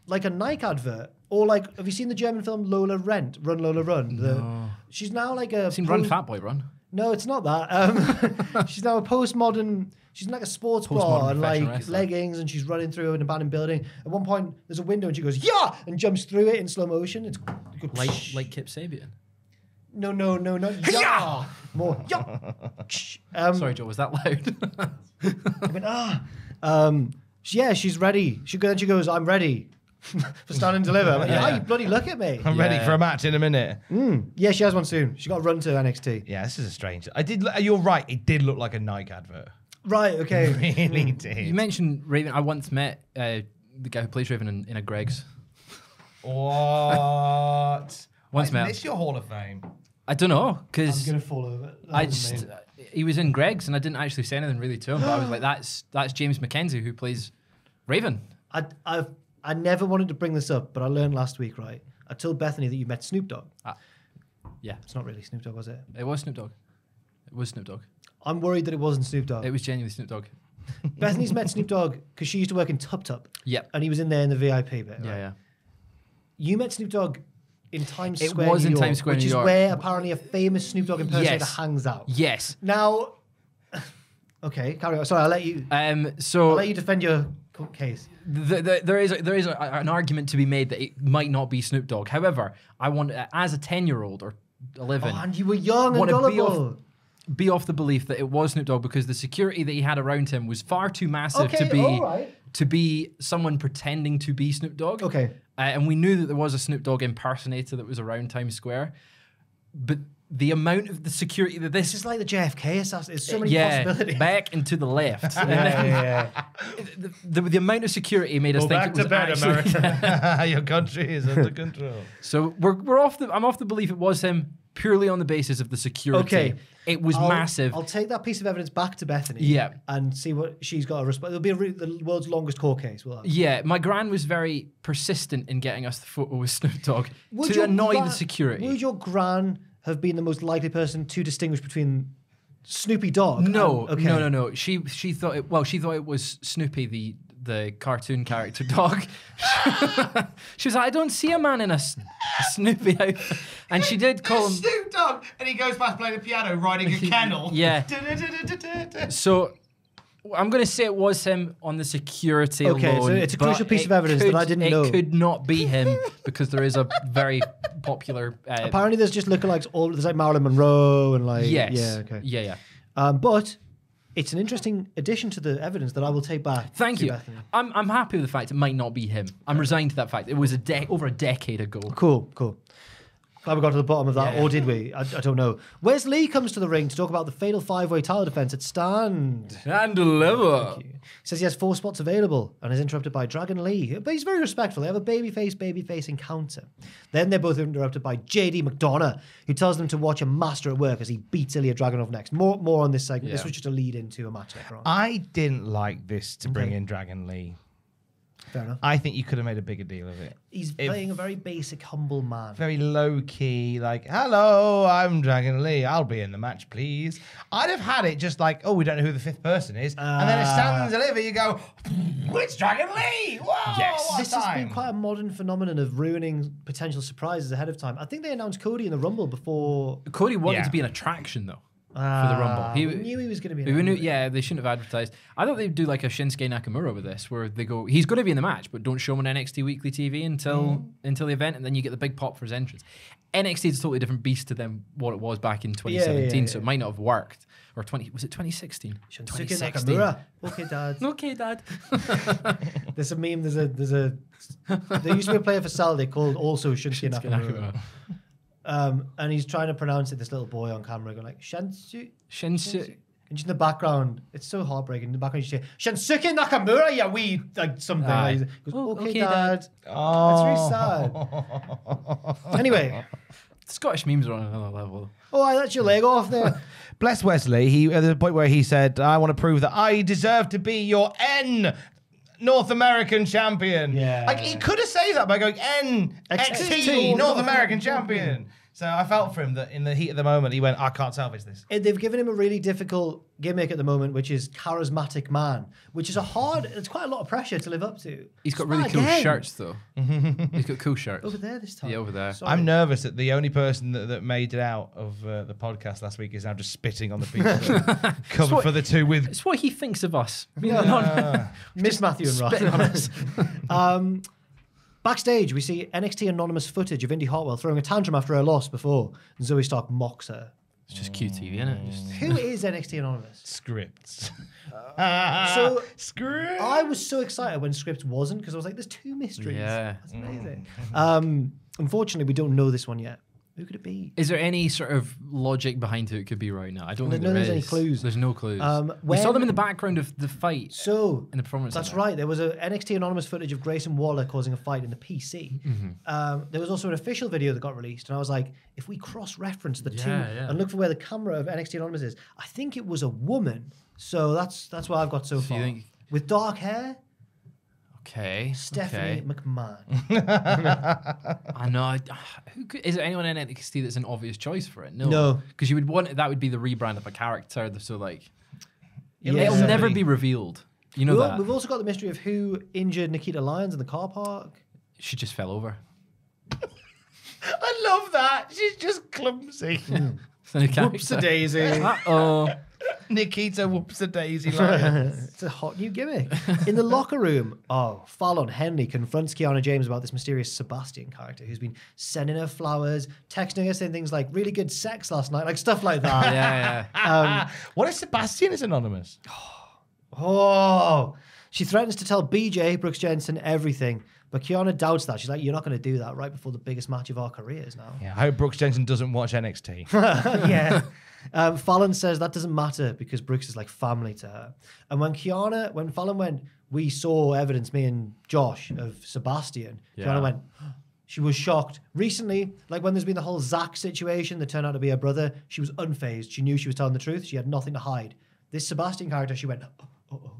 like a Nike advert. Or like, have you seen the German film Lola Run, Lola Run? No. She's now like a... I've seen Run, Fat Boy Run. No, it's not that. She's now a postmodern... She's in like a sports bar and like wrestler. Leggings, and she's running through an abandoned building. At one point, there's a window and she goes, "Yeah!" and jumps through it in slow motion. It's like Kip Sabian. No, not yeah. More yeah. Sorry, Joe, was that loud? I went, ah. Yeah, she's ready. Then she goes, "I'm ready. For Stand and Deliver." I'm like, "Yeah, you bloody look at me. I'm ready for a match in a minute." Yeah, she has one soon. She's got to run to NXT. Yeah, this is a strange. You're right. It did look like a Nike advert. Right. Okay. It really did. You mentioned Raven. I once met the guy who plays Raven in a Greggs. What? Once met. Is your Hall of Fame? I don't know, because I'm gonna fall over. He was in Greggs, and I didn't actually say anything really to him. But I was like, "That's James McKenzie who plays Raven." I never wanted to bring this up, but I learned last week, right? I told Bethany that you met Snoop Dogg. Yeah. It's not really Snoop Dogg, was it? It was Snoop Dogg. I'm worried that it wasn't Snoop Dogg. It was genuinely Snoop Dogg. Bethany's met Snoop Dogg because she used to work in Tup Tup. Yeah. And he was in there in the VIP bit, right? Yeah. You met Snoop Dogg in Times Square, New York. It was in Times Square, New York. Which is where apparently a famous Snoop Dogg impersonator hangs out. Yes. Now, okay, carry on. Sorry, I'll let you defend your... case. There is an argument to be made that it might not be Snoop Dogg. However, I want, as a 10-year-old or 11, and you were young and gullible, be off the belief that it was Snoop Dogg, because the security that he had around him was far too massive to be someone pretending to be Snoop Dogg. Okay, and we knew that there was a Snoop Dogg impersonator that was around Times Square, but. The amount of the security that this is like the JFK assassin. There's so many possibilities. Back and to the left. The amount of security made us think it was actually... America. Your country is under control. So I'm off the belief it was him. purely on the basis of the security. Okay. It was massive. I'll take that piece of evidence back to Bethany and see what she's got to respond. It'll be the world's longest court case. We'll have. Yeah, my gran was very persistent in getting us the photo with Snoop Dogg to annoy the security. Would your gran have been the most likely person to distinguish between Snoopy Dogg? No, no. She thought it, well, she thought it was Snoopy, the cartoon character dog. She was like, I don't see a man in a Snoopy outfit. And she did call him Snoop Dogg, and he goes past playing the piano riding a kennel. Yeah. So I'm going to say it was him on the security alone. It's a crucial piece of evidence that I didn't know. It could not be him because there is a very popular... apparently there's just lookalikes all... There's like Marilyn Monroe and like... Yes. Yeah, okay. Yeah, yeah. But... It's an interesting addition to the evidence that I will take back. Thank you. I'm happy with the fact it might not be him. I'm resigned to that fact. It was over a decade ago. Cool, cool. Glad we got to the bottom of that, or did we? I don't know. Wesley comes to the ring to talk about the fatal five-way title defense at Stand. And deliver. He says he has 4 spots available and is interrupted by Dragon Lee. But he's very respectful. They have a babyface encounter. Then they're both interrupted by JD McDonough, who tells them to watch a master at work as he beats Ilya Dragunov next. More on this segment. Yeah. This was just a lead into a match later on. I didn't like this to bring in Dragon Lee. Fair enough. I think you could have made a bigger deal of it. He's playing a very basic, humble man. Very low-key, like, hello, I'm Dragon Lee. I'll be in the match, please. I'd have had it just like, oh, we don't know who the 5th person is. And then it stands deliver, you go, it's Dragon Lee! Whoa, yes. This has been quite a modern phenomenon of ruining potential surprises ahead of time. I think they announced Cody in the Rumble before... Cody wanted to be an attraction, though. For the Rumble. We knew he was going to be in it. Yeah, they shouldn't have advertised. I thought they'd do like a Shinsuke Nakamura with this, where they go, he's going to be in the match, but don't show him on NXT Weekly TV until the event, and then you get the big pop for his entrance. NXT is a totally different beast to them what it was back in 2017, so it might not have worked. Or was it 2016? Shinsuke Nakamura. Okay, Dad. Okay, Dad. There's a meme, there used to be a player for Saturday called also Shinsuke Nakamura. And he's trying to pronounce it, this little boy on camera going like, Shinsuke. And just in the background, it's so heartbreaking. In the background, you say, Shinsuke Nakamura, yeah, we, like something. He goes, okay, Dad. That's very sad. Anyway. Scottish memes are on another level. Oh, I let your leg off there. Bless Wesley. He, at the point where he said, I want to prove that I deserve to be your North American champion. Yeah. Like, he could have saved that by going NXT North American champion. So I felt for him that in the heat of the moment, he went, I can't salvage this. They've given him a really difficult gimmick at the moment, which is charismatic man, which is it's quite a lot of pressure to live up to. He's got really cool shirts, though. He's got cool shirts. Over there this time. Yeah, over there. Sorry. I'm nervous that the only person that made it out of the podcast last week is now just spitting on the people covered for the two with... It's what he thinks of us. Miss Matthew and Ross. Spitting on us. Backstage, we see NXT anonymous footage of Indy Hartwell throwing a tantrum after her loss before, and Zoe Stark mocks her. It's just QTV, isn't it? Who is NXT anonymous? Scripts. Scripts. I was so excited when Scripts wasn't, because I was like, there's two mysteries. Yeah. That's amazing. Unfortunately, we don't know this one yet. Who could it be? Is there any sort of logic behind who it could be right now? I don't think there is. There's any clues. There's no clues. We saw them in the background of the fight. So in the performance, that's right. There was a NXT anonymous footage of Grayson Waller causing a fight in the PC. There was also an official video that got released, and I was like, if we cross-reference the two and look for where the camera of NXT anonymous is, I think it was a woman. So that's what I've got so far. You think... With dark hair. Okay. Stephanie McMahon. I know. Is there anyone in NXT that's an obvious choice for it? No. No. Because you would want, that would be the rebrand of a character. So like, it'll never be revealed. You know that. We've also got the mystery of who injured Nikita Lyons in the car park. She just fell over. I love that. She's just clumsy. Whoops-a-daisy. Uh-oh. Nikita Whoops-a-Daisy. It's a hot new gimmick. In the locker room, Fallon Henley confronts Kiana James about this mysterious Sebastian character who's been sending her flowers, texting her saying things like, really good sex last night, like stuff like that. What if Sebastian is anonymous? She threatens to tell BJ, Brooks Jensen, everything. But Kiana doubts that. She's like, you're not going to do that right before the biggest match of our careers now. Yeah, I hope Brooks Jensen doesn't watch NXT. Fallon says that doesn't matter because Brooks is like family to her. And when Fallon went, we saw evidence, me and Josh, of Sebastian, Kiana went, She was shocked. Recently, like when there's been the whole Zach situation that turned out to be her brother, she was unfazed. She knew she was telling the truth. She had nothing to hide. This Sebastian character, she went, uh-oh.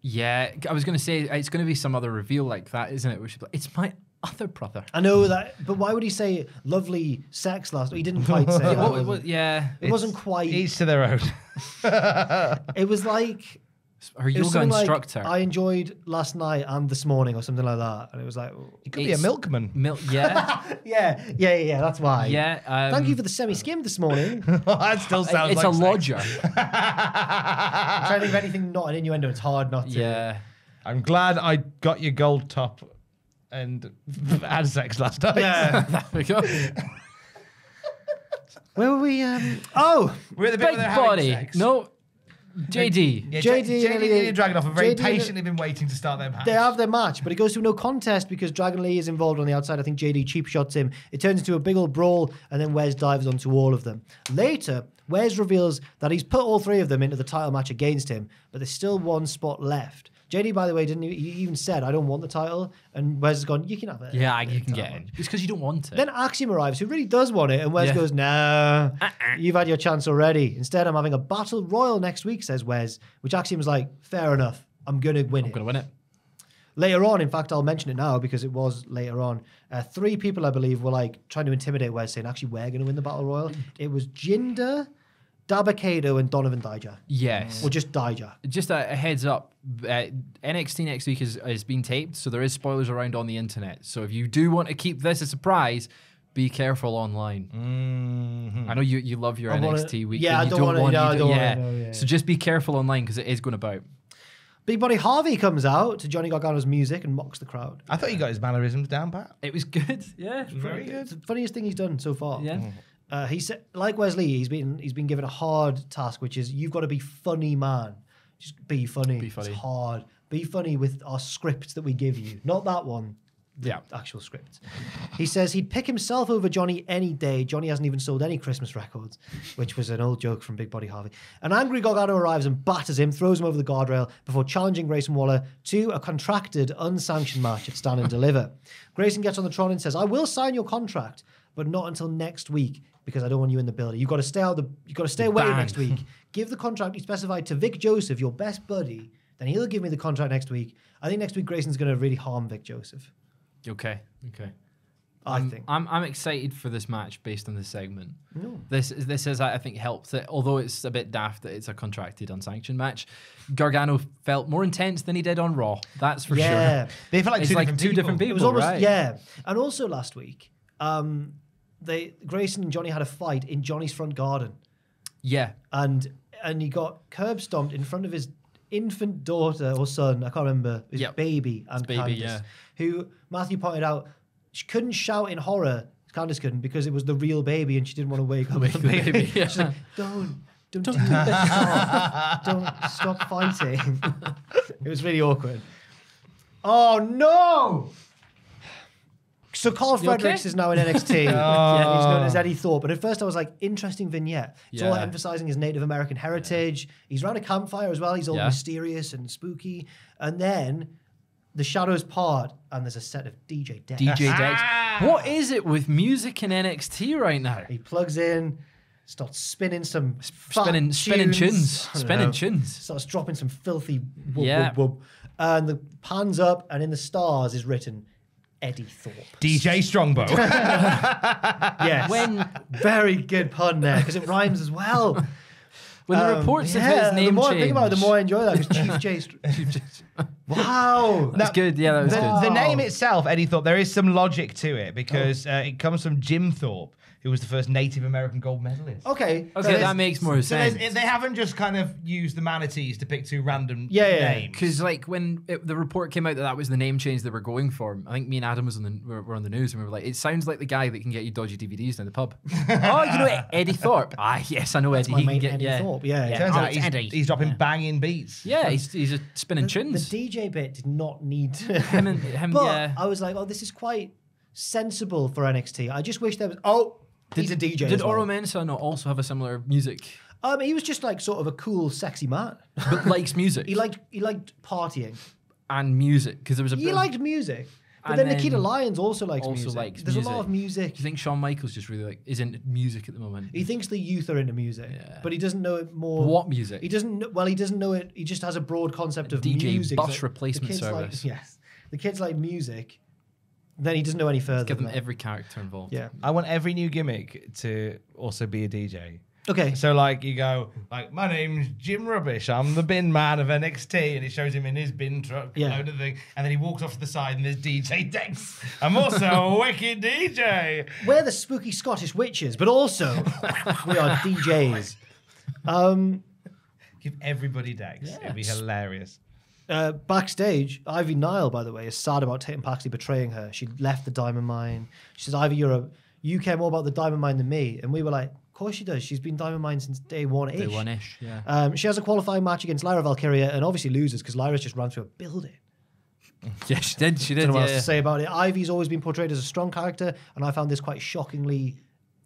Yeah, I was going to say, it's going to be some other reveal like that, isn't it? Which, it's my other brother. I know that, but why would he say lovely sex last week? He didn't quite say that. It wasn't quite. Each to their own. It was like... Her yoga instructor. Like, I enjoyed last night and this morning or something like that. And it was like... It could be a milkman. Yeah. yeah, that's why. Yeah. Thank you for the semi-skim this morning. That still sounds it's like... It's a lodger. I'm trying to think of anything not an innuendo. It's hard not to. Yeah. I'm glad I got your gold top and had sex last night. Yeah. There we go. Where were we? Oh! We're at the bit where they're having sex. No. JD. Yeah, JD and Dragunov have very patiently been waiting to start their match. They have their match, but it goes to no contest because Dragon Lee is involved on the outside. I think JD cheap shots him. It turns into a big old brawl, and then Wes dives onto all of them. Later, Wes reveals that he's put all three of them into the title match against him, but there's still one spot left. JD, by the way, he even said, I don't want the title. And Wes has gone, you can have it. Yeah, you can get it. It's because you don't want it. Then Axiom arrives, who really does want it. And Wes goes, no, you've had your chance already. Instead, I'm having a battle royal next week, says Wes, which Axiom's like, fair enough. I'm going to win it. I'm going to win it. Later on, in fact, I'll mention it now because it was later on, three people, I believe, were like trying to intimidate Wes, saying, actually, we're going to win the battle royal. It was Jinder, Dabakato and Donovan Dijak. Yes. Or just Dijak. Just a heads up, NXT next week is being taped, so there is spoilers around on the internet. So if you do want to keep this a surprise, be careful online. Mm-hmm. I know you love your NXT week. Yeah, I don't want to. So just be careful online because it is going about. Big Buddy Harvey comes out to Johnny Gargano's music and mocks the crowd. I thought he got his mannerisms down, Pat. It was good. Yeah, it was very good. It's the funniest thing he's done so far. Yeah. Mm. He said, like Wesley, he's been given a hard task, which is you've got to be funny, man. Just be funny. Be funny. It's hard. Be funny with our script that we give you, not that one. Yeah, actual script. He says he'd pick himself over Johnny any day. Johnny hasn't even sold any Christmas records, which was an old joke from Big Buddy Harvey. An angry Gargano arrives and batters him, throws him over the guardrail before challenging Grayson Waller to a contracted, unsanctioned match at Stand and Deliver. Grayson gets on the Tron and says, I will sign your contract, but not until next week. Because I don't want you in the building. You've got to stay out. You've got to stay away next week. Give the contract you specified to Vic Joseph, your best buddy. Then he'll give me the contract next week. I think next week Grayson's going to really harm Vic Joseph. Okay. I'm excited for this match based on this segment. No. This has, I think, helped it. Although it's a bit daft that it's a contracted, unsanctioned match. Gargano felt more intense than he did on Raw. That's for sure. Yeah, they felt like two different people. It was almost right. And also last week. Grayson and Johnny had a fight in Johnny's front garden. Yeah. And he got curb stomped in front of his infant daughter or son, I can't remember, his baby and Candice, who Matthew pointed out, she couldn't shout in horror, Candice couldn't, because it was the real baby and she didn't want to wake up the baby. Yeah. She's like, don't do that. Don't stop fighting. It was really awkward. Oh, no! So Carl Fredericks is now in NXT. Yeah, he's known as Eddie Thorpe. But at first I was like, interesting vignette. It's all emphasizing his Native American heritage. Yeah. He's around a campfire as well. He's all mysterious and spooky. And then the shadows part and there's a set of DJ Dex. What is it with music in NXT right now? He plugs in, starts spinning some spinning tunes. Starts dropping some filthy whoop. And the pans up and in the stars is written, Eddie Thorpe. DJ Strongbow. Yes. Very good pun there, because it rhymes as well. When the reports of his name change. The more I think about it, the more I enjoy that. Chief J. Wow. That's good. Yeah, that was good. The name itself, Eddie Thorpe, there is some logic to it, because it comes from Jim Thorpe, who was the first Native American gold medalist. Okay, that makes more sense. They haven't just kind of used the manatees to pick two random names. Because like when the report came out that was the name change they were going for, I think me and Adam were on the news and we were like, it sounds like the guy that can get you dodgy DVDs down the pub. Oh, you know Eddie Thorpe? Yes, I know Eddie. He can get Eddie Thorpe. Yeah. Turns out he's dropping banging beats. Yeah, he's spinning tunes. The DJ bit did not need to. But I was like, oh, this is quite sensible for NXT. I just wish there was. Oh. He's a DJ. Did Oro Mensah not also have a similar music? He was just like sort of a cool, sexy man. But likes music. He liked partying. And music. Because there was a bit. He liked music. But then Nikita Lyons also likes music. There's a lot of music. Do you think Shawn Michaels just really is into music at the moment? He thinks the youth are into music, but he doesn't know it more. What music? He doesn't. Well, he doesn't know it. He just has a broad concept of DJ music. Bus replacement service. Like, yes, the kids like music. Then he doesn't know any further. Let's give them every character involved. Yeah, I want every new gimmick to also be a DJ. Okay. So like you go like, my name's Jim Rubbish. I'm the bin man of NXT, and it shows him in his bin truck, load of thing, and then he walks off to the side, and there's DJ Dex. I'm also a wicked DJ. We're the spooky Scottish witches, but also we are DJs. Give everybody Dex. Yeah. It'd be hilarious. Backstage, Ivy Nile, by the way, is sad about Tatum Paxley betraying her. She left the diamond mine. She says, Ivy, you care more about the diamond mine than me, and we were like, of course she does. She's been diamond mine since day one-ish. Day one-ish, yeah. She has a qualifying match against Lyra Valkyria and obviously loses because Lyra's just ran through a building. Yeah, she did. She did. Don't know what else to say about it. Ivy's always been portrayed as a strong character, and I found this quite shockingly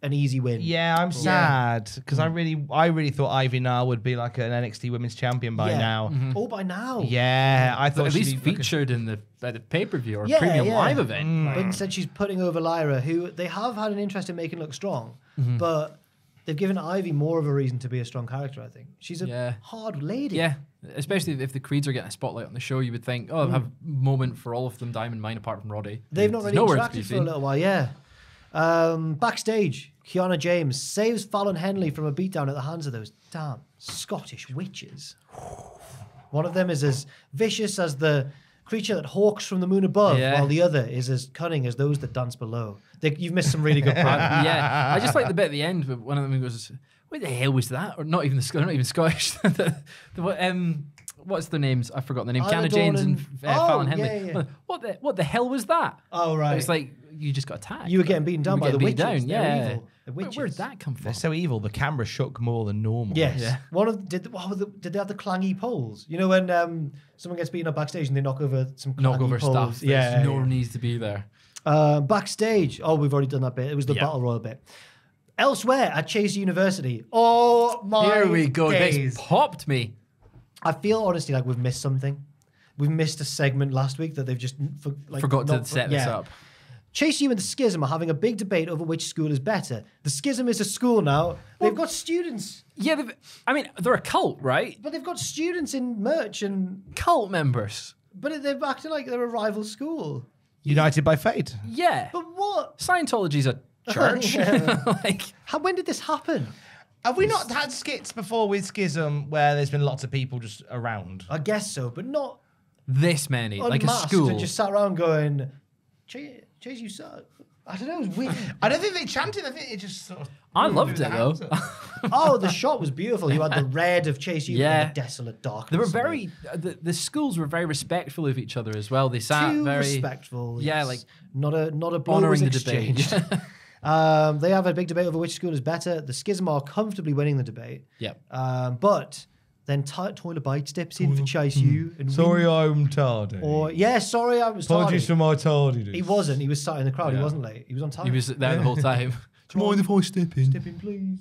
an easy win. Yeah, I'm sad because I really thought Ivy Nile would be like an NXT Women's Champion by now. Mm-hmm. Oh, by now. Yeah, I thought she'd be featured in the pay-per-view or premium live event. Mm. But instead, she's putting over Lyra, who they have had an interest in making look strong, but they've given Ivy more of a reason to be a strong character, I think. She's a hard lady. Yeah, especially if the Creeds are getting a spotlight on the show, you would think, oh, have a moment for all of them, Diamond Mine, apart from Roddy. They've not really interacted for a little while, Backstage, Kiana James saves Fallon Henley from a beatdown at the hands of those damn Scottish witches. One of them is as vicious as the creature that hawks from the moon above, while the other is as cunning as those that dance below. You've missed some really good practice. Yeah, I just like the bit at the end where one of them goes, "Where the hell was that?" Or not even Scottish. What's their names? I've forgotten the name. Kiana James and Fallon Henley. Yeah. What the hell was that? Oh right, it's like you just got attacked. You were getting beaten down by the witches. They're evil. The witches. Where did that come from? They're so evil. The camera shook more than normal. Yes. Yeah. Did they have the clangy poles? You know when someone gets beaten up backstage and they knock over some clangy poles? Stuff. Yeah. No one needs to be there. Backstage. Oh, we've already done that bit. It was the battle royal bit. Elsewhere at Chase University. Oh my! Here we go. This popped me. I feel honestly like we've missed something. We've missed a segment last week that they've just forgot to set this up. Chase U and the Schism are having a big debate over which school is better. The Schism is a school now. Well, they've got students. Yeah, I mean, they're a cult, right? But they've got students in merch and... Cult members. But they're acting like they're a rival school. United by fate. Yeah. But what? Scientology's a church. When did this happen? Have we not had skits before with Schism where there's been lots of people just around? I guess so, but not... This many, like a school. And just sat around going... Chase, you suck. I don't know, it was weird. I don't think they chanted, I think it just sort of... I loved it, though. The shot was beautiful. You had the red of Chase U and the desolate darkness. They were very... The schools were very respectful of each other as well. They sat very... respectful. Yeah, like... Not a blow was exchanged. Debate. They have a big debate over which school is better. The Schism are comfortably winning the debate. Yep. But... Then Toilet Bite steps in for Chase U. And sorry, I'm tardy. Apologies for my tardiness. He wasn't. He was sat in the crowd. Yeah. He wasn't late. He was on time. He was there the whole time. Do you mind if I step in? Step in, please.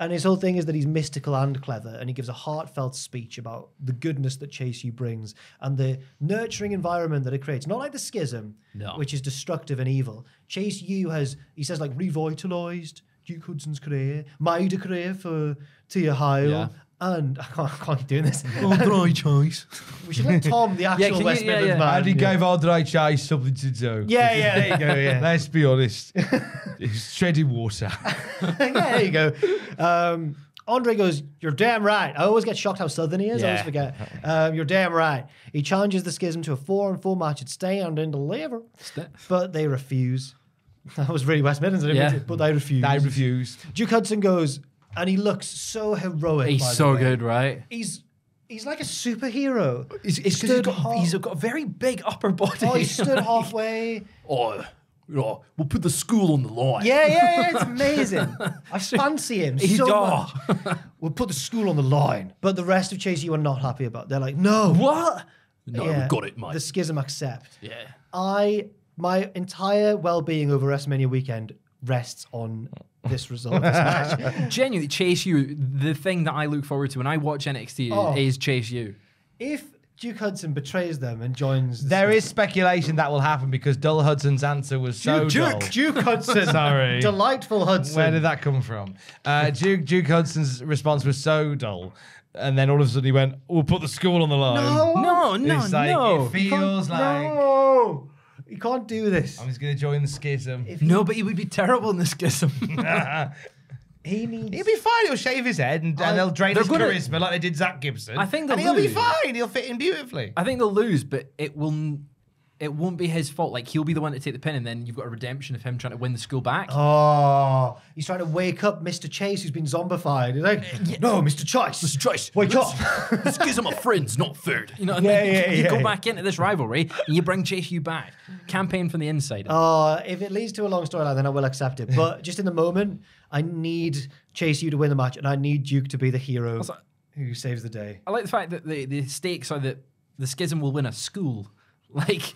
And his whole thing is that he's mystical and clever, and he gives a heartfelt speech about the goodness that Chase U brings and the nurturing environment that it creates. Not like the Schism, which is destructive and evil. Chase U has, he says, like, revitalised Duke Hudson's career, made a career for Tia Hyle. Yeah. And I can't keep doing this. Old Dry Chase. We should let Tom, the actual West Midlands man. And he gave Old Dry Chase something to do. Yeah, there you go. Yeah. Let's be honest. It's treading water. There you go. Andre goes, "You're damn right." I always get shocked how Southern he is. I always forget. "You're damn right." He challenges the Schism to a 4-on-4 match at Stand and Deliver, but they refuse. That was really West Midlands, but they refuse. They refuse. Duke Hudson goes. And he looks so heroic. He's so good, right? He's like a superhero. It's because he's got a very big upper body. Oh, he stood halfway. We'll put the school on the line. Yeah, it's amazing. I fancy him so much. We'll put the school on the line. But the rest of Chase U are not happy about it. They're like, no. What? No, we got it, mate. The Schism accept. Yeah. My entire well-being over WrestleMania weekend rests on... this result of this match. Genuinely, Chase U, the thing that I look forward to when I watch NXT is Chase U. If Duke Hudson betrays them and joins... There is speculation that will happen because Dull Hudson's answer was so dull. Duke Hudson. Sorry. Delightful Hudson. Where did that come from? Duke Hudson's response was so dull. And then all of a sudden he went, we'll put the school on the line. No. It feels like... No. You can't do this. I'm just going to join the schism. But he would be terrible in the schism. He'll be fine. He'll shave his head and they'll drain his charisma like they did Zach Gibson. I think he'll be fine. He'll fit in beautifully. I think they'll lose, but it won't be his fault. Like, he'll be the one to take the pin, and then you've got a redemption of him trying to win the school back. Oh, he's trying to wake up Mr. Chase, who's been zombified. He's like, no, Mr. Chase. Mr. Chase, wake up. This schism of friends, not food. You know what I mean? You go back into this rivalry, and you bring Chase U back. Campaign from the inside. Oh, if it leads to a long storyline, then I will accept it. But just in the moment, I need Chase U to win the match, and I need Duke to be the hero also, who saves the day. I like the fact that the stakes are that the schism will win a school. Like,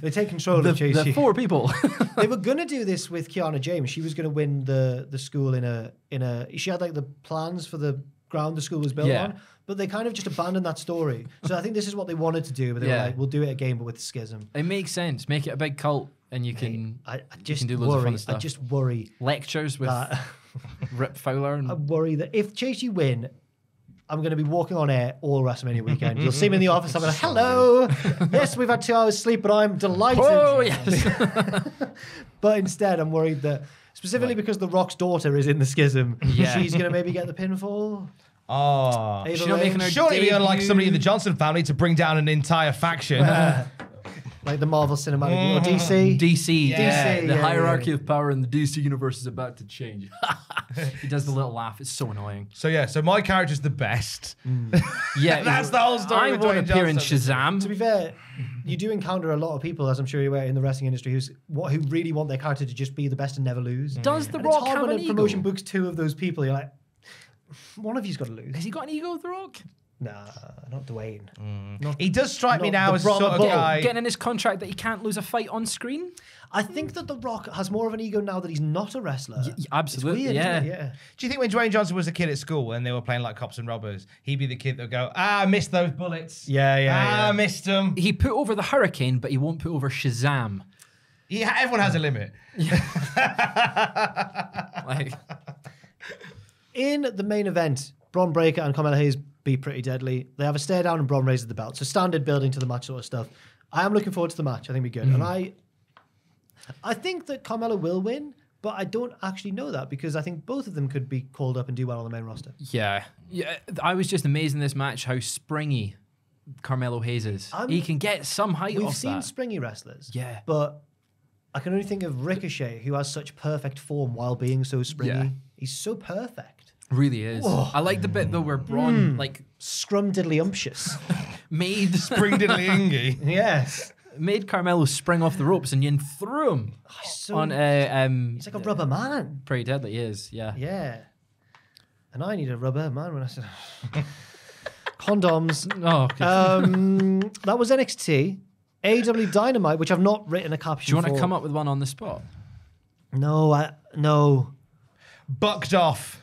they take control of Chase. The four people. They were gonna do this with Kiana James. She was gonna win the school in a. She had like the plans for the ground the school was built on, but they kind of just abandoned that story. So I think this is what they wanted to do, but they were like, "We'll do it again, but with the schism." It makes sense. Make it a big cult, and you can do loads of fun stuff. I just worry. Lectures with Rip Fowler. And... I worry that if Chase you win. I'm going to be walking on air all WrestleMania weekend. You'll see me in the office. I'm like, hello. Yes, we've had 2 hours sleep, but I'm delighted. Oh, yes. But instead, I'm worried that, specifically because The Rock's daughter is in the schism, she's going to maybe get the pinfall. Oh. Surely you're like somebody in the Johnson family to bring down an entire faction. Like the Marvel Cinematic Universe. DC. DC. Yeah. DC. The hierarchy of power in the DC universe is about to change. He does the little laugh. It's so annoying. So, yeah. So, my character's the best. Yeah. That's the whole story. I want to appear in Shazam. To be fair, you do encounter a lot of people, as I'm sure you're aware, in the wrestling industry who really want their character to just be the best and never lose. Does The Rock have an ego? It's hard when a promotion books 2 of those people. You're like, one of you's got to lose. Has he got an ego, The Rock? Nah, not Dwayne. He does strike me now as sort of guy getting in his contract that he can't lose a fight on screen. I think that The Rock has more of an ego now that he's not a wrestler. Absolutely, weird, yeah. Do you think when Dwayne Johnson was a kid at school and they were playing like cops and robbers, he'd be the kid that would go, I missed those bullets. I missed them. He put over the hurricane, but he won't put over Shazam. Everyone has a limit. In the main event, Bron Breakker and Carmella Hayes be pretty deadly. They have a stare down and Bron raises the belt. So standard building to the match sort of stuff. I am looking forward to the match. I think it'll be good. And I think that Carmella will win, but I don't actually know that because I think both of them could be called up and do well on the main roster. Yeah. I was just amazed in this match how springy Carmelo Hayes is. He can get some height off that. We've seen springy wrestlers. Yeah. But I can only think of Ricochet, who has such perfect form while being so springy. Yeah. He's so perfect. Really is. Whoa. I like the bit though where Bron like scrum-diddly-umptious made spring-diddly-ingy. Yes, made Carmelo spring off the ropes and then threw him on a. He's like a rubber man. Pretty deadly, he is. Yeah. Yeah. And I need a rubber man when I said condoms. Oh. Okay. That was NXT, AEW Dynamite, which I've not written a caption. Do you want to come up with one on the spot? No. Bucked off.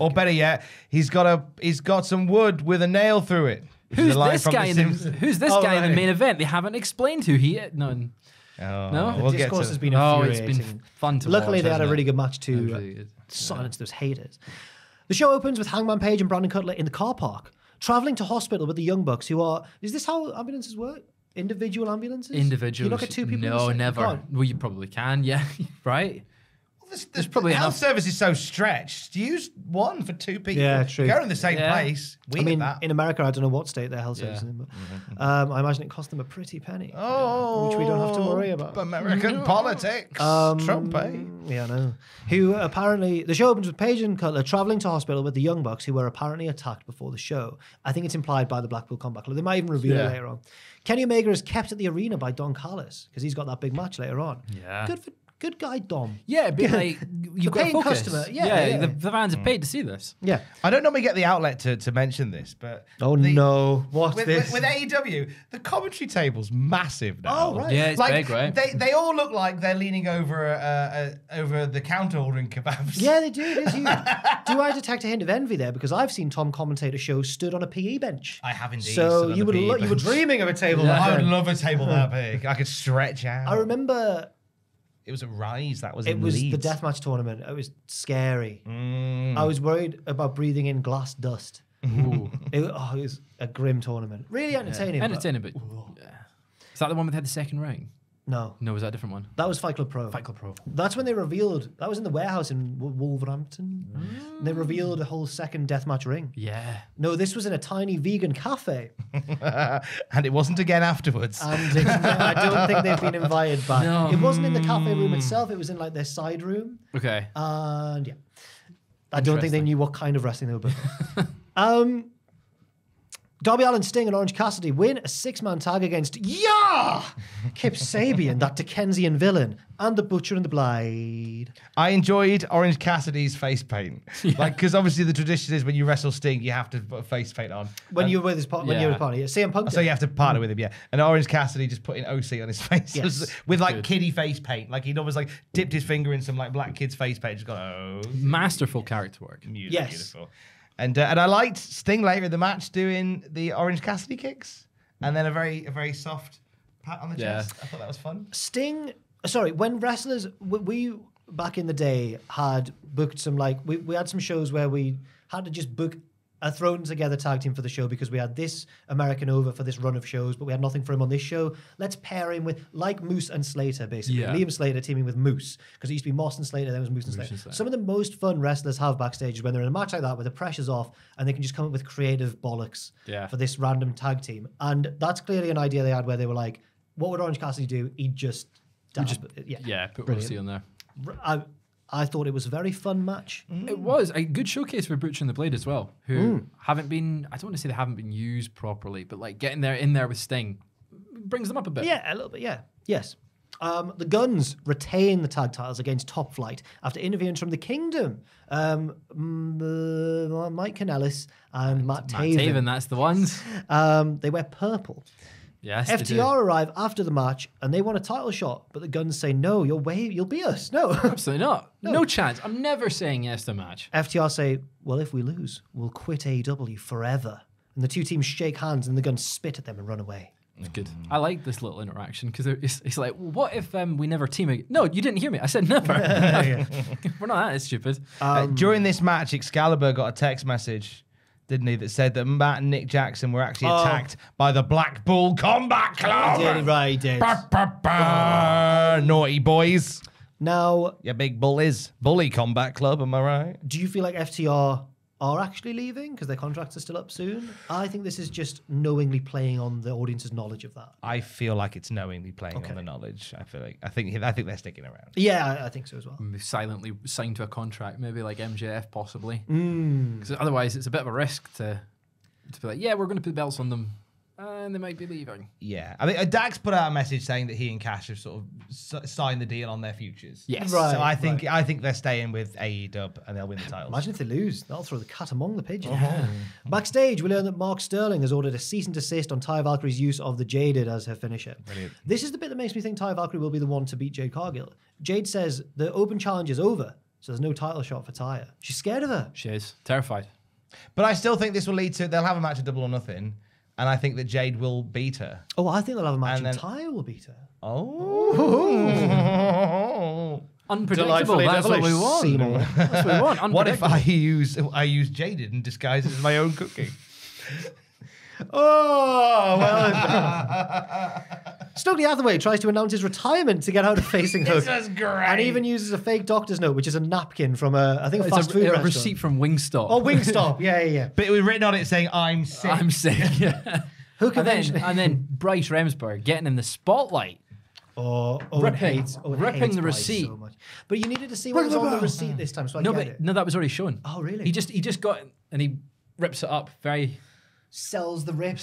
Or better yet, he's got some wood with a nail through it. Who's this guy in the main event? They haven't explained who he is. None. Oh, no, we'll discourse has been infuriating. It's been fun to watch. Luckily, they had a really good match to silence those haters. The show opens with Hangman Page and Brandon Cutler in the car park, traveling to hospital with the Young Bucks, who are. Is this how ambulances work? Individual ambulances? Individuals. You look at 2 people. No, never. Well, you probably can. Yeah, right. There's probably the health service is so stretched. Use one for 2 people. Yeah, true. Go in the same place. In America, I don't know what state their health service is in, but I imagine it cost them a pretty penny. Oh, which we don't have to worry about. American politics, Trump, eh? Yeah, I know. Who apparently the show opens with Page and Cutler traveling to hospital with the Young Bucks, who were apparently attacked before the show. I think it's implied by the Blackpool Combat Club. They might even reveal it later on. Kenny Omega is kept at the arena by Don Callis because he's got that big match later on. Yeah, good for. Good guy, Dom. Yeah, be like you're a paying customer. Yeah, yeah. The fans are paid to see this. Yeah, I don't normally get the outlet to mention this, but with AEW, the commentary table's massive now. Oh right, yeah, it's like, big, right? They all look like they're leaning over over the counter ordering kebabs. Yeah, they do. It is huge. Do I detect a hint of envy there? Because I've seen Tom commentate a show stood on a PE bench. I have indeed. So you were dreaming of a table. Yeah. I would love a table that big. I could stretch out. I remember. It was a Rise, that was in Leeds. It was the deathmatch tournament. It was scary. Mm. I was worried about breathing in glass dust. Ooh. It was a grim tournament. Really entertaining. Yeah. Entertaining, but yeah. Is that the one that had the second ring? No. No, was that a different one? That was Fight Club Pro. Fight Club Pro. That's when they revealed, that was in the warehouse in Wolverhampton. Mm. And they revealed a whole second deathmatch ring. Yeah. No, this was in a tiny vegan cafe. And it wasn't again afterwards. And I don't think they've been invited back. No. It wasn't in the cafe room itself, it was in like their side room. Okay. And yeah. I don't think they knew what kind of wrestling they were booking. Darby Allin, Sting, and Orange Cassidy win a six-man tag against Kip Sabian, that Dickensian villain, and the Butcher and the Blade. I enjoyed Orange Cassidy's face paint, like because obviously the tradition is when you wrestle Sting, you have to put a face paint on when you're with his partner. When you're with partner, CM Punk. So you have to partner with him, yeah. And Orange Cassidy just putting OC on his face with like kiddie face paint, like he'd almost like dipped his finger in some like black kid's face paint. Just gone, oh, masterful character work. Music, yes, beautiful. And I liked Sting later in the match doing the Orange Cassidy kicks and then a very soft pat on the chest. I thought that was fun. Sting, sorry, when wrestlers, we back in the day had booked some, like, we had some shows where we had to just book a thrown together tag team for the show because we had this American over for this run of shows, but we had nothing for him on this show. Let's pair him with, like, Moose and Slater, basically. Yeah. Liam Slater teaming with Moose, because it used to be Moss and Slater, then it was Moose and Slater. Some of the most fun wrestlers have backstage is when they're in a match like that where the pressure's off and they can just come up with creative bollocks for this random tag team. And that's clearly an idea they had where they were like, what would Orange Cassidy do? He'd just... put Rossi on there. I thought it was a very fun match. Mm. It was a good showcase for Butcher and the Blade as well, who haven't been, I don't want to say they haven't been used properly, but like getting there in there with Sting brings them up a bit. Yeah, a little bit, yeah. Yes. The Guns retain the tag titles against Top Flight after interviews from The Kingdom. Mike Kanellis and Matt Taven. Matt Taven, that's the ones. They wear purple. Yes, FTR arrive after the match and they want a title shot, but the Guns say, no, you'll be us. No. Absolutely not. No chance. I'm never saying yes to a match. FTR say, well, if we lose, we'll quit AEW forever. And the two teams shake hands and the Guns spit at them and run away. It's good. I like this little interaction because it's like, well, what if we never team again? No, you didn't hear me. I said never. We're not that stupid. During this match, Excalibur got a text message, didn't he, that said that Matt and Nick Jackson were actually attacked by the Black Bull Combat Club. He did, right, he did. Bah, bah, bah. Naughty boys. Now... your big bullies. Bully Combat Club, am I right? Do you feel like FTR are actually leaving because their contracts are still up soon? I think this is just knowingly playing on the audience's knowledge of that. I feel like it's knowingly playing on the knowledge. I think they're sticking around. Yeah, I think so as well. Silently signed to a contract, maybe like MJF possibly. Because otherwise, it's a bit of a risk to be like, yeah, we're going to put belts on them, and they might be leaving. Yeah, I mean, Dax put out a message saying that he and Cash have sort of signed the deal on their futures. Yes, right. So I think they're staying with AEW and they'll win the titles. Imagine if they lose, they'll throw the cat among the pigeons. Yeah. Backstage, we learn that Mark Sterling has ordered a cease and desist on Ty Valkyrie's use of the Jaded as her finisher. Brilliant. This is the bit that makes me think Ty Valkyrie will be the one to beat Jade Cargill. Jade says the open challenge is over, so there's no title shot for Ty. She's scared of her. She is terrified. But I still think this will lead to they'll have a match of Double or Nothing. And I think that Jade will beat her. Oh, I think they'll have a match and Ty will beat her. Oh. Unpredictable. That's what we want. That's what we want. What if I use Jaded and disguise it as my own cooking? Oh, well. Stokely Hathaway tries to announce his retirement to get out of facing Hook. This is great. And even uses a fake doctor's note, which is a napkin from a fast food restaurant. A receipt from Wingstop. Oh, Wingstop. yeah. But it was written on it saying, I'm sick. I'm sick, yeah. Hook and then Bryce Remsburg getting in the spotlight. Ripping the receipt so much. But you needed to see what was on the receipt this time, so no, that was already shown. Oh, really? He just got it and he rips it up very... Sells the rip.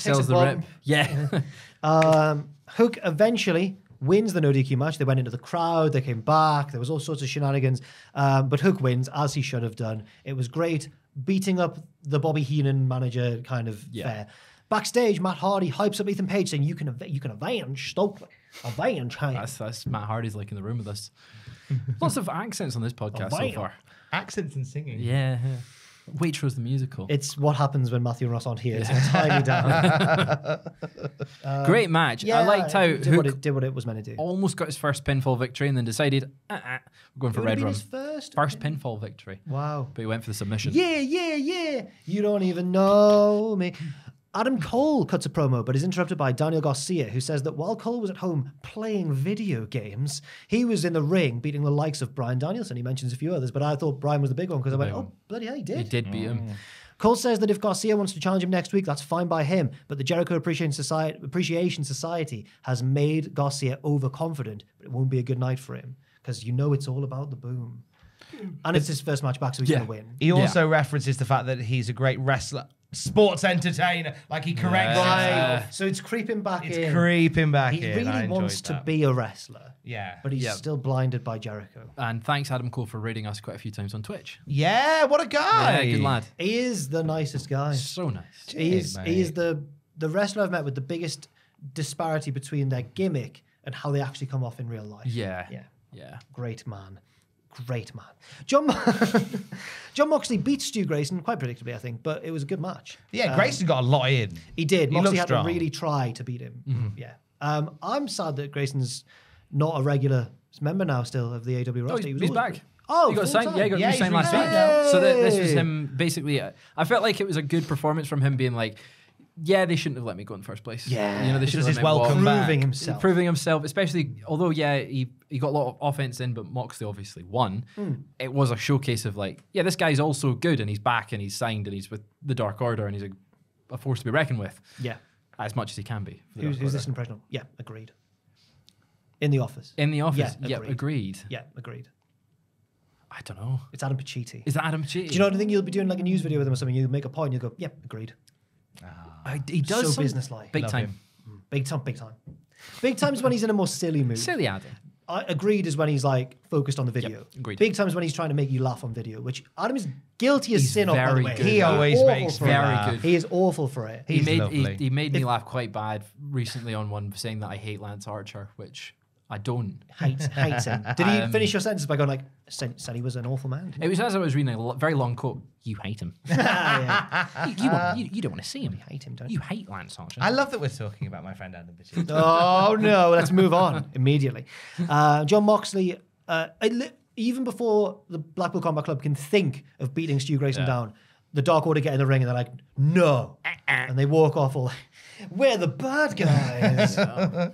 Hook eventually wins the no DQ match. They went into the crowd, they came back, there was all sorts of shenanigans, but Hook wins, as he should have done. It was great, beating up the Bobby Heenan manager kind of fair. Backstage, Matt Hardy hypes up Ethan Page, saying, you can avenge Stokely. Avenge, hey. That's Matt Hardy's like in the room with us. Lots of accents on this podcast so far. Accents and singing. Yeah. Waitrose the musical. It's what happens when Matthew and Ross aren't here. It's entirely down. Great match. Yeah, I liked how Hook did what it was meant to do. Almost got his first pinfall victory and then decided, we're going for Red Rum. First pinfall victory. Wow. But he went for the submission. Yeah. You don't even know me. Adam Cole cuts a promo, but is interrupted by Daniel Garcia, who says that while Cole was at home playing video games, he was in the ring beating the likes of Bryan Danielson. He mentions a few others, but I thought Bryan was the big one because I went, oh, bloody hell, he did. He did beat him. Cole says that if Garcia wants to challenge him next week, that's fine by him, but the Jericho Appreciation Society has made Garcia overconfident, but it won't be a good night for him because you know it's all about the boom. And it's his first match back, so he's going to win. He also references the fact that he's a great wrestler. Sports entertainer, like he corrects himself. So it's creeping back in. It's creeping back in. He really wants to be a wrestler. Yeah. But he's still blinded by Jericho. And thanks, Adam Cole, for raiding us quite a few times on Twitch. Yeah, what a guy. Yeah, good lad. He is the nicest guy. So nice. He is the wrestler I've met with the biggest disparity between their gimmick and how they actually come off in real life. Yeah. Great man. Great man. John Moxley beat Stu Grayson quite predictably, I think, but it was a good match. Yeah, Grayson got a lot in. He did. Moxley had to really try to beat him. Mm-hmm. Yeah. I'm sad that Grayson's not a regular member now still of the AEW roster. He's back. Oh, he got signed. Yeah, he got signed last week. So this was him basically. I felt like it was a good performance from him being like, yeah, they shouldn't have let me go in the first place. Yeah, you know, they should have proving himself, especially although he got a lot of offense in, but Moxley obviously won. It was a showcase of like, yeah, this guy's also good, and he's back, and he's signed, and he's with the Dark Order, and he's a force to be reckoned with. Yeah, as much as he can be. Who's this impression of? Yeah, agreed. In the office. In the office. Yeah, agreed. Yeah, agreed. I don't know. It's Adam Pacitti. Is that Adam Pacitti? Do you know what I think? You'll be doing like a news video with him or something. You make a point. You go, yeah, agreed. He does so businesslike, big time. When he's in a more silly mood. Silly Adam. Agreed is when he's like focused on the video. Yep, big time's when he's trying to make you laugh on video, which Adam is guilty as sin. By the way, he always makes very good. He is awful for it. He made me laugh quite bad recently on one saying that I hate Lance Archer, which I don't. Hates him. Did he finish your sentence by going like, said he was an awful man? It was as I was reading a very long quote. You hate him. You don't want to see him. You hate him, don't you? You hate Lance Archer. I love that we're talking about my friend Adam Pacitti. Oh, no. Let's move on immediately. John Moxley, even before the Blackpool Combat Club can think of beating Stu Grayson down, the Dark Order get in the ring and they're like, no. And they walk off all... We're the bad guys.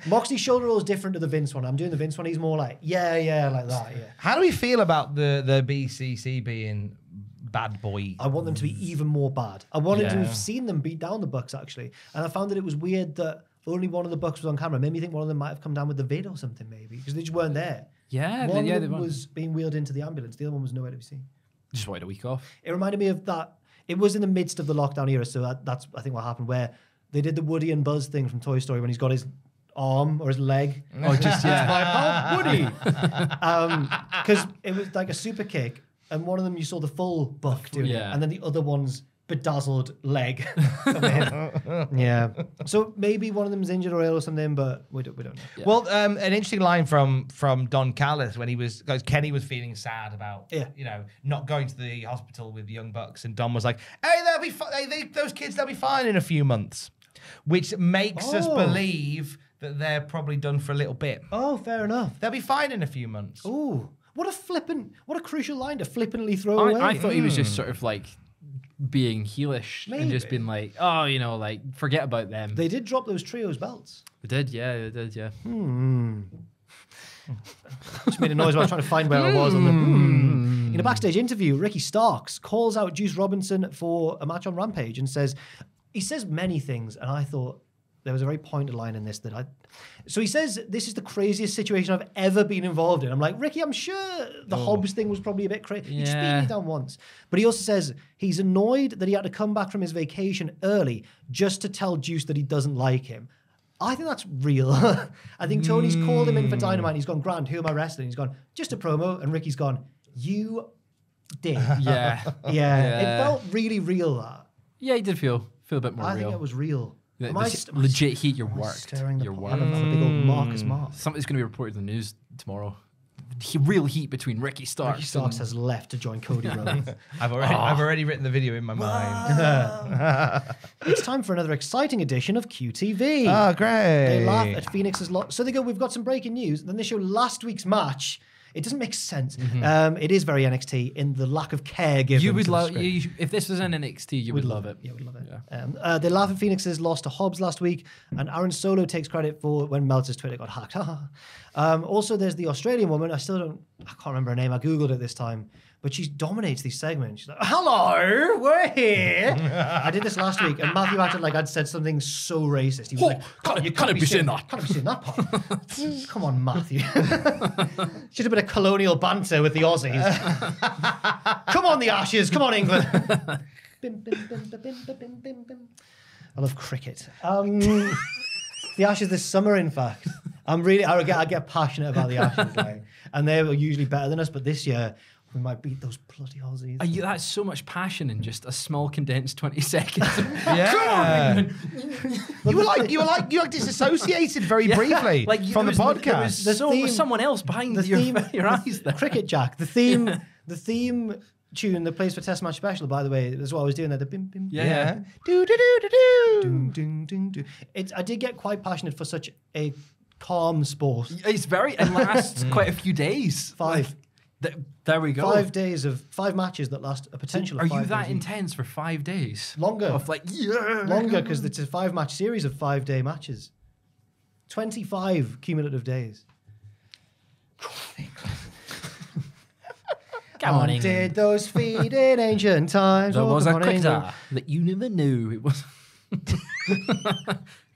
Moxley's shoulder roll is different to the Vince one. I'm doing the Vince one. He's more like, yeah, like that. Yeah. How do we feel about the BCC being bad boy? I want them to be even more bad. I wanted to have seen them beat down the Bucks, actually. And I found that it was weird that only one of the Bucks was on camera. It made me think one of them might have come down with the vid or something, maybe, because they just weren't there. Yeah, one of them was being wheeled into the ambulance. The other one was nowhere to be seen. Just waited a week off. It reminded me of that. It was in the midst of the lockdown era, so that's, I think, what happened, where they did the Woody and Buzz thing from Toy Story when he's got his arm or his leg. Oh, just my pal Woody. Because it was like a super kick, and one of them you saw the full buck doing it, and then the other one's bedazzled leg. So maybe one of them's injured or ill or something, but we don't know. Yeah. Well, an interesting line from Don Callis when Kenny was feeling sad about not going to the hospital with the Young Bucks, and Don was like, "Hey, they'll be those kids. They'll be fine in a few months," which makes us believe that they're probably done for a little bit. Oh, fair enough. They'll be fine in a few months. Ooh, what a crucial line to flippantly throw away. I thought he was just sort of like being heelish and just being like, oh, like forget about them. They did drop those trios belts. They did. Just made a noise while I was trying to find where I was. In a backstage interview, Ricky Starks calls out Juice Robinson for a match on Rampage and says, he says many things, and I thought there was a very pointed line in this so he says, this is the craziest situation I've ever been involved in. I'm like, Ricky, I'm sure the Hobbs thing was probably a bit crazy. He just beat me down once. But he also says he's annoyed that he had to come back from his vacation early just to tell Juice that he doesn't like him. I think that's real. I think Tony's called him in for Dynamite. He's gone, Grant, who am I wrestling? He's gone, just a promo. And Ricky's gone, you did. It felt really real, that. Yeah, he did feel a bit more real. I think it was real. Legit heat, you're worked. You're worked. A big old Marcus Mark. Something's going to be reported in the news tomorrow. Real heat between Ricky Starks. Ricky Starks has left to join Cody Rhodes. I've already written the video in my mind. It's time for another exciting edition of QTV. Oh, great. They laugh at Phoenix's lot. So they go, we've got some breaking news. Then they show last week's match. It doesn't make sense. It is very NXT in the lack of care given. You would love if this was an NXT. You would love it. Yeah, we'd love it. Yeah. They laugh at Phoenix's loss to Hobbs last week, and Aaron Solo takes credit for when Meltzer's Twitter got hacked. Also, there's the Australian woman. I can't remember her name. I googled it this time, but she dominates these segments. She's like, "Hello, we're here." I did this last week, and Matthew acted like I'd said something so racist. He was like, "You can't be saying that. Can't be saying that part." Come on, Matthew. She did a bit of colonial banter with the Aussies. Come on, the Ashes. Come on, England. I love cricket. The Ashes this summer, in fact. I get passionate about the Ashes, like, and they were usually better than us, but this year we might beat those bloody Aussies. That's so much passion in just a small condensed 20 seconds. You were like disassociated very briefly from the podcast. There was someone else behind your eyes there. Cricket Jack. The theme tune that plays for Test Match Special, by the way, is what I was doing there. The bim bim. Yeah. Do do do do do. Doom, doom, doom, doom. I did get quite passionate for such a calm sport. It's very. It lasts quite a few days. Five. There we go. 5 days of five matches that last a potential. Are you that intense for 5 days? Longer. Longer because it's a five-match series of five-day matches. 25 cumulative days. Come on, England. Did those feet in ancient times? There was a cricketer that you never knew it was.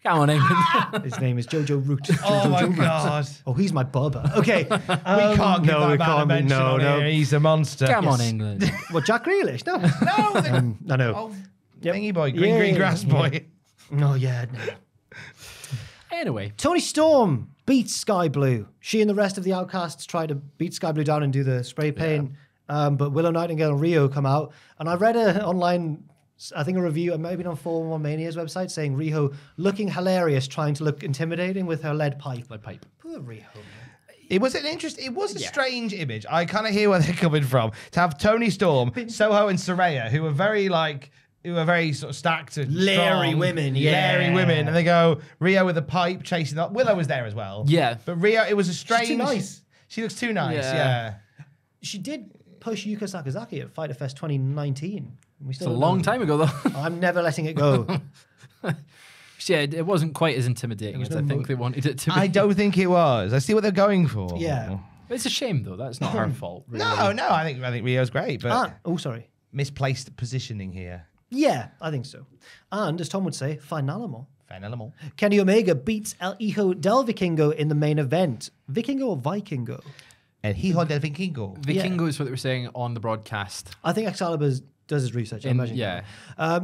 Come on, England. His name is Jojo Root. Oh my God. Oh, he's my bubba. Okay. We can't give that bad a mention on here. He's a monster. Come on, England. What, Jack Grealish? No. I know. Oh, thingy boy. Green grass boy. No, no. Anyway. Toni Storm beats Sky Blue. She and the rest of the Outcasts try to beat Sky Blue down and do the spray paint. Yeah. But Willow Nightingale and Rio come out. And I read an online... I think a review, maybe on 411 Mania's website, saying Riho looking hilarious, trying to look intimidating with her lead pipe. Poor Riho. It was a strange image. I kind of hear where they're coming from. To have Toni Storm, Soho, and Saraya, who are very sort of stacked and leery women, leery women, and they go Rio with a pipe chasing up. Willow was there as well. Yeah, but Rio, it was a strange. She's too nice. She looks too nice. Yeah. She did push Yuka Sakazaki at Fighter Fest 2019. It's a long time ago, though. I'm never letting it go. Yeah, it wasn't quite as intimidating as I think they wanted it to be. I don't think it was. I see what they're going for. Yeah. It's a shame, though. That's not her fault, really. No. I think Rio's great, but... Misplaced positioning here. Yeah, I think so. And, as Tom would say, finalement. Kenny Omega beats El Hijo del Vikingo in the main event. Vikingo or Vikingo? El Hijo del Vikingo. Vikingo is what they were saying on the broadcast. I think Excalibur's... does his research, I imagine. Yeah.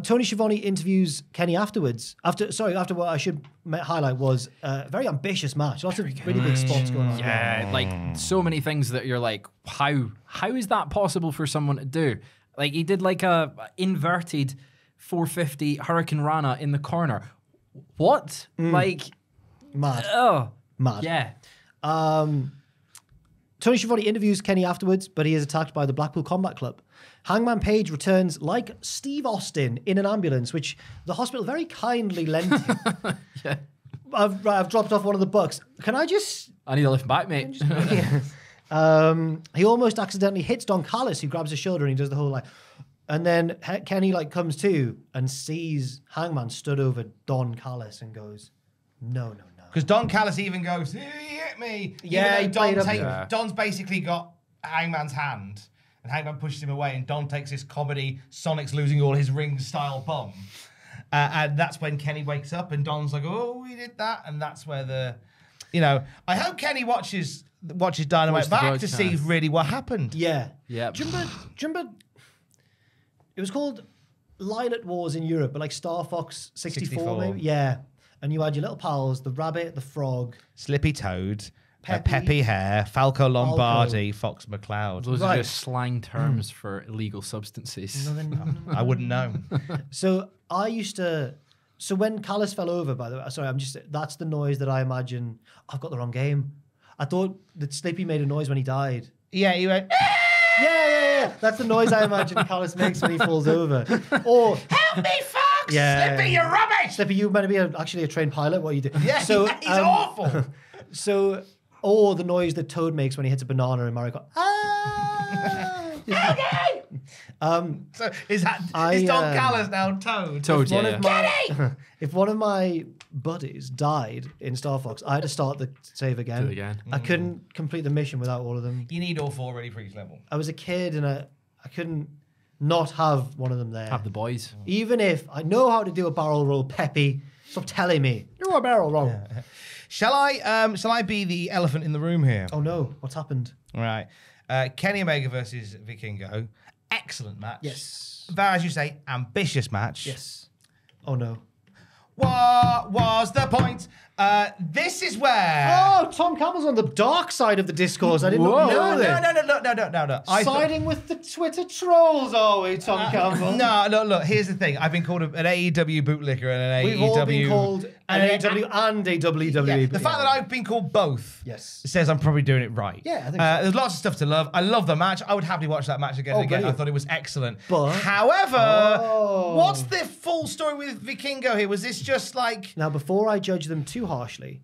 Tony Schiavone interviews Kenny afterwards. After what I should highlight was a very ambitious match. Lots of really big spots going on. Yeah, like so many things that you're like, how is that possible for someone to do? Like he did like a inverted 450 Hurricane Rana in the corner. What? Like mad. Oh, mad. Yeah. Tony Schiavone interviews Kenny afterwards, but he is attacked by the Blackpool Combat Club. Hangman Page returns like Steve Austin in an ambulance, which the hospital very kindly lent him. I've dropped off one of the books. Can I just... I need a lift back, mate. He almost accidentally hits Don Callis, who grabs his shoulder and he does the whole like... And then Kenny like comes to and sees Hangman stood over Don Callis and goes, no. Because Don Callis even goes, he hit me. Yeah, Don's basically got Hangman's hand. And Hangman pushes him away, and Don takes this comedy Sonic's losing all his ring-style bomb. And that's when Kenny wakes up, and Don's like, oh, we did that. And that's where the, you know, I hope Kenny watches Dynamite back to see really what happened. Yeah. Do you remember, it was called Line at Wars in Europe, but like Star Fox 64 maybe? Yeah. and you had your little pals, the rabbit, the frog, Slippy Toad, Peppy Hare, Falco Lombardi, Fox McCloud. Those are just slang terms for illegal substances. I wouldn't know. So I used to... So when Callis fell over, by the way, sorry, I'm just... That's the noise that I imagine... I've got the wrong game. I thought that Slippy made a noise when he died. Yeah, he went... Yeah. That's the noise I imagine Callis makes when he falls over. Or... Help me, Fox! Yeah. Slippy, you're rubbish! Slippy, you better be actually a trained pilot. What are you doing? Yeah, so, he's awful! So... Or the noise that Toad makes when he hits a banana in Mario Kart. Ah! Okay. So is Don Callis now Toad? Toad, if one of my buddies died in Star Fox, I had to start the save again. I couldn't complete the mission without all of them. You need all four ready for each level. I was a kid and I couldn't not have one of them there. Have the boys. Even if I know how to do a barrel roll, Peppy, stop telling me. You're a barrel roll. Yeah. Shall I be the elephant in the room here? Oh no, what's happened? All right. Kenny Omega versus Vikingo. Excellent match. Yes. As you say, ambitious match. Yes. Oh no. What was the point? This is where... Oh, Tom Campbell's on the dark side of the discourse. I didn't know this. No. Siding with the Twitter trolls, are we, Tom Campbell? No, look, here's the thing. I've been called an AEW bootlicker and an AEW... We've all been called an AEW and a WWE. Yeah, the fact that I've been called both says I'm probably doing it right. Yeah, I think so. There's lots of stuff to love. I love the match. I would happily watch that match again and again. Brilliant. I thought it was excellent. But... However, what's the full story with Vikingo here? Was this just like... Now, before I judge them too harshly.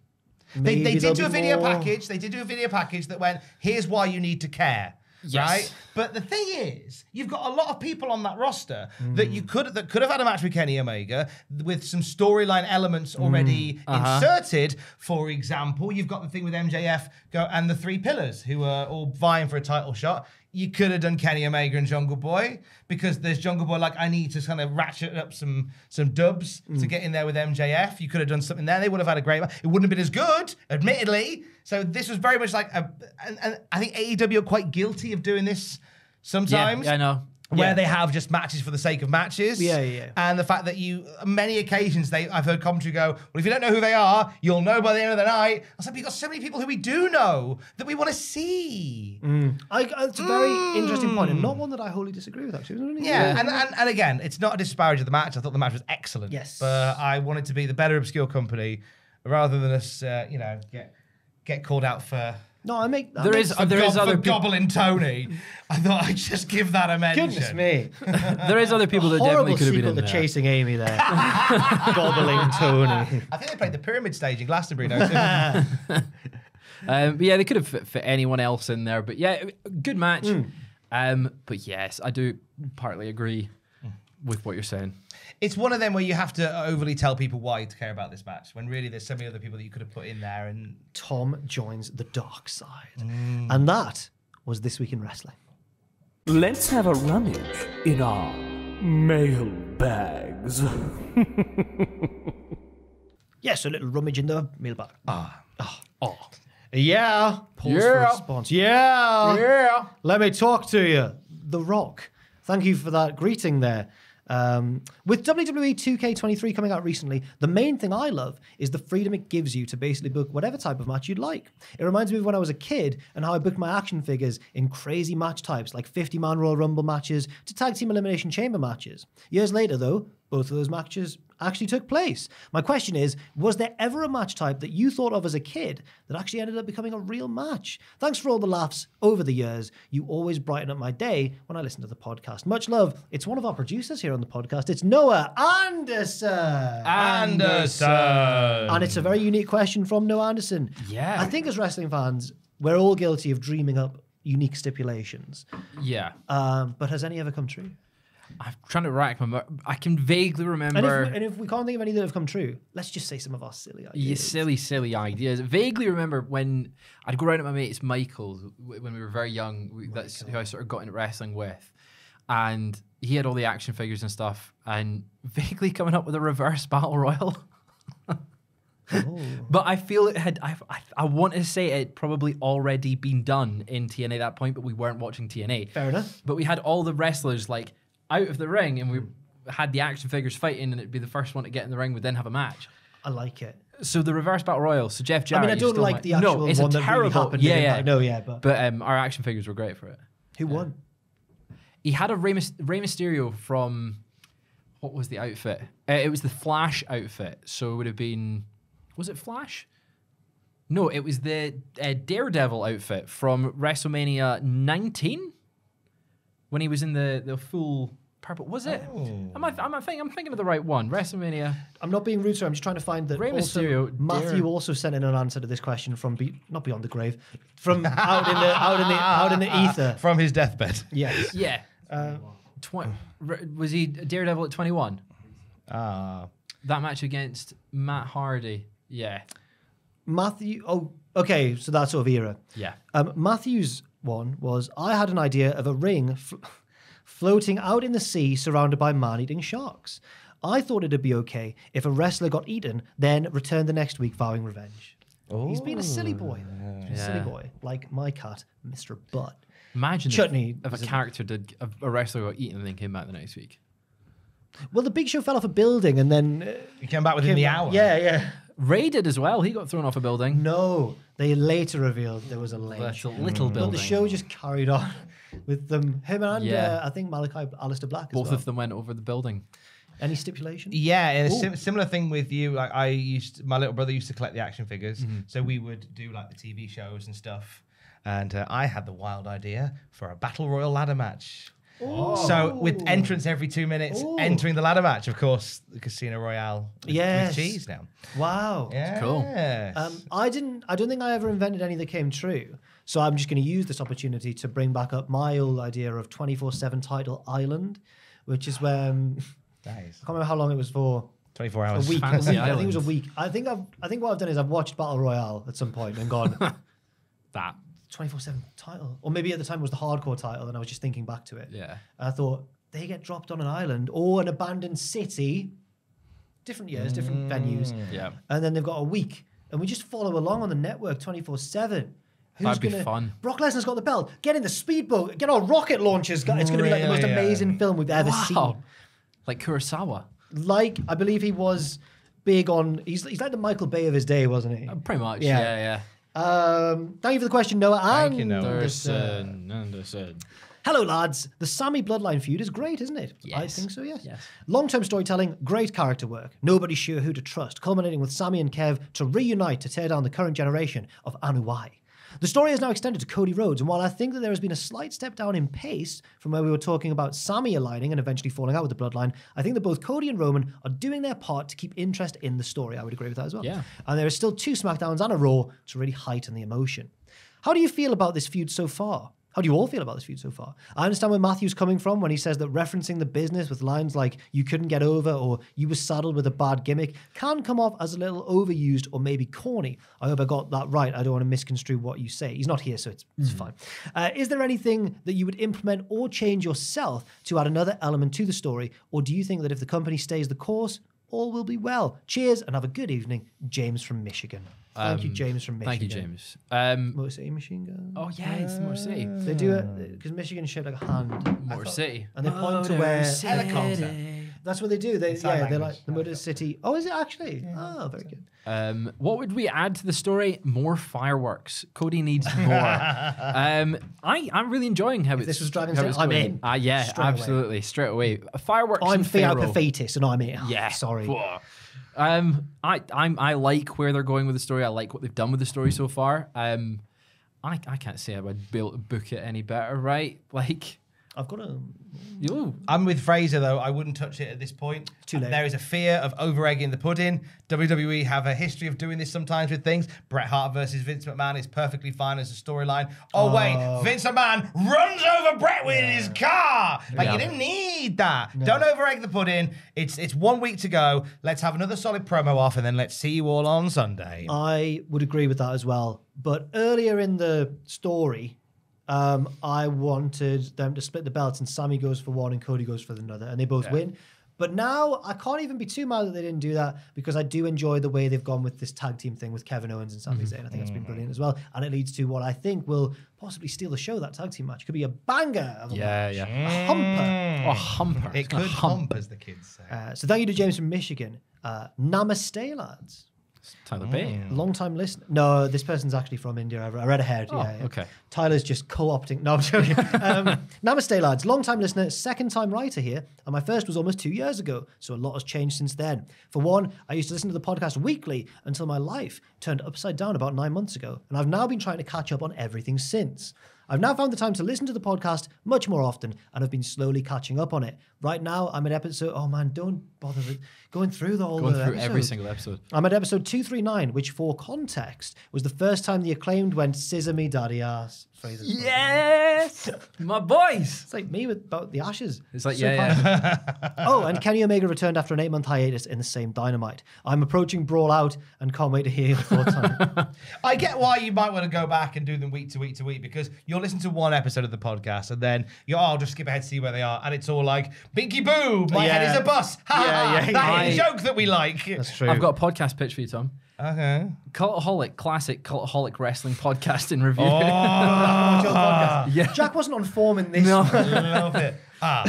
They did do a video package. They did do a video package that went, here's why you need to care. Yes. Right? But the thing is, you've got a lot of people on that roster that you could have had a match with Kenny Omega with some storyline elements already inserted. For example, you've got the thing with MJF and the Three Pillars, who are all vying for a title shot. You could have done Kenny Omega and Jungle Boy, because there's Jungle Boy, like, I need to kind of ratchet up some dubs to get in there with MJF. You could have done something there. They would have had a great match. It wouldn't have been as good, admittedly. So this was very much like, and I think AEW are quite guilty of doing this sometimes. Yeah, I know. Where they have just matches for the sake of matches. Yeah. And the fact that many occasions, I've heard commentary go, well, if you don't know who they are, you'll know by the end of the night. I said, we've got so many people who we do know that we want to see. It's a very interesting point, and not one that I wholly disagree with, actually. And again, it's not a disparage of the match. I thought the match was excellent. Yes. But I wanted to be the better obscure company rather than us, get called out for... No, I make that. There is other people. Goblin Tony. I thought I'd just give that a mention. Goodness me. There is other people that definitely could have been in there. Chasing Amy there. Goblin Tony. I think they played the pyramid stage in Glastonbury, don't they? They could have fit anyone else in there. But yeah, good match. But yes, I do partly agree with what you're saying. It's one of them where you have to overly tell people why to care about this match, when really there's so many other people that you could have put in there. And Tom joins the dark side. And that was This Week in Wrestling. Let's have a rummage in our mailbags. Yes, a little rummage in the mailbag. Yeah. Pause for response. Yeah. Let me talk to you. The Rock. Thank you for that greeting there. With WWE 2K23 coming out recently, the main thing I love is the freedom it gives you to basically book whatever type of match you'd like. It reminds me of when I was a kid and how I booked my action figures in crazy match types like 50-man Royal Rumble matches to tag team elimination chamber matches. Years later, though, both of those matches actually took place. My question is, was there ever a match type that you thought of as a kid that actually ended up becoming a real match? Thanks for all the laughs over the years. You always brighten up my day when I listen to the podcast. Much love. It's one of our producers here on the podcast. It's Noah Anderson. And it's a very unique question from Noah Anderson. Yeah. I think as wrestling fans, we're all guilty of dreaming up unique stipulations. Yeah. But has any ever come true? I'm trying to rack my memory. I can vaguely remember. And if we can't think of any that have come true, let's just say some of our silly ideas. Yeah, silly ideas. I vaguely remember when I'd go around at my mate's Michael's when we were very young. That's who I sort of got into wrestling with. And he had all the action figures and stuff, and vaguely coming up with a reverse battle royal. But I feel it had, I want to say it probably already been done in TNA at that point, but we weren't watching TNA. Fair enough. But we had all the wrestlers like out of the ring, and we had the action figures fighting, and it'd be the first one to get in the ring would then have a match. I like it. So the reverse battle royal. So Jeff Jarrett. I mean, I don't like the actual one that really happened. Yeah, yeah. No, yeah, but our action figures were great for it. Who won? He had a Rey Mysterio from, what was the outfit? It was the Flash outfit. So it would have been, was it Flash? No, it was the Daredevil outfit from WrestleMania 19 when he was in the full purple. Was it? Oh. I'm thinking of the right one. WrestleMania. I'm not being rude, sir. I'm just trying to find that. Rey Mysterio. Matthew also sent in an answer to this question from not beyond the grave, from out in the ether, from his deathbed. Yes. Yeah. Was he Daredevil at 21? That match against Matt Hardy. Yeah. Matthew. Oh, okay. So that sort of era. Yeah. Matthew's one was, I had an idea of a ring floating out in the sea surrounded by man-eating sharks. I thought it'd be okay if a wrestler got eaten, then returned the next week vowing revenge. Oh, he's been a silly boy. Yeah. A silly boy. Like my cat, Mr. Butt. Imagine if a character did, a wrestler got eaten and then came back the next week. Well, the Big Show fell off a building and then... he came back within the hour. Yeah, yeah. Ray did as well. He got thrown off a building. No, they later revealed there was a little building. But the show just carried on with them. Him and I think Alistair Black as well. Both of them went over the building. Any stipulation? Yeah, and a similar thing with you. Like my little brother used to collect the action figures, so we would do like the TV shows and stuff. And I had the wild idea for a battle royal ladder match. Ooh. So with entrance every 2 minutes, entering the ladder match, of course, the Casino Royale with cheese now. Wow, yeah. That's cool. I don't think I ever invented anything that came true. So I'm just going to use this opportunity to bring back up my old idea of 24/7 Title Island, which is where I can't remember how long it was for. 24 hours. A week. I think it was a week. I think what I've done is I've watched Battle Royale at some point and gone that. 24/7 title, or maybe at the time it was the hardcore title, and I was just thinking back to it. Yeah, I thought they get dropped on an island or an abandoned city, different years, different venues. Yeah, and then they've got a week, and we just follow along on the network 24/7. That'd be fun. Brock Lesnar's got the belt. Get in the speedboat. Get our rocket launchers. It's going to be like the most amazing film we've ever seen. Like Kurosawa. Like I believe he was big on. He's like the Michael Bay of his day, wasn't he? Pretty much. Yeah. Yeah. Yeah. Thank you for the question, Noah Anderson. Hello, lads. The Sammy Bloodline feud is great, isn't it? Yes. I think so, yes. Long-term storytelling, great character work. Nobody's sure who to trust, culminating with Sammy and Kev to reunite to tear down the current generation of Anu Y. The story is now extended to Cody Rhodes, and while I think that there has been a slight step down in pace from where we were talking about Sammy aligning and eventually falling out with the Bloodline, I think that both Cody and Roman are doing their part to keep interest in the story. I would agree with that as well. Yeah. And there are still 2 SmackDowns and a Raw to really heighten the emotion. How do you feel about this feud so far? How do you all feel about this feud so far? I understand where Matthew's coming from when he says that referencing the business with lines like you couldn't get over or you were saddled with a bad gimmick can come off as a little overused or maybe corny. I hope I got that right. I don't want to misconstrue what you say. He's not here, so it's fine. Is there anything that you would implement or change yourself to add another element to the story? Or do you think that if the company stays the course, all will be well? Cheers and have a good evening. James from Michigan. Thank you, James from Michigan. Thank you, James. Motor City Machine Gun. Oh, yeah, it's Motor City. They do it because Michigan's shaped like a hand. Motor City. And they point to where... helicopter. That's what they do. They're like the Motor City. Oh, is it actually? Yeah. Oh, very good. What would we add to the story? More fireworks. Cody needs more. I'm really enjoying how this was driving. I'm in. Yeah, straight absolutely. Away. Straight away. Fireworks. I'm Theopaphatus and I'm in. Yeah. Sorry. I like where they're going with the story. I like what they've done with the story so far. I can't say I would be able to book it any better, right? Like I've got a... I'm with Fraser, though. I wouldn't touch it at this point. Too late. There is a fear of over-egging the pudding. WWE have a history of doing this sometimes with things. Bret Hart versus Vince McMahon is perfectly fine as a storyline. Oh, wait. Vince McMahon runs over Bret with his car. Like, you didn't need that. No. Don't over-egg the pudding. It's 1 week to go. Let's have another solid promo off, and then let's see you all on Sunday. I would agree with that as well. But earlier in the story... I wanted them to split the belts and Sammy goes for one and Cody goes for another and they both win. But now I can't even be too mad that they didn't do that, because I do enjoy the way they've gone with this tag team thing with Kevin Owens and Sami Zayn. I think that's been brilliant as well. And it leads to what I think will possibly steal the show, that tag team match. Could be a banger of a match. A humper. A humper. It could hump, as the kids say. So thank you to James from Michigan. Namaste, lads. Tyler B. Long time listener. No, this person's actually from India. I read ahead. Oh, yeah, yeah. Okay. Tyler's just co-opting. No, I'm joking. Namaste, lads. Long time listener, second time writer here. And my first was almost 2 years ago, so a lot has changed since then. For one, I used to listen to the podcast weekly until my life turned upside down about 9 months ago. And I've now been trying to catch up on everything since. I've now found the time to listen to the podcast much more often, and I've been slowly catching up on it. Right now, I'm at episode... Oh, man, don't bother with going through the whole every single episode. I'm at episode 239, which, for context, was the first time the Acclaimed went, "Scissor me, daddy ass." Phrases. Yes! My boys! It's like me with about the ashes. It's like, so oh, and Kenny Omega returned after an 8-month hiatus in the same Dynamite. I'm approaching Brawl Out and can't wait to hear your thoughts on it. I get why you might want to go back and do them week to week to week, because you'll listen to one episode of the podcast and then you're, I'll just skip ahead, see where they are, and it's all like, Binky Boo, my head is a bus. Ha that is a joke that we like. That's true. I've got a podcast pitch for you, Tom. Okay. Cultaholic, classic Cultaholic Wrestling Podcast in review. Oh, podcast. Yeah. Jack wasn't on form in this. No. Love it.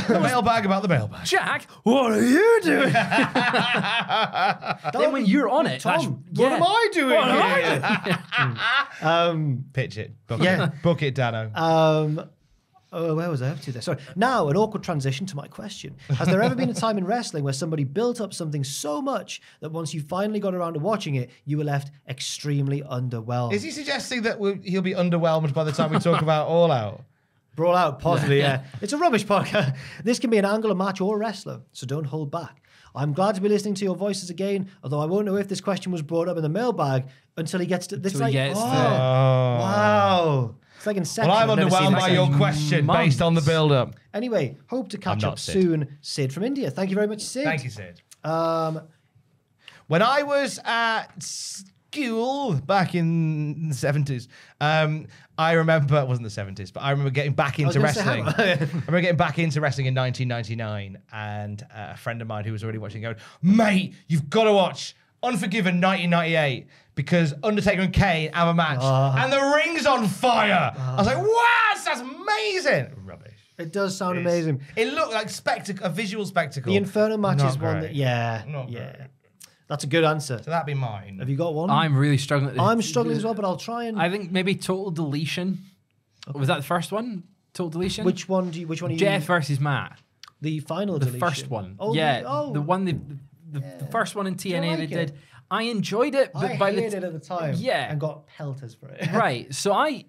The mailbag about the mailbag. Jack, what are you doing? Then when you're on it, Tom, what am I doing? What am I doing? Pitch it. Book it. Book it, Dano. Where was I up to there? Sorry. Now, an awkward transition to my question. Has there ever been a time in wrestling where somebody built up something so much that once you finally got around to watching it, you were left extremely underwhelmed? Is he suggesting that he'll be underwhelmed by the time we talk about All Out? Brawl Out, possibly, yeah. It's a rubbish podcast. This can be an angle, a match, or a wrestler, so don't hold back. I'm glad to be listening to your voices again, although I won't know if this question was brought up in the mailbag until he gets to this. Like, wow. Like Inception. Well, I'm underwhelmed by your question based on the build-up. Anyway, hope to catch up soon. Sid from India. Thank you very much, Sid. Thank you, Sid. When I was at school back in the 70s, I remember, it wasn't the 70s, but I remember getting back into wrestling. I remember getting back into wrestling in 1999, and a friend of mine who was already watching going, mate, you've got to watch Unforgiven 1998, because Undertaker and Kane have a match and the ring's on fire. I was like, wow, that's amazing. Rubbish. It does sound amazing. It looked like a visual spectacle. The Inferno match is one that, Not great. That's a good answer. So that'd be mine. Have you got one? I'm really struggling. I'm struggling as well, but I'll try and... I think maybe Total Deletion. Okay. Was that the first one? Total Deletion? Which one do you... Which one are you... Jeff versus Matt. The final deletion. The first one. Oh, yeah. The one... The first one in TNA they did. I enjoyed it, but I hated it at the time. Yeah, and got pelters for it. Right. So I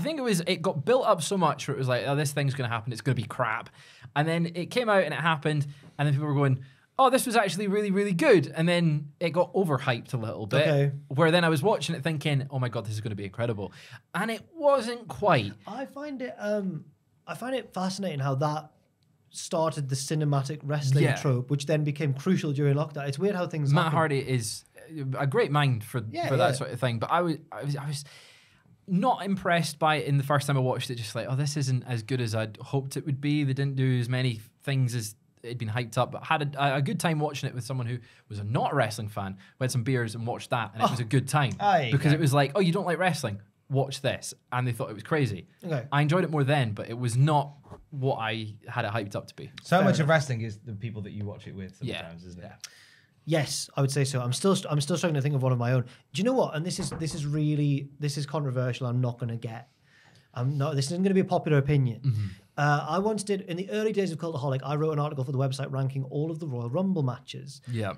think it was it got built up so much where it was like, oh, this thing's gonna happen. It's gonna be crap. And then it came out and it happened, and then people were going, oh, this was actually really, really good. And then it got overhyped a little bit. Okay. Where then I was watching it thinking, oh my god, this is gonna be incredible, and it wasn't quite. I find it fascinating how that started the cinematic wrestling trope, which then became crucial during lockdown. It's weird how things happen. Matt Hardy is a great mind for that sort of thing, but I was not impressed by it in the first time I watched it. Just like, oh, this isn't as good as I'd hoped it would be. They didn't do as many things as it'd been hyped up, but had a good time watching it with someone who was not a wrestling fan. We had some beers and watched that, and it was a good time because it was like, oh, you don't like wrestling? Watch this. And they thought it was crazy. Okay. I enjoyed it more then, but it was not what I had it hyped up to be. So much of wrestling is the people that you watch it with sometimes, isn't it? Yes, I would say so. I'm still trying to think of one of my own. Do you know what? And this is controversial. This isn't going to be a popular opinion. I once did, in the early days of Cultaholic, I wrote an article for the website ranking all of the Royal Rumble matches. Yeah.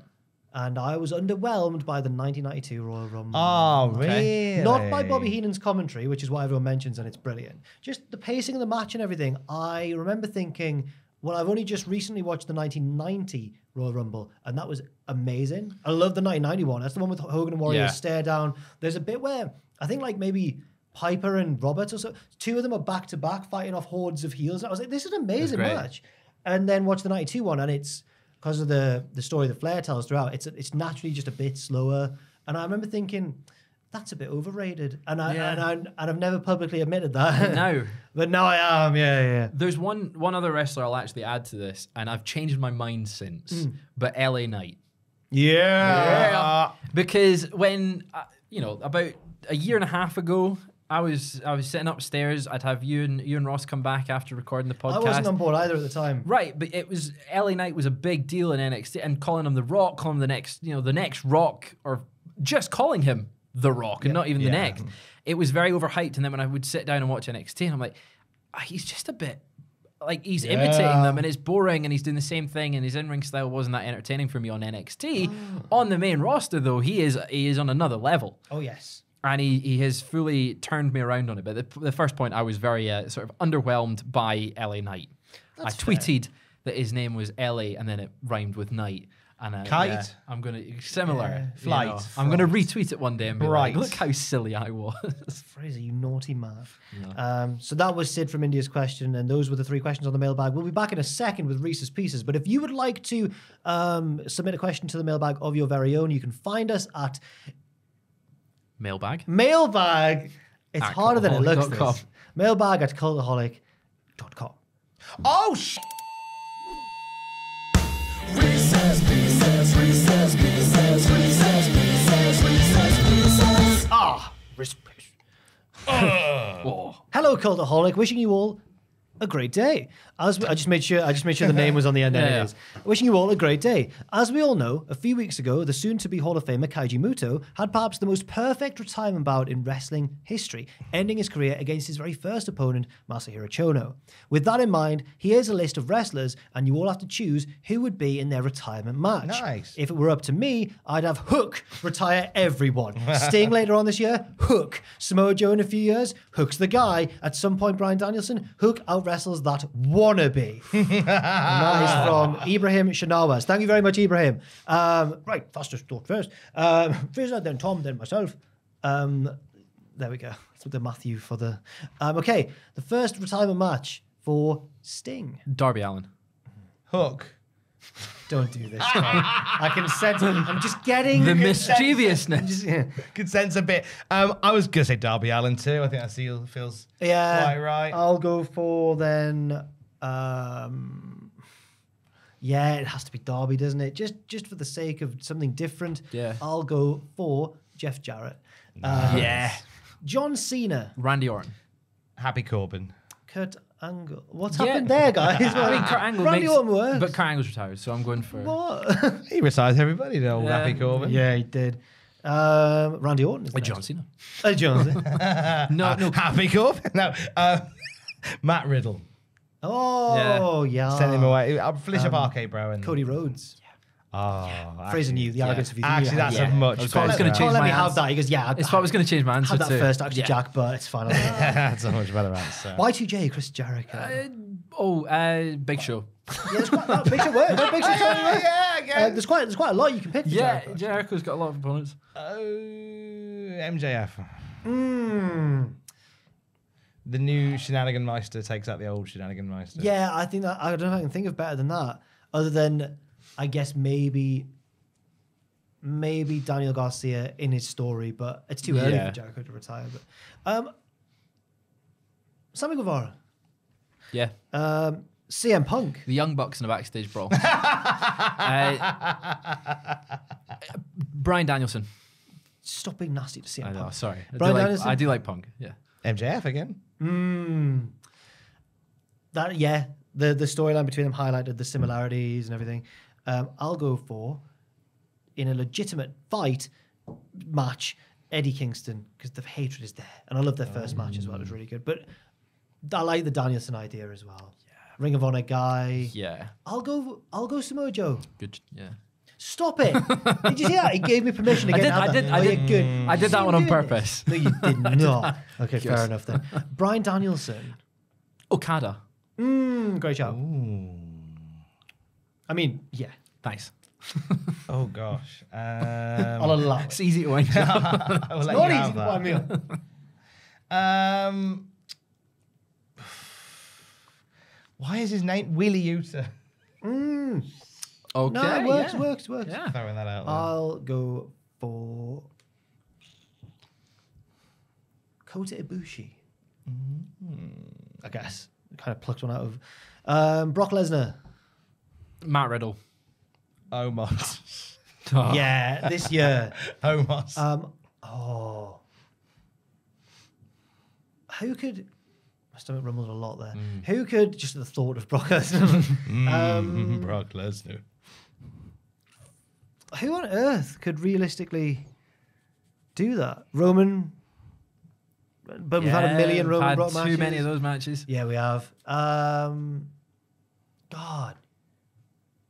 And I was underwhelmed by the 1992 Royal Rumble. Oh, really? Not by Bobby Heenan's commentary, which is what everyone mentions, and it's brilliant. Just the pacing of the match and everything. I remember thinking, well, I've only just recently watched the 1990 Royal Rumble, and that was amazing. I love the 1991. That's the one with Hogan and Warrior stare down. There's a bit where, I think like maybe Piper and Roberts or so, two of them are back-to-back fighting off hordes of heels. And I was like, this is an amazing match. And then watch the 92 one, and it's... because of the story that Flair tells throughout, it's naturally just a bit slower. And I remember thinking, that's a bit overrated. And I've never publicly admitted that. No. But now I am, yeah. There's one other wrestler I'll actually add to this, and I've changed my mind since, but LA Knight. Yeah. Because when, about a year and a half ago, I was sitting upstairs. I'd have you and Ross come back after recording the podcast. I wasn't on board either at the time. Right, but it was LA Knight was a big deal in NXT, and calling him The Rock, calling him the next Rock, or just calling him The Rock and not even the next. It was very overhyped. And then when I would sit down and watch NXT, and I'm like, he's just a bit like he's imitating them, and it's boring, and he's doing the same thing, and his in-ring style wasn't that entertaining for me on NXT. On the main roster, though, he is on another level. Oh yes. And he has fully turned me around on it. But the first point, I was very sort of underwhelmed by LA Knight. That's fair. Tweeted that his name was LA, and then it rhymed with Knight. And Kite. I'm going to, similar. Yeah. Flight. I'm going to retweet it one day and be like, look how silly I was. Fraser, you naughty man. No. So that was Sid from India's question, and those were the three questions on the mailbag. We'll be back in a second with Reese's Pieces, but if you would like to submit a question to the mailbag of your very own, you can find us at Mailbag. It's harder than it looks. This. Mailbag at cultaholic.com. Oh, shit. Hello, Cultaholic. Wishing you all a great day. I just made sure the name was on the end. Wishing you all a great day. As we all know, a few weeks ago, the soon-to-be Hall of Famer Kaiji Muto had perhaps the most perfect retirement bout in wrestling history, ending his career against his very first opponent, Masahiro Chono. With that in mind, here's a list of wrestlers, and you all have to choose who would be in their retirement match. Nice. If it were up to me, I'd have Hook retire everyone. Sting later on this year, Hook. Samoa Joe in a few years, Hook's the guy. At some point, Bryan Danielson, Hook out wrestles that wannabe. And that is from Ibrahim Shanawas. Thank you very much, Ibrahim. Right, fastest thought first. Fraser, then Tom, then myself. There we go. Let's look at Matthew for the... okay, the first retirement match for Sting. Darby Allin. Hook. Don't do this. I can sense... I'm just getting... The mischievousness. Could sense a bit. I was going to say Darby Allin too. I think that feels quite right. I'll go for then... yeah, it has to be Darby, doesn't it? Just for the sake of something different, I'll go for Jeff Jarrett. John Cena. Randy Orton. Happy Corbin. Kurt... Angle. What's happened there, guys? I mean, Kurt Angle Randy Orton works. But Kurt Angle's retired, so I'm going for... What? He retires everybody, though, Happy Corbin. Yeah, he did. Randy Orton is John Cena. John Cena. No. Happy Corbin? No. Matt Riddle. Oh, yeah. Send him away. Felicia Barkay, bro. And... Cody Rhodes. Phrasing you, the arrogance of you. Actually, that's a much. I was going to change my answer. He goes, it's what I was going to change my answer. Had that too. First, actually, Jack, but it's fine. That's a much better answer. Y2J, Chris Jericho. Big Show. Big Show works. There's quite a lot you can pick. Jericho. Jericho's got a lot of opponents. MJF. The new Shenanigan Meister takes out the old Shenanigan Meister. Yeah, I think that. I don't know if I can think of better than that, other than. I guess maybe Daniel Garcia in his story, but it's too early for Jericho to retire. But Sammy Guevara. Yeah. CM Punk. The Young Bucks in a backstage brawl. Bryan Danielson. Stop being nasty to CM Punk. I know, sorry. I do like Punk, yeah. MJF again. The storyline between them highlighted the similarities and everything. I'll go for, in a legitimate fight match, Eddie Kingston, because the hatred is there. And I love their first match as well. It was really good. But I like the Danielson idea as well. Yeah. Ring of Honor guy. Yeah. I'll go Samoa Joe. Good, yeah. Stop it. Did you see that? He gave me permission to get another. I did that one on purpose. No, you did not. Okay, fair enough then. Bryan Danielson. Okada. Great shout. Ooh. I mean, yeah, nice. Oh gosh, I'll allow it. It's easy to wind up. It's not easy to wind me up. Why is his name Willie Uta? Okay, no, it works. Yeah. Works. Yeah. Throwing that out. I'll go for Kota Ibushi. I guess. Kind of plucked one out of... Brock Lesnar. Matt Riddle. Omos. Oh. Yeah, this year. Omos. Oh. Who could... My stomach rumbled a lot there. Who could... Just the thought of Brock Lesnar. Brock Lesnar. Who on earth could realistically do that? Roman... But we've had a million Roman Brock matches. Too many of those matches. Yeah, we have. God.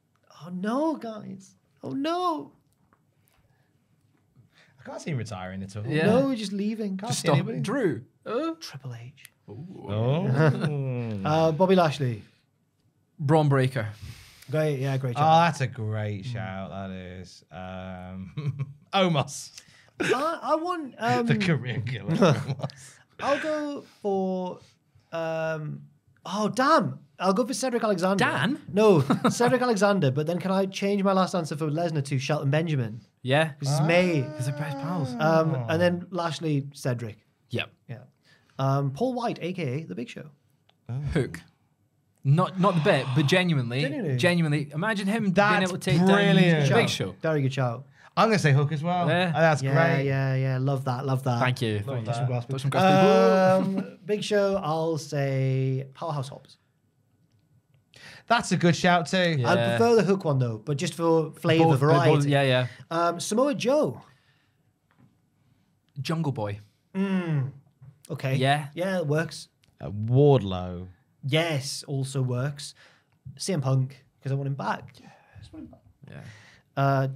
Oh, no, guys. Oh, no. I can't see him retiring at all. Yeah. No, we're just leaving. Can't see anybody. Drew. Triple H. Oh. Bobby Lashley. Braun Breaker. Great. Yeah, great shout. Oh, that's a great shout. That is. Omos. I want the career killer. I'll go for oh damn! I'll go for Cedric Alexander. Dan? No, Cedric Alexander. But then can I change my last answer for Lesnar to Shelton Benjamin? Yeah, because it's May. Because they're best pals. And then Lashley, Cedric. Yep. Yeah. Paul White, aka The Big Show. Oh. Hook. Not the bit, but genuinely. Imagine him being able to take down The Big Show. Very good shout. I'm going to say Hook as well. Yeah. Oh, that's great. Yeah. Love that. Love that. Thank you. Love that. Big Show, I'll say Powerhouse Hobbs. That's a good shout too. Yeah. I'd prefer the Hook one though, but just for flavour, variety. Yeah. Samoa Joe. Jungle Boy. Okay. Yeah, it works. Wardlow. Yes, also works. CM Punk, because I want him back. Yeah, I just want him back. Yeah.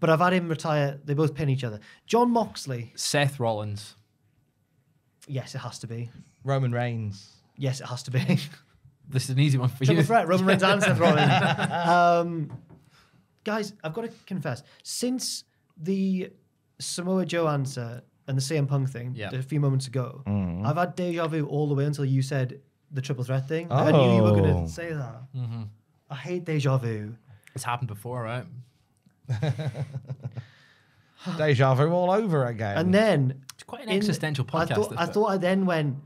But I've had him retire. They both pin each other. John Moxley. Seth Rollins. Yes, it has to be. Roman Reigns. Yes, it has to be. This is an easy one for you. Threat, Roman Reigns and Seth Rollins. Guys, I've got to confess. Since the Samoa Joe answer and the CM Punk thing a few moments ago, I've had deja vu all the way until you said the triple threat thing. Oh. I knew you were going to say that. I hate deja vu. It's happened before, right? Deja vu all over again. And then it's quite an existential podcast. I then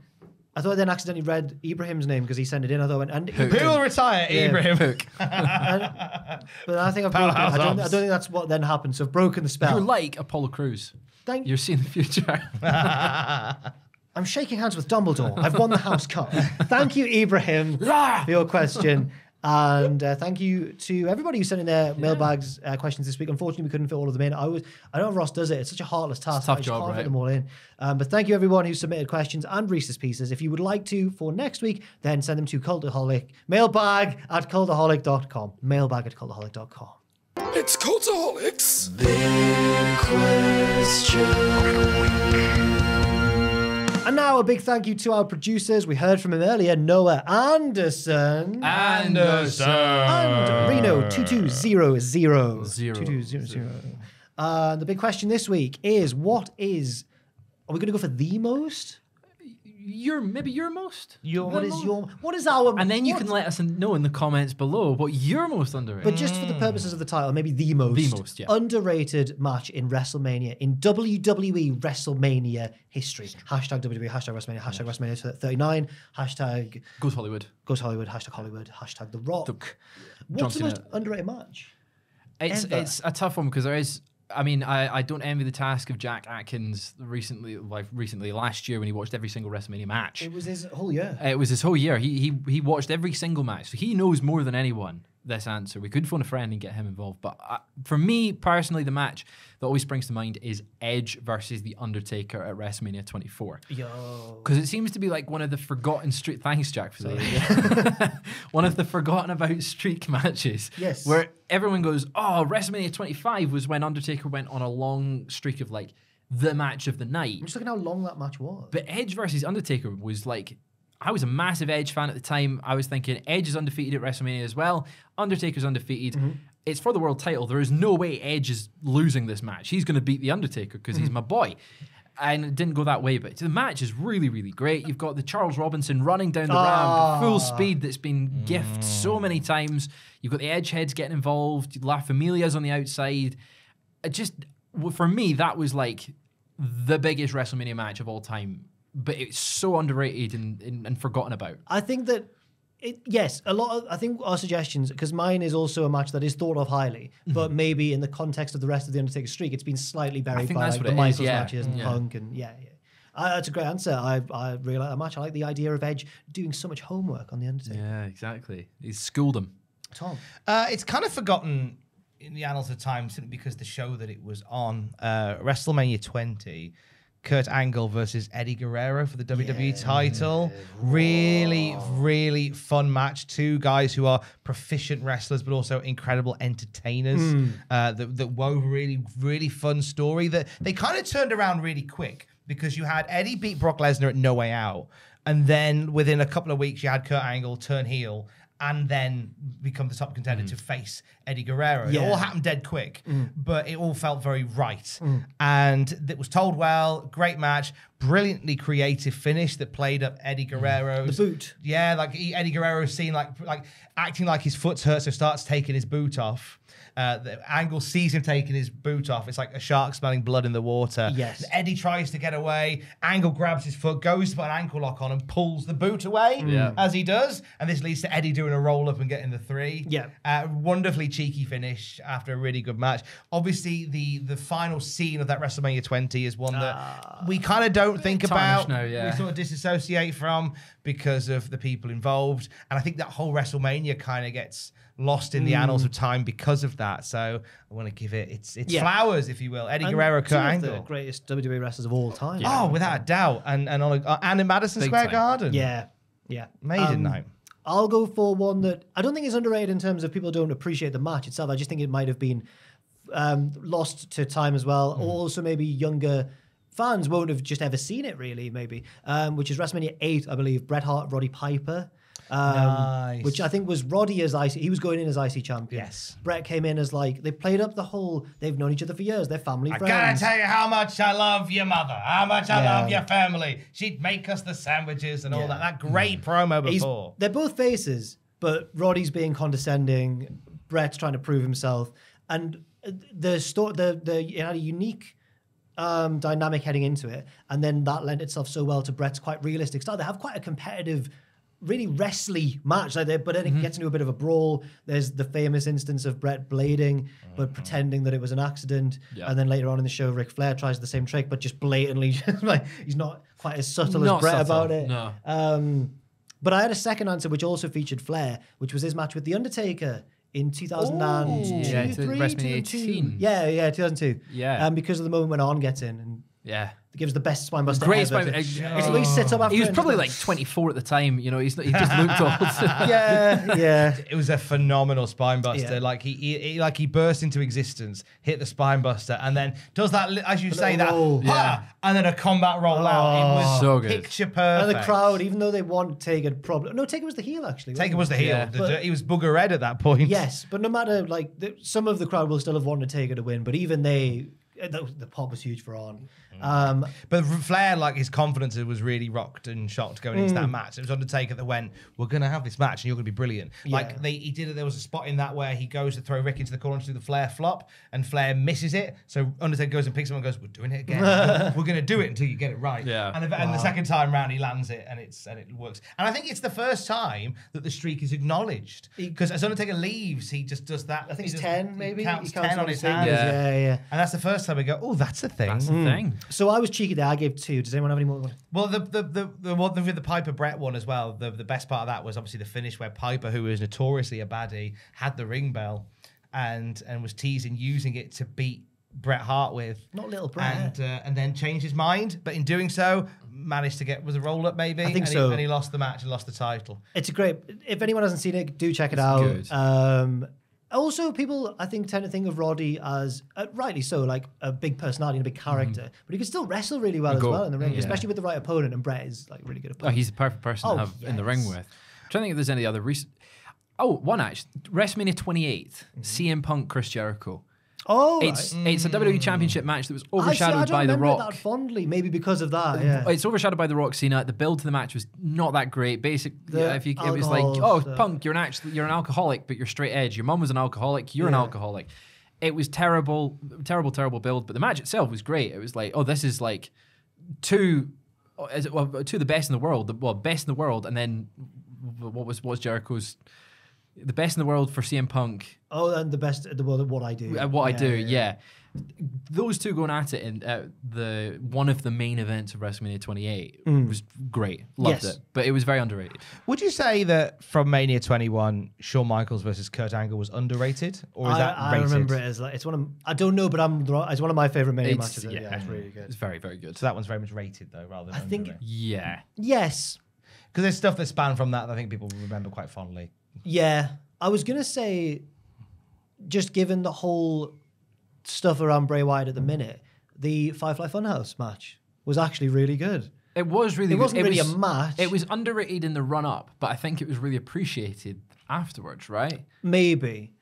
accidentally read Ibrahim's name because he sent it in. Who will retire? Ibrahim Hook. But I think I don't think that's what then happened. So I've broken the spell. You're like Apollo Crews. Thank you. You're seeing the future. I'm shaking hands with Dumbledore. I've won the House Cup. Thank you, Ibrahim, for your question. And thank you to everybody who sent in their mailbags questions this week. Unfortunately, we couldn't fit all of them in. I know Ross does it. It's such a heartless task. It's a tough job, right? I just can't fit them all in. But thank you, everyone who submitted questions and Reese's Pieces. If you would like to for next week, then send them to Cultaholic. Mailbag@cultaholic.com. Mailbag@cultaholic.com. It's Cultaholics. The question. And now a big thank you to our producers. We heard from him earlier, Noah Anderson. And Reno 2200. The big question this week is, are we going to go for the most? What is our most? You can let us know in the comments below what you're most underrated. But just for the purposes of the title, maybe the most underrated match in WrestleMania, in WWE WrestleMania history. Hashtag WWE, hashtag WrestleMania, hashtag WrestleMania 39, hashtag Goes Hollywood, hashtag Hollywood, hashtag The Rock. What's the most underrated match? It's a tough one because there is. I mean, I don't envy the task of Jack Atkins recently last year when he watched every single WrestleMania match. It was his whole year. It was his whole year. He watched every single match. So he knows more than anyone this answer. We could phone a friend and get him involved. But for me, personally, the match that always springs to mind is Edge versus The Undertaker at WrestleMania 24. Yo. Because it seems to be like one of the forgotten streak... Thanks, Jack, for that. One of the forgotten about streak matches. Yes. Where everyone goes, oh, WrestleMania 25 was when Undertaker went on a long streak of like the match of the night. I'm just looking how long that match was. But Edge versus Undertaker was like... I was a massive Edge fan at the time. I was thinking Edge is undefeated at WrestleMania as well. Undertaker's undefeated. It's for the world title. There is no way Edge is losing this match. He's going to beat The Undertaker because he's my boy. And it didn't go that way, but the match is really, really great. You've got the Charles Robinson running down the ramp, full speed that's been gifted so many times. You've got the Edge heads getting involved. La Familia's on the outside. It just, for me, that was like the biggest WrestleMania match of all time. but it's so underrated and forgotten about. I think that yes, a lot of, I think our suggestions, because mine is also a match that is thought of highly, but maybe in the context of the rest of the Undertaker's streak, it's been slightly buried by like, the Michaels matches and Punk and that's a great answer. I really like that match. I like the idea of Edge doing so much homework on the Undertaker. Yeah, exactly. He's schooled him. Tom, it's kind of forgotten in the annals of time simply because the show that it was on, WrestleMania 20. Kurt Angle versus Eddie Guerrero for the WWE title. Really, really fun match. Two guys who are proficient wrestlers, but also incredible entertainers that wove a really, really fun story that they kind of turned around really quick, because you had Eddie beat Brock Lesnar at No Way Out. And then within a couple of weeks, you had Kurt Angle turn heel and then become the top contender to face Eddie Guerrero. Yeah. It all happened dead quick, but it all felt very right. And it was told well, great match, brilliantly creative finish that played up Eddie Guerrero's... The boot. Yeah, like Eddie Guerrero's seen like acting like his foot's hurt, so starts taking his boot off. The Angle sees him taking his boot off. It's like a shark smelling blood in the water. Yes. Eddie tries to get away. Angle grabs his foot, goes to put an ankle lock on and pulls the boot away as he does. And this leads to Eddie doing a roll up and getting the three. Yeah. Wonderfully cheeky finish after a really good match. Obviously, the final scene of that WrestleMania 20 is one that we kind of don't think about. Now, we sort of disassociate from because of the people involved. And I think that whole WrestleMania kind of gets lost in the annals of time because of that. So I want to give it its flowers, if you will. Eddie Guerrero, Kurt Angle, the greatest WWE wrestlers of all time. Yeah. Oh, without a doubt. And on a, and in Madison Square Garden. Yeah, yeah. Amazing night. I'll go for one that I don't think is underrated in terms of people don't appreciate the match itself. I just think it might have been lost to time as well. Or also maybe younger fans won't have just ever seen it really, maybe. Which is WrestleMania 8, I believe. Bret Hart, Roddy Piper. Nice. Which I think was Roddy as IC. He was going in as IC champion. Yes. Brett came in as like, they played up the whole, they've known each other for years. They're family friends. I gotta tell you how much I love your mother. How much I love your family. She'd make us the sandwiches and all that. That great promo before. They're both faces, but Roddy's being condescending. Brett's trying to prove himself. And it had a unique dynamic heading into it. And then that lent itself so well to Brett's quite realistic style. They have quite a competitive, really wrestly match, like but then it gets into a bit of a brawl. There's the famous instance of Brett blading, but pretending that it was an accident. Yeah. And then later on in the show, Ric Flair tries the same trick, but just blatantly, like he's not quite as subtle as Brett about it. No. But I had a second answer, which also featured Flair, which was his match with The Undertaker in 2002, yeah, 2018. Yeah, yeah, 2002. Yeah. Because of the moment when Arn gets in and gives the best spine buster ever. He was probably like 24 at the time, you know, he just looked old. It was a phenomenal spine buster. Yeah. Like he burst into existence, hit the spine buster, and then does that, as you say, that and then a combat roll out. It was so good. Picture perfect. And the crowd, even though they want Taker probably, no, Taker was the heel actually. Taker was the heel. Yeah. He was booger red at that point. Yes, but no matter, like some of the crowd will still have wanted Taker to win, but even they, the pop was huge for Arn. But Flair, like his confidence was really rocked and shocked going into that match. It was Undertaker that went, we're going to have this match and you're going to be brilliant. Yeah. Like he did it. There was a spot in that where he goes to throw Rick into the corner to do the Flair flop and Flair misses it. So Undertaker goes and picks him and goes, we're doing it again. We're going to do it until you get it right. Yeah. And the second time round he lands it and it works. And I think it's the first time that the streak is acknowledged, because as Undertaker leaves, he just does that. I think it's 10 maybe. He counts 10 on his hands. Yeah, yeah. And that's the first time we go, oh, that's a thing. That's a thing. So I was cheeky there. I gave 2. Does anyone have any more? Well, the one with the Piper Brett one as well. The best part of that was obviously the finish where Piper, who is notoriously a baddie, had the ring bell and was teasing using it to beat Bret Hart with. Not little Bret. And then changed his mind, but in doing so, managed to get, was a roll up maybe? I think so. And he lost the match and lost the title. It's a great, if anyone hasn't seen it, do check it out. Good. Also, people, I think, tend to think of Roddy as, rightly so, like a big personality and a big character. But he can still wrestle really well in the ring, especially with the right opponent. And Brett is like really good opponent. Oh, he's the perfect person to have in the ring with. I'm trying to think if there's any other recent... Oh, one actually. WrestleMania 28, CM Punk, Chris Jericho. Oh, it's a WWE Championship match that was overshadowed by The Rock. I remember that fondly, maybe because of that. Yeah. It's overshadowed by The Rock Cena. The build to the match was not that great. Basically, it was like, oh, Punk, you're an alcoholic, but you're straight edge. Your mum was an alcoholic. You're an alcoholic. It was terrible, terrible, terrible build. But the match itself was great. It was like, oh, this is like two Is it, well, two of the best in the world, best in the world, and then what was Jericho's? The best in the world for CM Punk. Oh, and the best in the world at what I do. At what I do. Those two going at it in the one of the main events of WrestleMania 28 was great. Loved it. But it was very underrated. Would you say that from Mania 21, Shawn Michaels versus Kurt Angle was underrated? Or is that rated? I remember it as like, it's one of, I don't know, but it's one of my favorite Mania matches. Yeah, it's really good. It's very, very good. So that one's very much rated though, rather than underrated. Yeah. Yes. Because there's stuff that spanned from that I think people remember quite fondly. Yeah, I was going to say, just given the whole stuff around Bray Wyatt at the minute, the Firefly Funhouse match was actually really good. It was really good. It wasn't really a match. It was underrated in the run-up, but I think it was really appreciated afterwards, right? Maybe.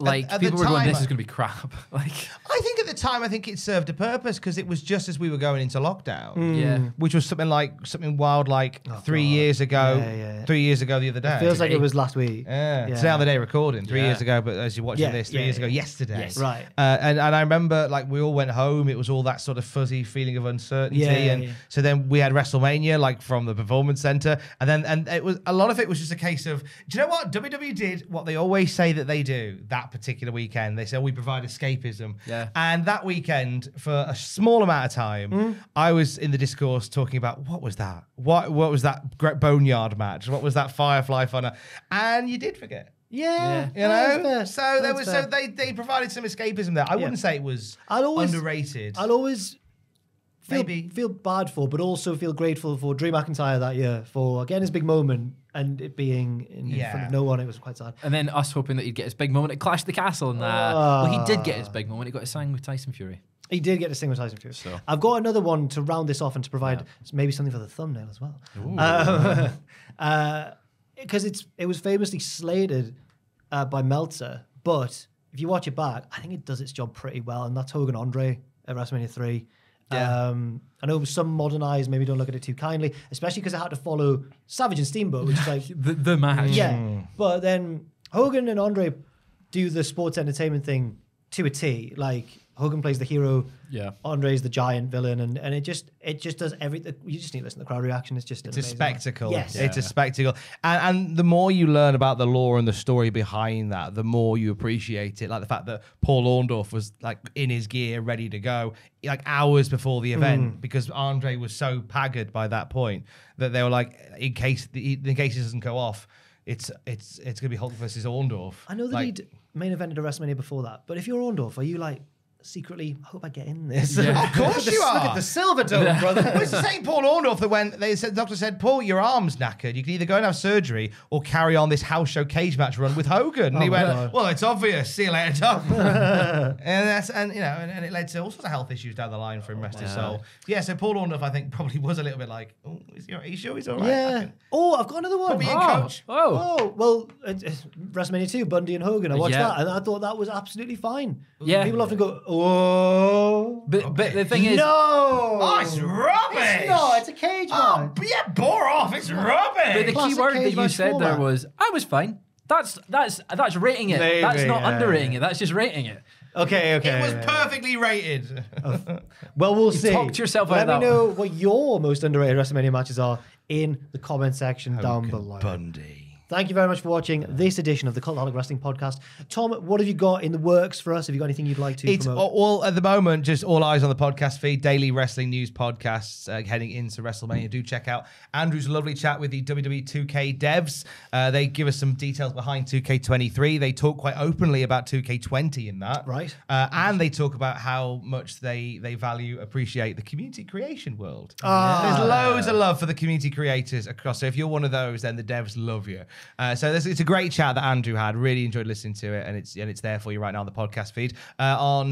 Like, people were going, this is going to be crap. Like, I think at the time, I think it served a purpose because it was just as we were going into lockdown. Yeah. Which was something wild like 3 years ago. Yeah, yeah. 3 years ago the other day. It feels like it was last week. Yeah. It's now the day recording. 3 years ago, but as you're watching this, 3 years ago yesterday. Yes. Right. And I remember like we all went home. It was all that sort of fuzzy feeling of uncertainty. Yeah. So then we had WrestleMania like from the Performance Center. And it was a lot of it was just a case of, do you know what? WWE did what they always say that they do. That particular weekend they said we provide escapism, and that weekend for a small amount of time I was in the discourse talking about what was that great Boneyard match, what was that Firefly Funhouse, and you did forget. You know, so there was so they provided some escapism there. I wouldn't say it was underrated. I'll always feel bad for, but also feel grateful for Drew McIntyre that year for getting his big moment and it being in front of no one. It was quite sad. And then us hoping that he'd get his big moment at Clash the Castle. And well, he did get his big moment. He got to sing with Tyson Fury. He did get to sing with Tyson Fury. So. I've got another one to round this off and to provide maybe something for the thumbnail as well. Because it was famously slated by Meltzer, but if you watch it back, I think it does its job pretty well, and that's Hogan Andre at WrestleMania 3. Yeah. I know some modern eyes maybe don't look at it too kindly, especially because I had to follow Savage and Steamboat, which is like the match. Yeah, but then Hogan and Andre do the sports entertainment thing to a T. Like Hogan plays the hero, Andre's the giant villain, and it just does everything. You just need to listen to the crowd reaction. It's a spectacle. Yes. Yeah. It's a spectacle. And the more you learn about the lore and the story behind that, the more you appreciate it. Like the fact that Paul Orndorff was like in his gear, ready to go, like hours before the event, because Andre was so haggard by that point that they were like, in case it doesn't go off, it's gonna be Hulk versus Orndorff. I know that like, he'd main evented a WrestleMania before that, but if you're Orndorff, are you like? Secretly, I hope I get in this. Yeah. Of course you are. Look at the silver dome, brother. Well, it's the same Paul Orndorff that when they said, the doctor said, Paul, your arm's knackered. You can either go and have surgery or carry on this house show cage match run with Hogan. And he went, well, it's obvious. See you later, Tom. and it led to all sorts of health issues down the line for him, rest his soul. Yeah, so Paul Orndorff, I think, probably was a little bit like, oh, are you sure he's all right? Yeah. I've got another one. Coach. WrestleMania 2, Bundy and Hogan. I watched that and I thought that was absolutely fine. Yeah. People often go, oh, but the thing is, it's rubbish. It's a cage match. Oh, yeah, bore off. It's rubbish. But the key word that you said there was, I was fine. That's rating it. Maybe, that's not underrating it. That's just rating it. Okay. It was perfectly rated. Well, we'll see. Talk to yourself out of that. Let me know what your most underrated WrestleMania matches are in the comment section down below. Bundy. Thank you very much for watching this edition of the Cultaholic Wrestling Podcast. Tom, what have you got in the works for us? Have you got anything you'd like to promote? It's all, at the moment, just all eyes on the podcast feed, daily wrestling news podcasts heading into WrestleMania. Do check out Andrew's lovely chat with the WWE 2K devs. They give us some details behind 2K23. They talk quite openly about 2K20 in that. Right. And they talk about how much they value, appreciate the community creation world. There's loads of love for the community creators across. So if you're one of those, then the devs love you. So it's a great chat that Andrew had. Really enjoyed listening to it, and it's there for you right now on the podcast feed. No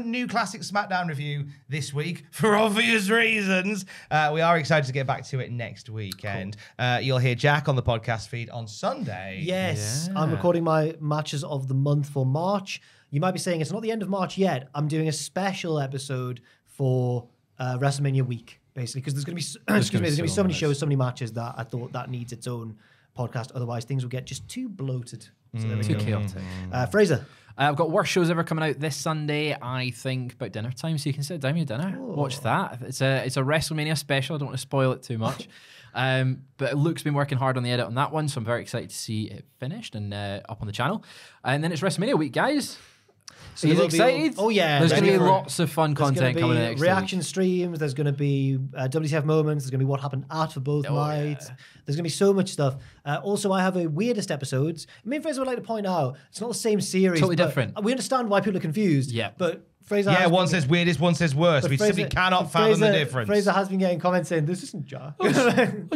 new classic SmackDown review this week for obvious reasons. We are excited to get back to it next weekend. Cool. You'll hear Jack on the podcast feed on Sunday. Yes, yeah. I'm recording my matches of the month for March. You might be saying it's not the end of March yet. I'm doing a special episode for WrestleMania week, basically, because there's going to be so many shows, so many matches that I thought that needs its own podcast, otherwise things will get just too bloated, so too chaotic. Fraser, I've got worst shows ever coming out this Sunday, I think, about dinner time. So you can sit down your dinner, watch that. It's a WrestleMania special. I don't want to spoil it too much. But Luke's been working hard on the edit on that one, so I'm very excited to see it finished and up on the channel. And then it's WrestleMania week, guys. So he's excited. Oh yeah, there's going to be lots of fun content coming next. Reaction streams. There's going to be WTF moments. There's going to be what happened after both nights. Yeah. There's going to be so much stuff. Also, I have a weirdest episodes. Me and Fraser would like to point out it's not the same series. Totally different. We understand why people are confused. Yeah, but. Fraser one says weirdest, one says worst. We simply cannot fathom the difference. Fraser has been getting comments saying, this isn't Jack.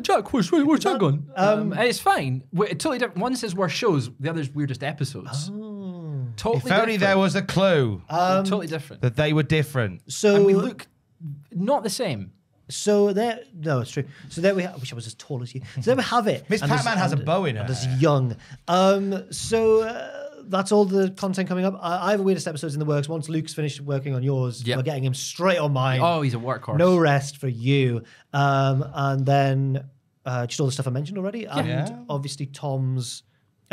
Jack, where's Jack gone? It's fine. We're totally different. One says worst shows, the other's weirdest episodes. Oh. Totally different. If only there was a clue. Totally different. That they were different. So, and we look not the same. So there, no, it's true. So there we have, I wish I was as tall as you. So there we have it. Miss Pac-Man has a bow in her. That's young. That's all the content coming up. I have a weirdest episodes in the works. Once Luke's finished working on yours, we're getting him straight on mine. Oh, he's a workhorse. No rest for you. And then just all the stuff I mentioned already. Yeah. And obviously Tom's...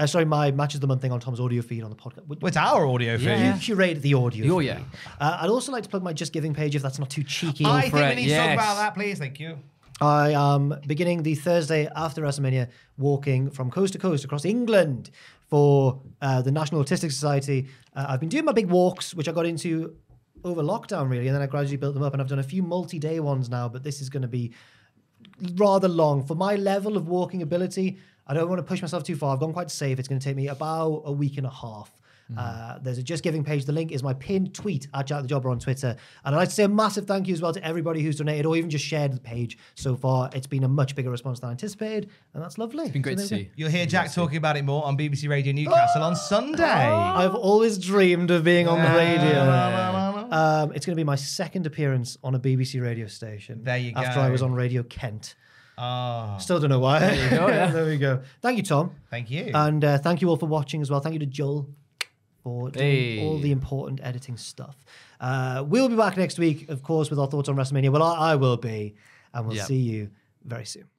sorry, my Match of the Month thing on Tom's audio feed on the podcast. It's our audio feed. Yeah. You curate the audio feed. Yeah. I'd also like to plug my Just Giving page if that's not too cheeky. I think we need to talk about that, please. Thank you. I am beginning the Thursday after WrestleMania walking from coast to coast across England for the National Autistic Society. I've been doing my big walks, which I got into over lockdown, really, and then I gradually built them up, and I've done a few multi-day ones now, but this is going to be rather long. For my level of walking ability, I don't want to push myself too far. I've gone quite safe. It's going to take me about a week and a half. There's a Just Giving page. The link is my pinned tweet at Jack the Jobber on Twitter. And I'd like to say a massive thank you as well to everybody who's donated or even just shared the page so far. It's been a much bigger response than I anticipated, and that's lovely. It's been great to see. You'll hear Jack talking about it more on BBC Radio Newcastle on Sunday. I've always dreamed of being on the radio. It's going to be my second appearance on a BBC radio station. There you go. After I was on Radio Kent. Oh. Still don't know why. There you go. There we go. Thank you, Tom. Thank you. And thank you all for watching as well. Thank you to Joel for doing all the important editing stuff. We'll be back next week, of course, with our thoughts on WrestleMania. Well, I will be, and we'll see you very soon.